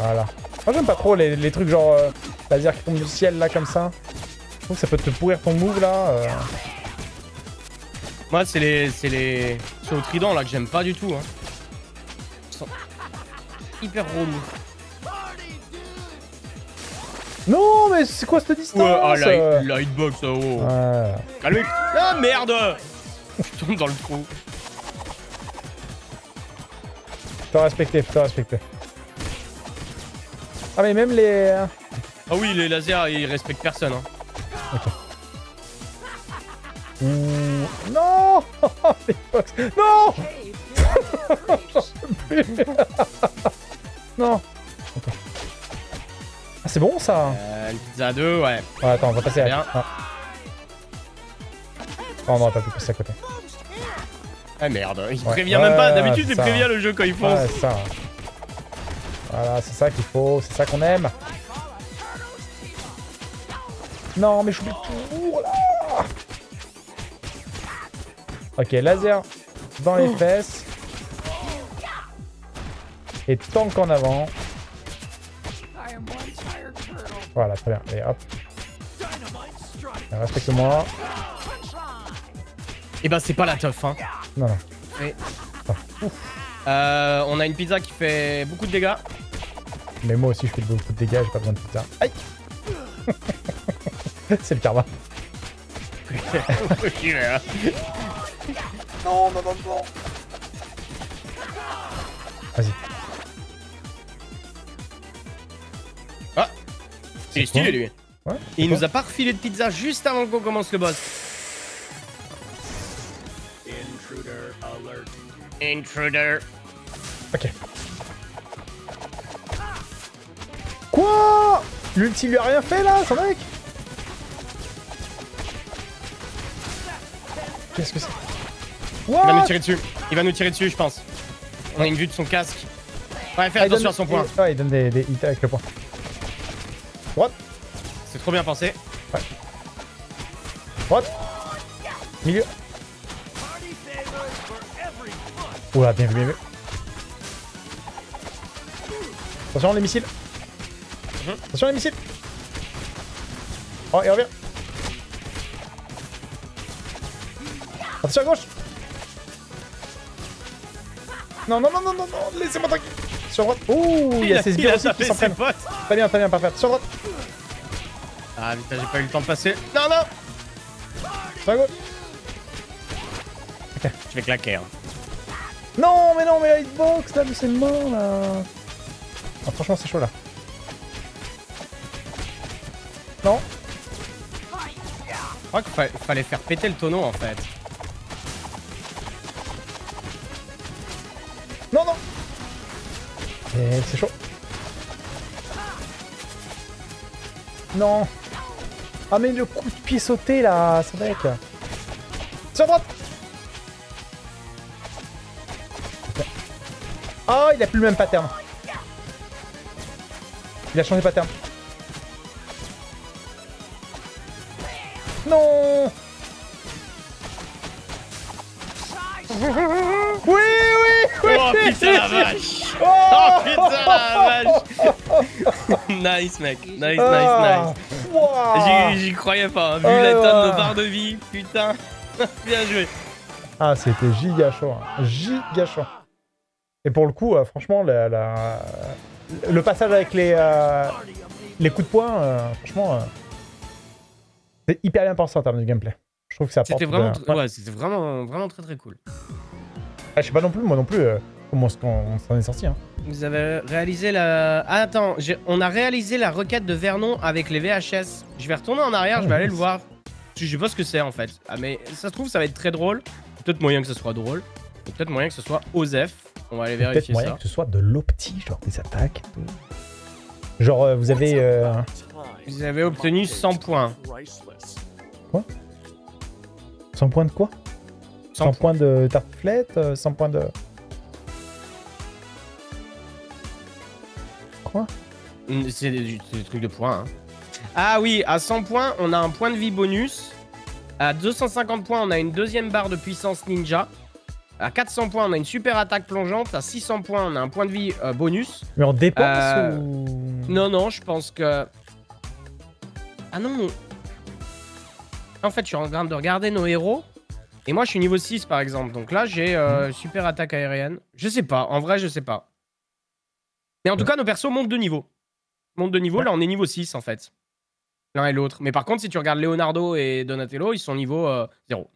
Voilà. Moi j'aime pas trop les, les trucs genre euh, laser qui tombe du ciel là comme ça. Je trouve que ça peut te pourrir ton move là. Euh... Moi, c'est les, c'est les, c'est au trident là que j'aime pas du tout. Hein. Ils sont hyper relous. Non, mais c'est quoi cette distance? Ouais, ah, light, euh... lightbox, oh. Ouais. Calme. Ah merde. Je tombe dans le trou. Faut respecter, faut respecter. Ah mais même les. Ah oui, les lasers, ils respectent personne. Hein. Ok. Mmh. Non. Lightbox. Non. J'en peux plus. Non. Okay. Ah, c'est bon ça. Euh, une pizza à deux, ouais. Ouais, attends, on va passer bien. À... Oh non, t'as pu passer à côté. Ah merde, il ouais. prévient ouais, même pas. D'habitude, il prévient le jeu quand il faut. Ouais, c'est ça. Voilà, c'est ça qu'il faut, c'est ça qu'on aime. Non, mais j'oublie toujours là. Ok, laser dans les fesses. et tank en avant. Voilà, très bien. Et hop. Respecte-moi. Et eh ben c'est pas la teuf, hein. Non, non. Oui. Oh. Euh, on a une pizza qui fait beaucoup de dégâts. Mais moi aussi je fais beaucoup de dégâts, j'ai pas besoin de pizza. Aïe. C'est le karma. Non, non, non, non. Vas-y. Ah. Il est stylé, lui. Ouais, et il nous a pas refilé de pizza juste avant qu'on commence le boss. Intruder alert. Intruder. Ok. Quoi? L'ulti lui a rien fait là, son mec? Qu'est-ce que c'est? Il va nous tirer dessus. Il va nous tirer dessus, je pense. On a une vue de son casque. Ouais, fais attention à son point. Ah, il donne des, des hits avec le point. What? C'est trop bien pensé. Ouais. What? Milieu. Oula, bien vu, bien vu. Attention les missiles. Mmh. Attention les missiles. Oh, il revient. Attention à gauche. Non, non, non, non, non, non, laissez-moi tranquille. Sur droite. Ouh, il y a, a ces sbires aussi qui s'en prennent. Très bien, très bien, parfait. Sur droite. Ah putain, j'ai pas eu le temps de passer. Non, non. Sur la gauche. Ok. Je vais claquer. Hein. Non, mais non, mais la hitbox, là, mais c'est mort, là. Ah, franchement, c'est chaud, là. Non. Je crois qu'il fa fallait faire péter le tonneau, en fait. Non, non. Et c'est chaud. Non. Ah, mais le coup de pied sauté, là, ça mec. Sur droite. Oh, il a plus le même pattern. Il a changé de pattern. Non. Oui, oui, oui. Oh putain la vache. Oh, oh putain la vache. Nice mec. Nice, nice, ah, nice. Wow. J'y croyais pas, hein. Vu ah, la tonne de barres de vie, putain. Bien joué. Ah, c'était giga chaud, hein. Giga chaud. Et pour le coup, euh, franchement, la, la, le passage avec les, euh, les coups de poing, euh, franchement, euh, c'est hyper bien pensé en termes de gameplay. Je trouve que ça apporte... C'était vraiment, de... ouais. Ouais, c'était vraiment, vraiment très très cool. Ah, je sais pas non plus, moi non plus, euh, comment on s'en est sorti. Hein. Vous avez réalisé la... Ah, attends, on a réalisé la requête de Vernon avec les V H S. Je vais retourner en arrière, oh, je vais aller le voir. Je sais pas ce que c'est en fait. Ah, mais ça se trouve, ça va être très drôle. Peut-être moyen que ce soit drôle. Peut-être moyen que ce soit Osef. On va aller vérifier ça. Peut-être moyen que ce soit de l'opti, genre des attaques. Genre, euh, vous avez... Euh... Vous avez obtenu cent points. Quoi? cent points de quoi? cent, cent points de tartelette, cent points de... Quoi? C'est des, des trucs de points, hein. Ah oui, à cent points, on a un point de vie bonus. À deux cent cinquante points, on a une deuxième barre de puissance ninja. À quatre cents points, on a une super attaque plongeante. À six cents points, on a un point de vie euh, bonus. Mais on dépense euh... ou... Non, non, je pense que... Ah non, non. En fait, je suis en train de regarder nos héros. Et moi, je suis niveau six, par exemple. Donc là, j'ai euh, mmh. super attaque aérienne. Je sais pas. En vrai, je sais pas. Mais en ouais. tout cas, nos persos montent de niveau. Montent de niveau. Ouais. Là, on est niveau six, en fait. L'un et l'autre. Mais par contre, si tu regardes Leonardo et Donatello, ils sont niveau euh, zéro.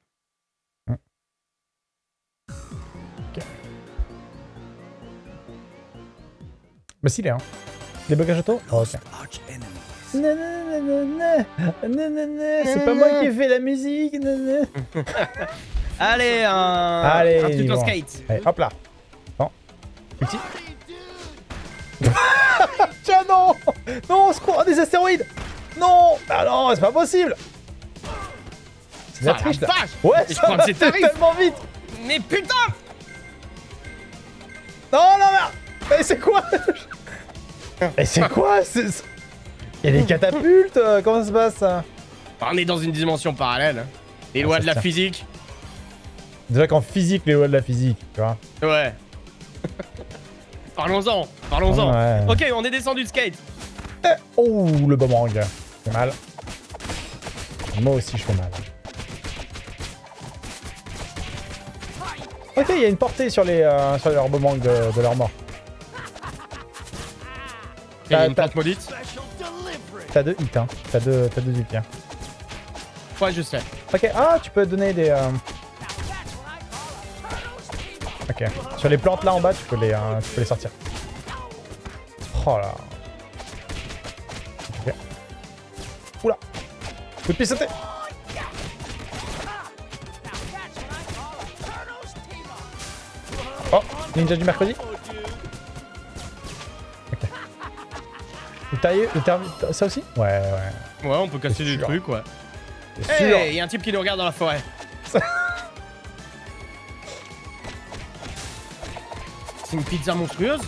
Bah si, les hein. Débogage auto. Oh, ok. Non, non, non, non, non, non, non, c'est pas moi qui ai fait la musique. Non, non. Allez, un... Allez, un tuto skate. Allez, hop là. Bon. Petit. Tiens, non. Non, on se court des astéroïdes. Non. Bah non, c'est pas possible. C'est la triche, là. Ouais, je crois que c'est tellement vite. Mais putain. Non, non, merde. Mais c'est quoi? Mais c'est quoi? Il y a des catapultes? Comment ça se passe ça? On est dans une dimension parallèle. Les ah, lois de la ça. physique. Déjà qu'en physique, les lois de la physique, tu vois. Ouais. Parlons-en, parlons-en. Ouais. Ok, on est descendu de skate. Eh, oh, le boomerang. C'est mal. Moi aussi, je fais mal. Ok, il y a une portée sur les euh, sur leur boomerang de, de leur mort. Il y a une plante maudite. T'as deux hits, hein. T'as deux, t'as deux hits, hein. Ouais, je sais. Ok, ah, tu peux donner des... Euh... Ok. Sur les plantes là en bas, tu peux les, euh, tu peux les sortir. Oh là. Ok. Oula. Coup de pied sauté. Oh, ninja du mercredi. Ok. Le taille, le taille, ça aussi? Ouais, ouais. Ouais, on peut casser des trucs, ouais. Hey, y'a un type qui nous regarde dans la forêt. C'est une pizza monstrueuse.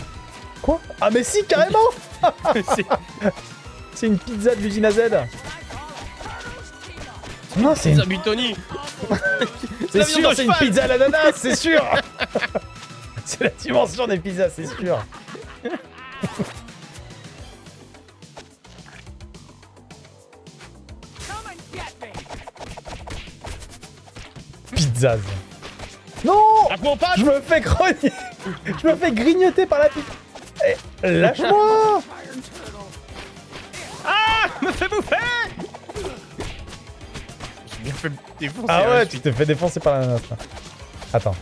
Quoi? Ah mais si, carrément. C'est une pizza de l'usine à Z. Non, c'est une pizza Buitoni. C'est sûr, c'est une pizza à l'ananas, c'est sûr. C'est la dimension des pizzas, c'est sûr. Pizzas. Non, je me fais grogner. Je me fais grignoter par la pizza. Lâche-moi. Ah, je me fais bouffer. J'ai bien fait défoncer. Ah ouais, tu t'es fait défoncer par la nôtre. Attends.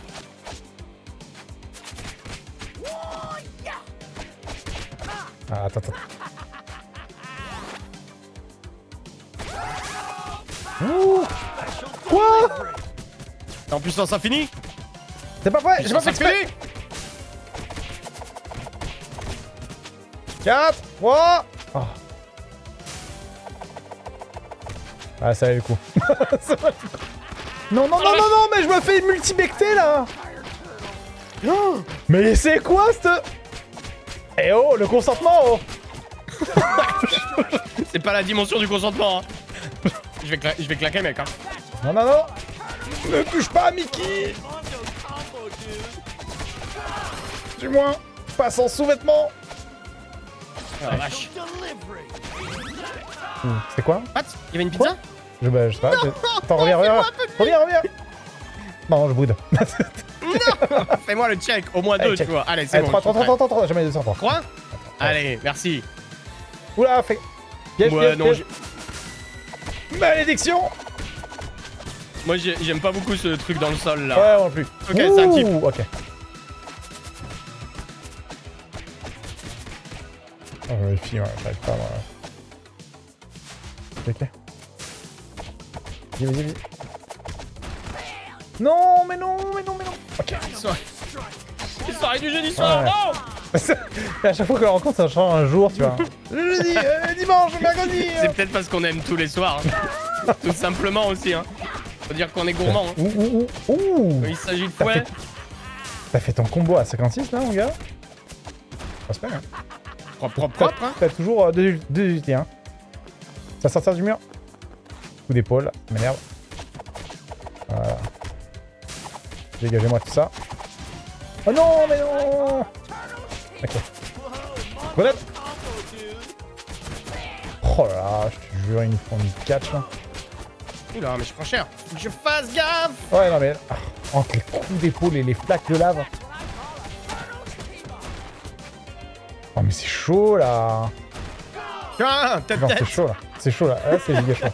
Ah, attends, attends. Ouh. Quoi? T'es en puissance infinie? C'est pas vrai, j'ai pas fait exprès. quatre, trois... Oh. Ah, ça valait le coup. Ça valait le coup. Non, non, non, non, non, mais je me fais multibecter, là. Oh. Mais c'est quoi, c'te... Eh oh, le consentement, oh. C'est pas la dimension du consentement, hein. Je vais, cla... je vais claquer, mec, hein. Non, non, non. Ne touche pas, Mickey. Du moins, pas sans sous-vêtements. Ah, vache. C'est quoi? What? Il y avait une pizza? Je, bah, je sais pas. Attends, reviens, reviens. Reviens, reviens. Non, je boude. Non. Fais-moi le check, au moins deux, tu vois. Allez, c'est bon. trois, trois, trois, trois, trois, jamais deux cents trois. trois? Allez, merci. Oula, fais... Piège, piège, piège. Malédiction. Moi, j'aime pas beaucoup ce truc dans le sol, là. Ouais, non plus. Ok, c'est un type. Ok. Oh, je vérifie, ouais, j'arrive pas, moi. Ok. Vas-y, vas-y, vas-y. Non, mais non, mais non, mais non. Ok. Ils sont arrivés du jeudi soir. Ouais. Oh. À chaque fois que la rencontre, ça change un jour, tu vois. Le jeudi, euh, dimanche, mercredi. C'est euh... peut-être parce qu'on aime tous les soirs. Hein. Tout simplement aussi, hein. Faut dire qu'on est gourmand. Hein. Ouh, ouh, ouh. Il s'agit de fouet. T'as fait... fait ton combo à cinquante-six, là, mon gars. J'espère, hein. Propre, propre, propre. T'as toujours euh, deux, deux unités, hein. Ça sortir du mur. Coup d'épaule, m'énerve. Voilà. Dégagez-moi tout ça. Oh non, mais non. Ok. Grenade. Oh là là, je te jure, ils nous font une catch, là. Oula, mais je prends cher. Faut que je fasse gaffe. Ouais, non, mais... Oh, quel coup d'épaule et les flaques de lave. Oh mais c'est chaud là. Ah, c'est chaud là. C'est chaud là. Ah, c'est giga chaud.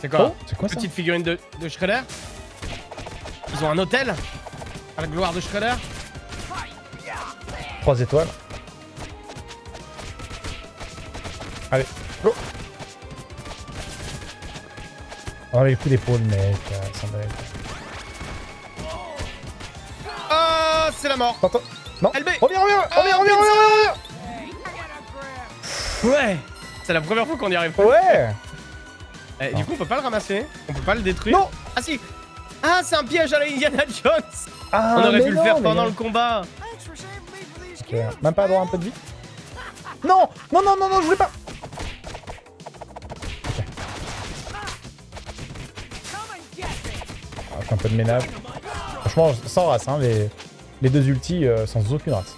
C'est quoi, oh, quoi? Petite ça figurine de, de Shredder. Ils ont un hôtel à la gloire de Shredder. Trois étoiles. Allez, go. Oh les coups d'épaule mec, ça me... C'est la mort. Attends. Non. L B. Reviens, reviens, oh, reviens, reviens, reviens, reviens. Ouais. C'est la première fois qu'on y arrive. Ouais. Eh, du coup, on peut pas le ramasser. On peut pas le détruire. Non. Ah si. Ah, c'est un piège à la Indiana Jones. Ah, on aurait pu non, le faire pendant mais... le combat. Okay. Même pas avoir un peu de vie. Non, non, non, non, non, je voulais pas. Okay. Ah, je fais un peu de ménage. Franchement, sans race, hein, les, les deux ultis euh, sans aucune race.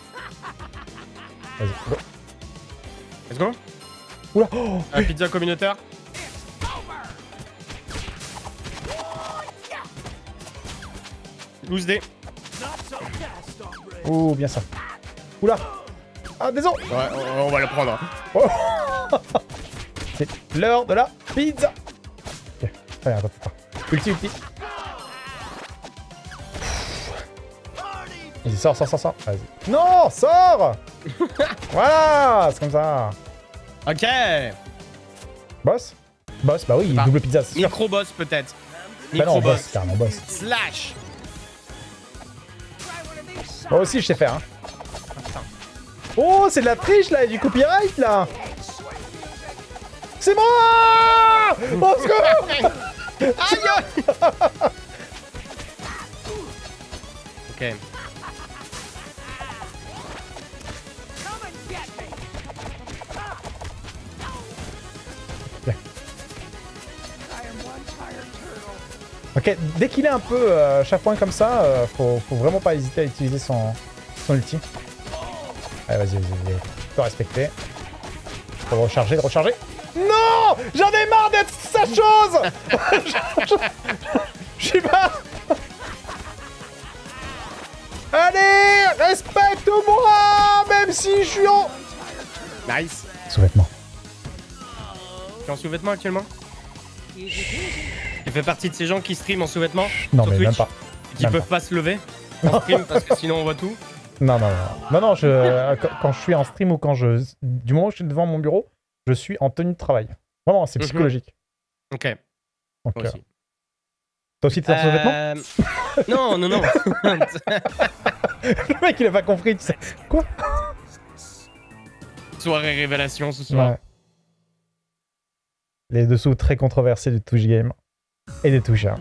Vas-y, go. Let's go. Oula, oh, un oui. Pizza communautaire. douze dés. Oh, bien ça. Oula. Ah, désolé. Ouais, on va le prendre. Oh. C'est l'heure de la pizza. Okay. Attends, attends, attends. Ulti, ulti. Vas-y, sors, sors, sors, sors. Vas-y. Non, sors. Voilà, c'est comme ça. Ok. Boss. Boss, bah oui, double pizza. Micro-boss peut-être. Micro-boss. Carrément, boss. Slash. Moi aussi, je sais faire. Hein. Oh, c'est de la triche là, et du copyright là. C'est moi. Bon, let's go. Aïe. Ok. Ok, dès qu'il est un peu euh, chapouin comme ça, euh, faut, faut vraiment pas hésiter à utiliser son, son ulti. Allez, vas-y, vas-y, faut respecter. Faut recharger, recharger. Non, j'en ai marre d'être sa chose. Je suis pas. Allez, respecte-moi, même si je suis en. Nice. Sous-vêtements. Tu es en sous-vêtements actuellement? Tu fais partie de ces gens qui streament en sous-vêtements? Non, mais Twitch, même pas. Qui même peuvent pas, pas se lever en stream parce que sinon on voit tout. Non, non, non. Non, non, je, quand je suis en stream ou quand je. Du moment où je suis devant mon bureau, je suis en tenue de travail. Vraiment, c'est psychologique. Mm-hmm. Ok. Donc, moi aussi. Euh... Toi aussi, t'es en euh... sous-vêtements? Non, non, non. Le mec, il a pas compris, tu sais. Quoi? Soirée révélation ce soir. Ouais. Les dessous très controversés du Twitch Game. Et des touches. Hein.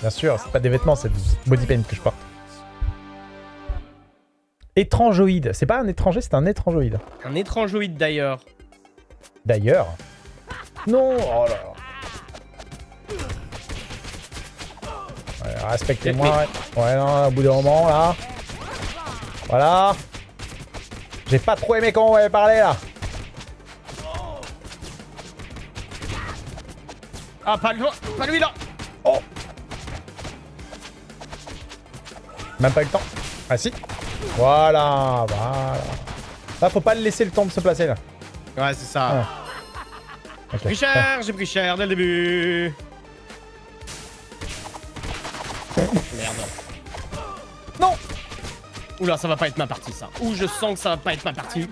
Bien sûr, c'est pas des vêtements, c'est du body paint que je porte. Étrangeoïde. C'est pas un étranger, c'est un étrangeoïde. Un étrangeoïde d'ailleurs. D'ailleurs? Non. Oh là là. Ouais, respectez-moi. Ouais, non, au bout d'un moment, là. Voilà. J'ai pas trop aimé quand on avait parlé, là. Ah, pas lui, pas lui là. Oh. Même pas eu le temps. Ah si. Voilà, voilà. Là, faut pas le laisser le temps de se placer, là. Ouais, c'est ça. Ah. Okay. J'ai pris cher, ah. j'ai pris cher dès le début. Merde. Non. Oula, ça va pas être ma partie, ça. Ou je sens que ça va pas être ma partie.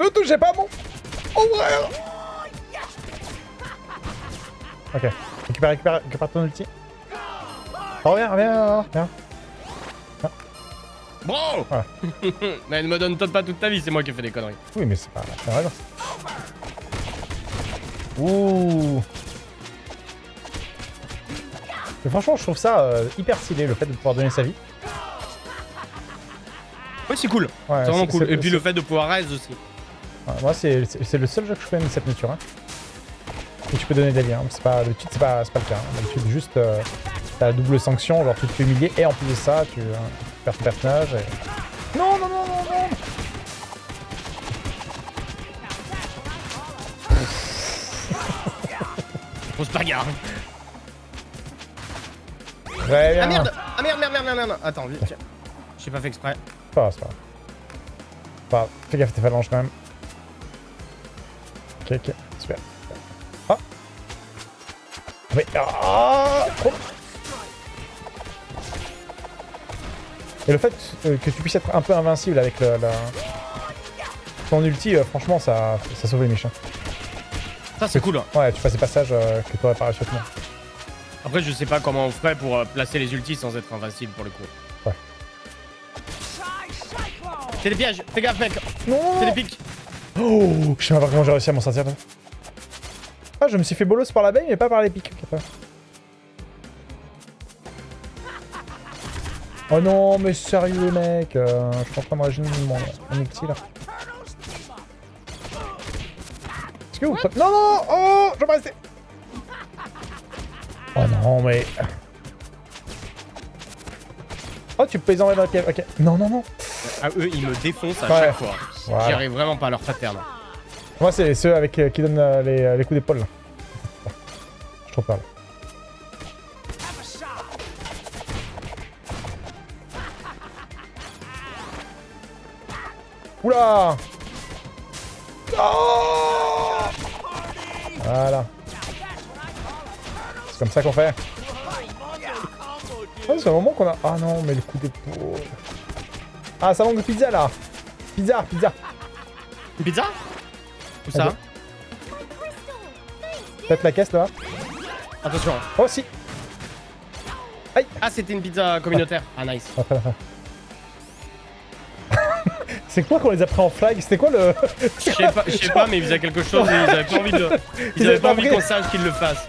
Ne touchez pas mon... Oh, ouais. Ok. Récupère, récupère, récupère ton ulti. Oh, reviens, reviens, reviens. Bro voilà. Mais elle me donne pas toute ta vie, c'est moi qui ai fait des conneries. Oui, mais c'est pas... C'est vrai, non. Ouh. Mais franchement, je trouve ça euh, hyper stylé, le fait de pouvoir donner sa vie. Oui, c'est cool. Ouais, c'est vraiment cool. Et puis le fait de pouvoir raise aussi. Ouais, moi, c'est le seul jeu que je fais de cette nature. Hein. Et tu peux donner des liens. C'est pas le titre, c'est pas, pas le cas. Hein. Le titre, juste, euh, t'as la double sanction, genre tu te fais humilier et en plus de ça, tu, hein, tu perds ton personnage. Et... Non, non, non, non, non. Grosse bagarre. Très bien. Ah merde, ah merde, merde, merde, merde. Attends, vite. J'ai pas fait exprès. Pas grave, c'est pas grave. Pas... Fais gaffe tes phalanges quand même. Ok, ok, super. Ah mais... Ah oh. Et le fait que tu puisses être un peu invincible avec le, la... ton ulti, franchement, ça, ça sauve les méchants. Ça, c'est cool. Tu... Ouais, tu fais ces passages euh, que t'aurais pas réussi à tenir. Après, je sais pas comment on ferait pour euh, placer les ultis sans être invincible pour le coup. C'est des pièges, fais gaffe mec. Non. C'est des pics. Oh, je sais pas comment j'ai réussi à m'en sortir là. Ah, je me suis fait bolos par l'abeille mais pas par les pics. Okay. Oh non, mais sérieux mec, euh, je suis en train de régénérer mon, mon outil là. que vous... Non, non, oh, je vais rester. Oh non, mais... Oh, tu peux les enlever dans la pièce, ok. Non, non, non. Ah, eux, ils me défoncent à ouais. chaque fois. Voilà. J'y arrive vraiment pas à leur pattern. Moi, c'est ceux avec, euh, qui donnent euh, les, les coups d'épaule. Je trouve pas là. Oula! Oh! Voilà. C'est comme ça qu'on fait. Oh, c'est un moment qu'on a... Ah non, mais le coup d'épaule... Ah, ça manque de pizza, là. Pizza, pizza. Une pizza? Où ça? Peut-être la caisse, là. Attention. Oh, si. Aïe. Ah, c'était une pizza communautaire. Ah, nice. C'est quoi qu'on les a pris en flag? C'était quoi le... Je sais pas, genre... pas, mais ils faisaient quelque chose et ils avaient pas envie de... Ils, ils avaient pas, pas envie qu'on sache qu'ils le fassent.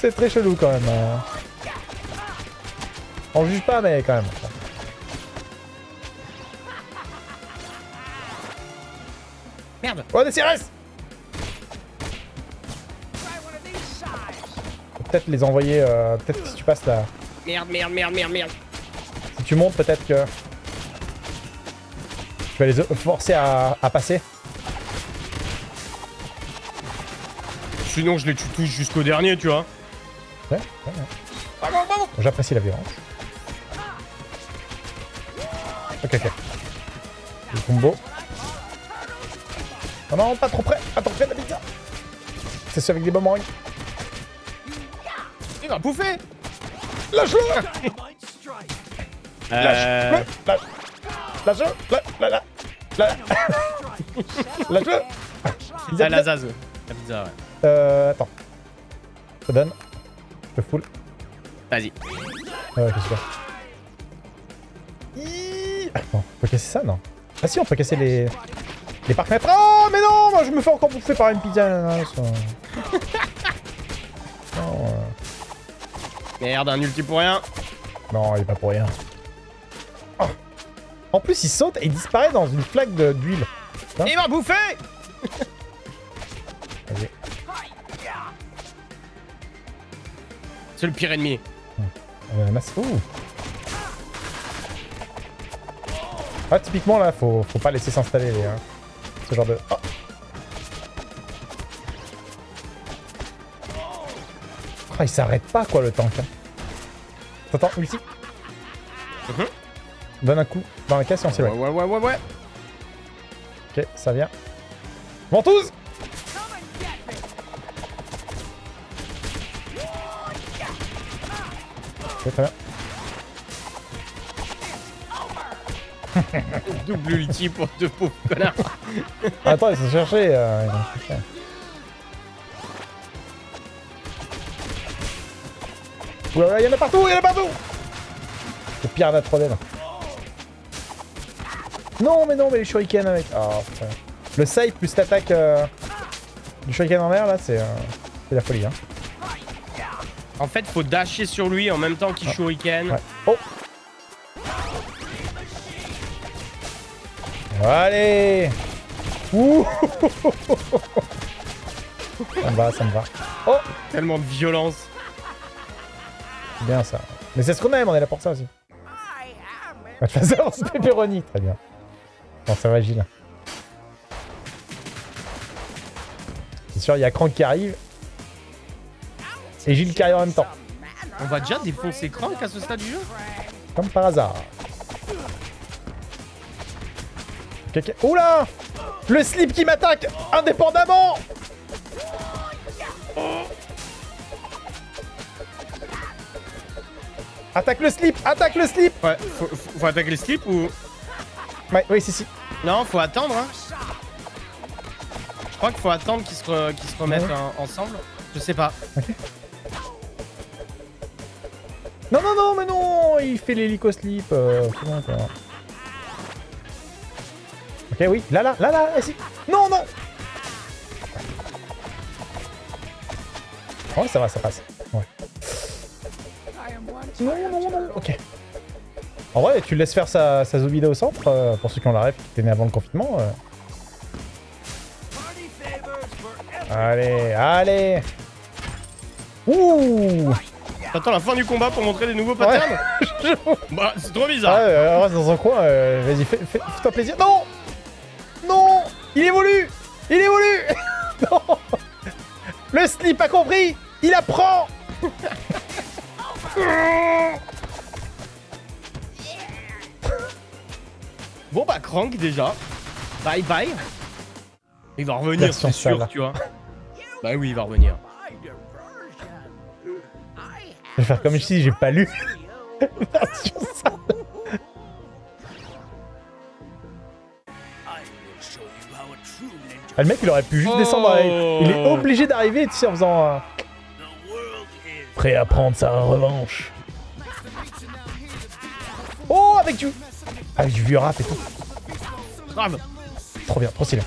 C'est très chelou, quand même. On juge pas, mais quand même. Merde. Oh, des C R S! Peut-être les envoyer... Euh, peut-être que si tu passes là... Merde, merde, merde, merde, merde. Si tu montes, peut-être que... Tu vas les forcer à, à passer. Sinon, je les tue tous jusqu'au dernier, tu vois. Ouais, ouais, ouais. J'apprécie la violence. Ok, ok. Le combo. Oh non, pas trop près, pas trop près de la pizza. C'est ça avec des bombes en ring. Il va bouffer. Lâche-le. Lâche-le. Lâche-le. Lâche. Lâche-le. Lâche-le. Lâche-le. Lâche-le. Pizza, la zaze. La pizza, ouais. Euh, attends. Je te donne. Je te foule. Vas-y. Ouais, qu'est-ce que c'est ça? Non, on peut casser ça, non? Ah si, on peut casser les... Les parfaites. Oh mais non, moi je me fais encore bouffer par une pizza. Là, ça... non, euh... Merde, un ulti pour rien. Non, il est pas pour rien. Oh. En plus, il saute et il disparaît dans une flaque d'huile. Hein? Il m'a bouffé. Vas-y. C'est le pire ennemi. Hum. Euh, là, ah, typiquement là, faut, faut pas laisser s'installer les. Hein. Ce genre de... Oh. Oh, il s'arrête pas quoi le tank. Hein. T'entends ulti. Mm-hmm. Donne un coup dans la caisse et on s'éloigne. Ouais, ouais, ouais, ouais. Ok, ça vient. Ventouse. Ok, très bien. Double ulti pour deux pauvres connards. Attends, ils sont cherchés. Euh, okay. Oulala, y'en a partout, y'en a partout. C'est pire à trois D là. Non, mais non, mais les shurikens avec. Oh, putain. Le save plus l'attaque euh, du shuriken en l'air là, c'est euh, la folie. Hein. En fait, faut dasher sur lui en même temps qu'il ah. shuriken. Ouais. Oh. Allez! Ouh! Ça me va, ça me va. Oh! Tellement de violence! C'est bien ça. Mais c'est ce qu'on aime, on est là pour ça aussi. On va te faire ça, on se pépéroni. Très bien. Bon, ça va, Gilles. C'est sûr, il y a Crank qui arrive. Et Gilles qui arrive en même temps. On va déjà défoncer Crank à ce stade du jeu? Comme par hasard. Oula! Le slip qui m'attaque indépendamment! Attaque le slip! Attaque le slip! Ouais, faut, faut, faut attaquer le slip ou... Ouais, oui, si, si. Non, faut attendre, hein. Je crois qu'il faut attendre qu'ils se, re, qu'ils se remettent ouais. un, ensemble. Je sais pas. Okay. Non, non, non, mais non! Il fait l'hélico-slip. Euh, c'est bon, quoi. Ok, oui, là, là, là, là, ici. Non, non. Oh, ça va, ça passe. Ouais. Non, non, non, ok. En vrai, tu laisses faire sa, sa Zobida au centre, euh, pour ceux qui ont la ref qui était né avant le confinement. Euh. Allez, allez. Ouh. T'attends la fin du combat pour montrer des nouveaux patterns, ouais. Bah, c'est trop bizarre. Ah, euh, reste dans un coin, euh, vas-y, fais, fais, fais-toi plaisir. Non. Non. Il évolue. Il évolue. Non. Le slip a compris. Il apprend. Bon bah Crank déjà. Bye bye. Il va revenir, c'est sûr, sale. Tu vois. Bah oui, il va revenir. Je vais faire comme si j'ai pas lu. Ah, le mec, il aurait pu juste oh. descendre. Il est obligé d'arriver, tu sais, en faisant... Euh... Prêt à prendre sa revanche. Oh, avec du... Avec du vieux rap et tout. Grave. Trop bien, trop stylé.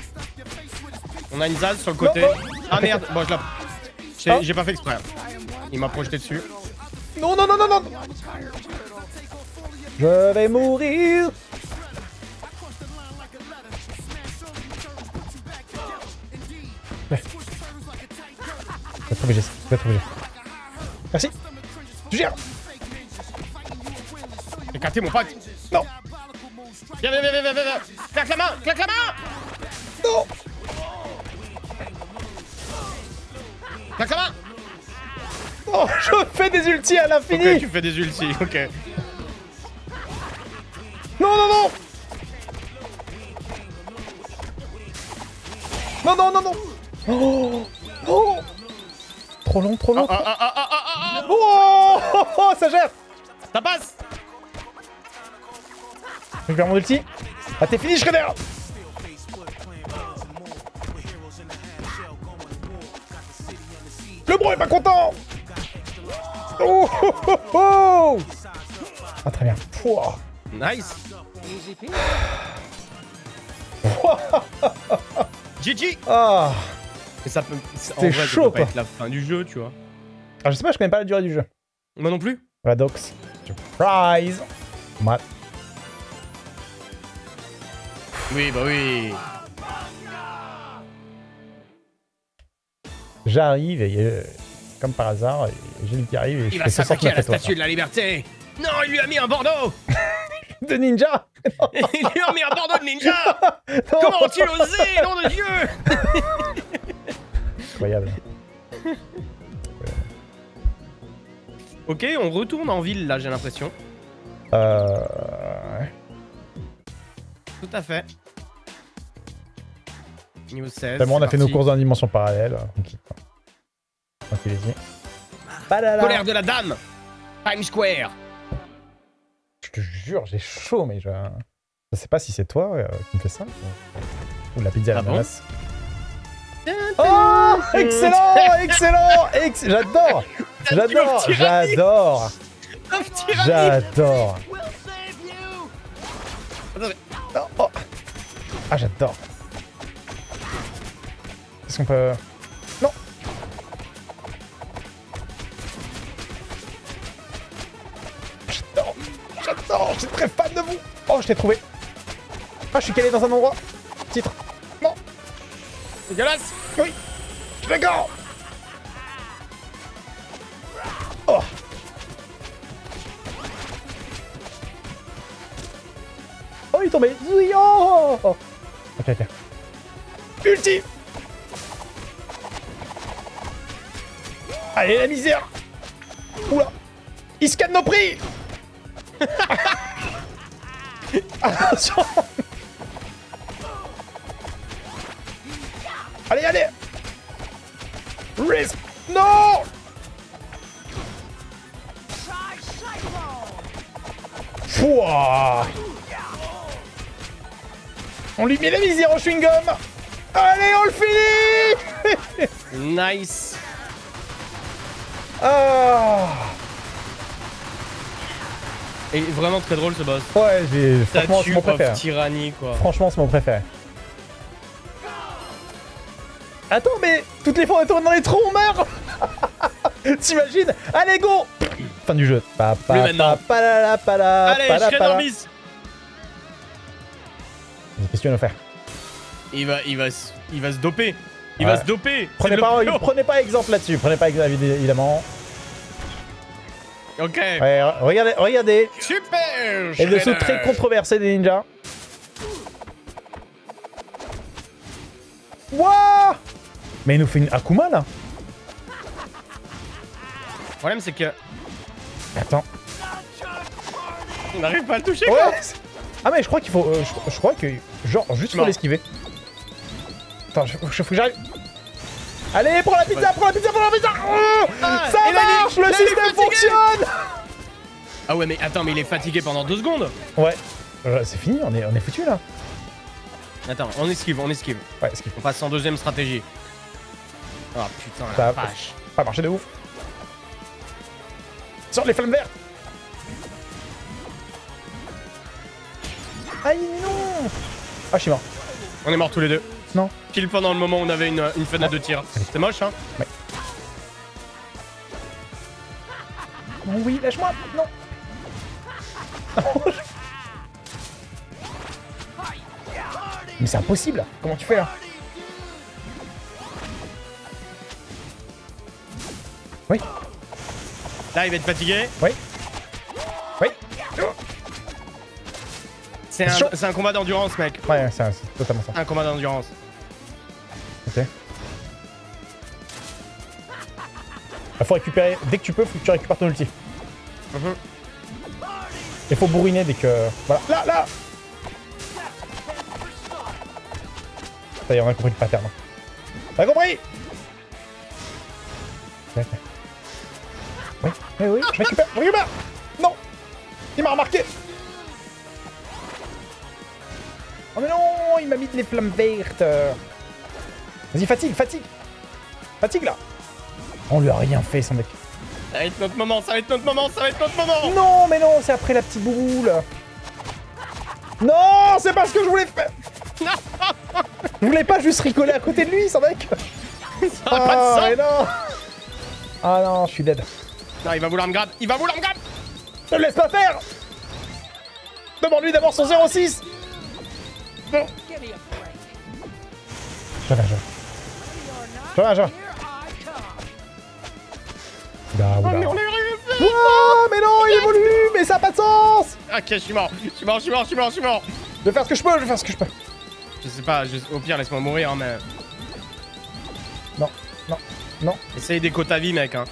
On a une Zaz sur le côté. Non, non. Ah merde, bon je la... J'ai ah. pas fait exprès. Il m'a projeté dessus. Non, non, non, non, non. Je vais mourir. Ouais. Je vais trouver Jess, je vais trouver Jess. Merci. Tu gères. J'ai gâté mon pote. Non. Viens, viens, viens, viens, viens, viens. Claque la main, claque la main. Non. Claque la main. Oh, je fais des ultis à l'infini. Ok, tu fais des ultis, ok. Non, non, non. Non, non, non, non. Oh, oh. Trop long, trop long. Ah, ah, ah, ah, ah, ah. Oh, oh, oh, ça gère. Ça passe. Je vais faire mon ulti. Ah, t'es fini, Shredder. Le bro est pas content. Oh, oh, oh, oh. Ah, très bien. Wow. Nice. G G. Ah. Et ça peut... C'est chaud, ça peut pas être la fin du jeu, tu vois. Ah, je sais pas, je connais pas la durée du jeu. Moi non plus. Paradox. Surprise. Mat. Oui, bah oui. J'arrive et... Euh... Comme par hasard, j'ai qui arrive et il je fais s'attaquer à la statue de la liberté. Non, il lui a mis un bandeau de ninja. Il lui a mis un bandeau de ninja. Comment ont-ils osé, nom de Dieu. Incroyable. Ok, on retourne en ville là, j'ai l'impression. Euh... Tout à fait. Niveau seize. Tellement on a parti. Fait nos courses dans une dimension parallèle. Okay. Colère de la dame. Times Square. Je te jure, j'ai chaud, mais je... je sais pas si c'est toi euh, qui me fait ça. Ou la pizza à l'ananas. Oh, excellent, excellent, ex... J'adore. J'adore, j'adore. J'adore. Oh. Ah, j'adore. Est-ce qu'on peut... Non. J'adore, je suis très fan de vous. Oh, je t'ai trouvé. Ah, je suis calé dans un endroit. Titre. Non. Dégueulasse. Oui. Je suis d'accord. Oh. Oh, il est tombé. Oh. Oh. Ok, ok. Ulti. Allez, la misère. Oula. Il scanne nos prix. Attention. Allez, allez. Risk. Non. Pouah. On lui met la visière au chewing-gum. Allez, on le finit. Nice. Ah. Et vraiment très drôle ce boss. Ouais, j'ai... Franchement, c'est mon préféré. Tyrannie, quoi. Franchement, c'est mon préféré. Attends, mais toutes les fois on tourne dans les trous, on meurt. T'imagines? Allez, go. Fin du jeu. Pa, pa, Plus maintenant. Pa, la, pa, la, Allez, pa, la, Shredder pa, miss. Qu'est-ce que tu vas nous faire? Il va, il va, il va se doper. Il ouais. va se doper. Prenez pas, prenez pas exemple là-dessus, prenez pas exemple évidemment. Ok. Ouais, regardez, regardez. Super. Et le saut très controversé des ninjas. Wouah. Mais il nous fait une Akuma là. Le problème c'est que... Attends. On n'arrive pas à le toucher ouais. quoi. Ah mais je crois qu'il faut... Euh, je, je crois que... Genre juste faut l'esquiver. Attends, je, je faut que j'arrive. Allez, prends la pizza, ouais. prends la pizza, prends la pizza oh ah, ça marche, le système fonctionne. Ah ouais mais attends, mais il est fatigué pendant deux secondes. Ouais. C'est fini, on est, on est foutu là. Attends, on esquive, on esquive. Ouais, esquive. On passe en deuxième stratégie. Oh putain la ça, vache. Pas marché de ouf. Sors les flammes vertes. Aïe non. Ah je suis mort. On est morts tous les deux. Non. Pile pendant le moment où on avait une, une fenêtre ouais. de tir. C'était moche hein. Ouais. Oh oui, lâche-moi. Non. Mais c'est impossible. Comment tu fais là? Oui. Là, il va être fatigué. Oui. Oui. C'est un, un combat d'endurance, mec. Ouais, c'est totalement ça. Un combat d'endurance. Ok. Il faut récupérer. Dès que tu peux, faut que tu récupères ton ulti. Mm -hmm. Il faut bourriner dès que. Voilà. Là, là. Ça y est, on a compris le pattern. On a compris. Ok. Oui, oui, oui, je récupère, je récupère. Non. Il m'a remarqué. Oh mais non, il m'a mis les flammes vertes. Vas-y, fatigue, fatigue. Fatigue là. On lui a rien fait, son mec. Ça va être notre moment, ça va être notre moment, ça va être notre moment. Non, mais non, c'est après la petite boule. Non, c'est pas ce que je voulais faire. Je voulais pas juste rigoler à côté de lui, son mec. Ça a pas de sens. Mais non. Ah non, je suis dead. Non, il va vouloir me grab, il va vouloir me grab. Ne me laisse pas faire. Demande-lui d'abord son zéro six. Bon. Je reviens, je reviens, je reviens. Oh, mais on a eu réussi. Wow, mais non, il évolue, mais ça n'a pas de sens. Ok, je suis mort, je suis mort, je suis mort, je suis mort, je suis mort. Je vais faire ce que je peux, je vais faire ce que je peux. Je sais pas, je... au pire, laisse-moi mourir, hein, mais... Non, non, non. Essaye d'éco ta vie, mec, hein.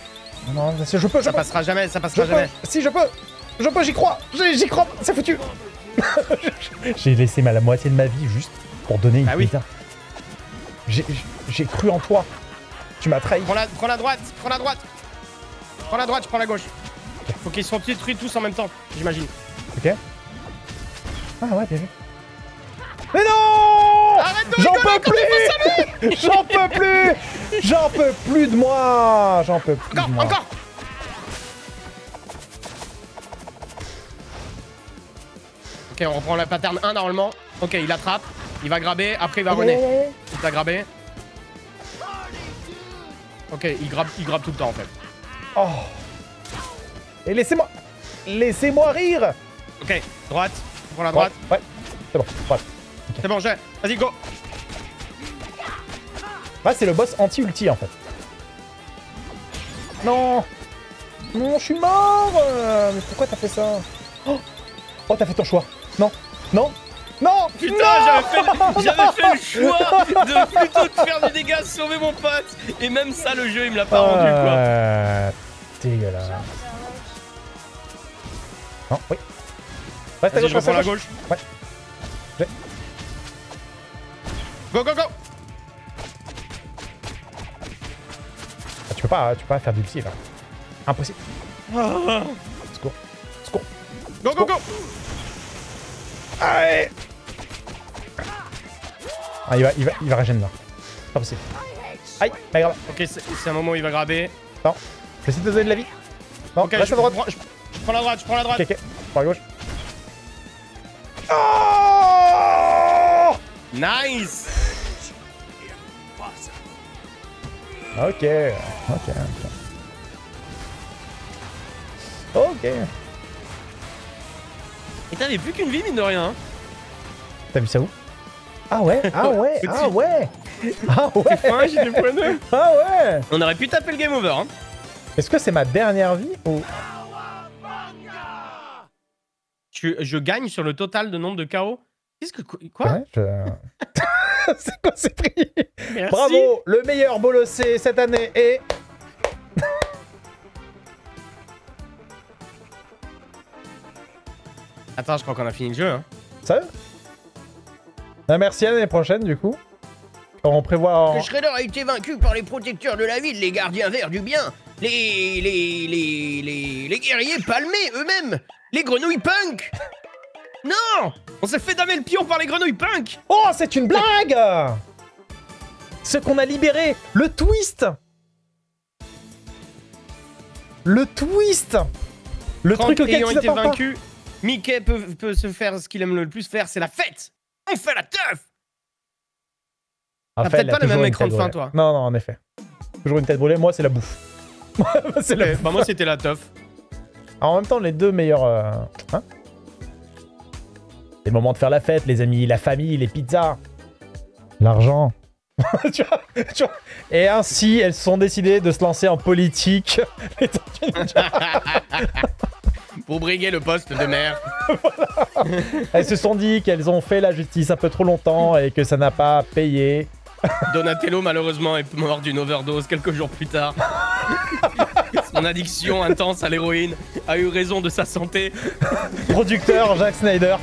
Non, je peux, je ça peux. passera jamais, ça passera je jamais. Peux. Si je peux, je peux, j'y crois, j'y crois, c'est foutu. J'ai laissé ma, la moitié de ma vie juste pour donner une ah oui. J'ai cru en toi. Tu m'as trahi. Prends la, prends la droite, prends la droite. Prends la droite, je prends la gauche. Okay. Faut qu'ils soient détruits tous en même temps, j'imagine. Ok. Ah ouais, bien vu. Mais non! J'en peux plus! J'en peux plus! J'en peux plus de moi! J'en peux plus encore, de moi. Encore! Ok, on reprend la pattern un normalement. Ok, il attrape, il va grabber, après il va runner. Il va grabber. Ok, il grabbe il grabbe tout le temps en fait. Oh! Et laissez-moi... Laissez-moi rire! Ok, droite. On prend la droite. Ouais, ouais. C'est bon, droite. Okay. C'est bon, j'ai... Vas-y, go! Ouais, c'est le boss anti-ulti en fait. Non! Non, je suis mort! Mais pourquoi t'as fait ça? Oh, oh t'as fait ton choix! Non! Non! Non! Putain, j'avais fait, fait le choix de plutôt que faire des dégâts, sauver mon pote! Et même ça, le jeu, il me l'a pas euh, rendu, quoi! Dégueulasse! Non, oui! Reste à gauche, reste à gauche! Ouais! J'ai... Go, go, go! Tu peux pas, tu peux pas faire du psy là. Impossible. Ah. Secours. Secours. Go, go, go! Allez! Ah, il va, il va, il va régénérer là. C'est pas possible. Aïe, pas grave. Ok, c'est un moment où il va grabber. Non, je vais essayer de donner de la vie. Non, okay, reste je à droite. Prends, je, je prends la droite, je prends la droite. Ok, ok, je prends la gauche. Oh! Nice! Ok, ok, ok. Ok. Et t'avais plus qu'une vie, mine de rien. T'as vu ça où? Ah ouais, ah ouais, ah ouais, ah ouais. C'est fin, j'ai des points neufs. Ah ouais. On aurait pu taper le game over. Hein. Est-ce que c'est ma dernière vie ou... Je, je gagne sur le total de nombre de K O. Qu'est-ce que... Quoi ouais, je... C'est quoi ces prix? Merci. Bravo, le meilleur bolossé cette année est... Attends, je crois qu'on a fini le jeu. Hein. Sérieux? Ah, merci à l'année prochaine, du coup. On prévoit... En... Shredder a été vaincu par les protecteurs de la ville, les gardiens verts du bien, les... les... les... les, les guerriers palmés eux-mêmes, les grenouilles punk. Non! On s'est fait damer le pion par les grenouilles punk! Oh, c'est une blague! Ce qu'on a libéré, le twist! Le twist! Le Franck truc ayant été vaincu, Mickey peut, peut se faire ce qu'il aime le plus faire, c'est la fête! On fait la teuf! T'as peut-être pas le même écran de fin, toi. Non, non, en effet. Toujours une tête brûlée, moi c'est la bouffe. c'est la... Bah, moi c'était la teuf. En même temps, les deux meilleurs... Euh... Hein? C'est le moment de faire la fête, les amis, la famille, les pizzas, l'argent. tu vois, tu vois. Et ainsi, elles sont décidées de se lancer en politique. Pour briguer le poste de maire. Voilà. Elles se sont dit qu'elles ont fait la justice un peu trop longtemps et que ça n'a pas payé. Donatello, malheureusement, est mort d'une overdose quelques jours plus tard. Son addiction intense à l'héroïne a eu raison de sa santé. Producteur Jack Snyder.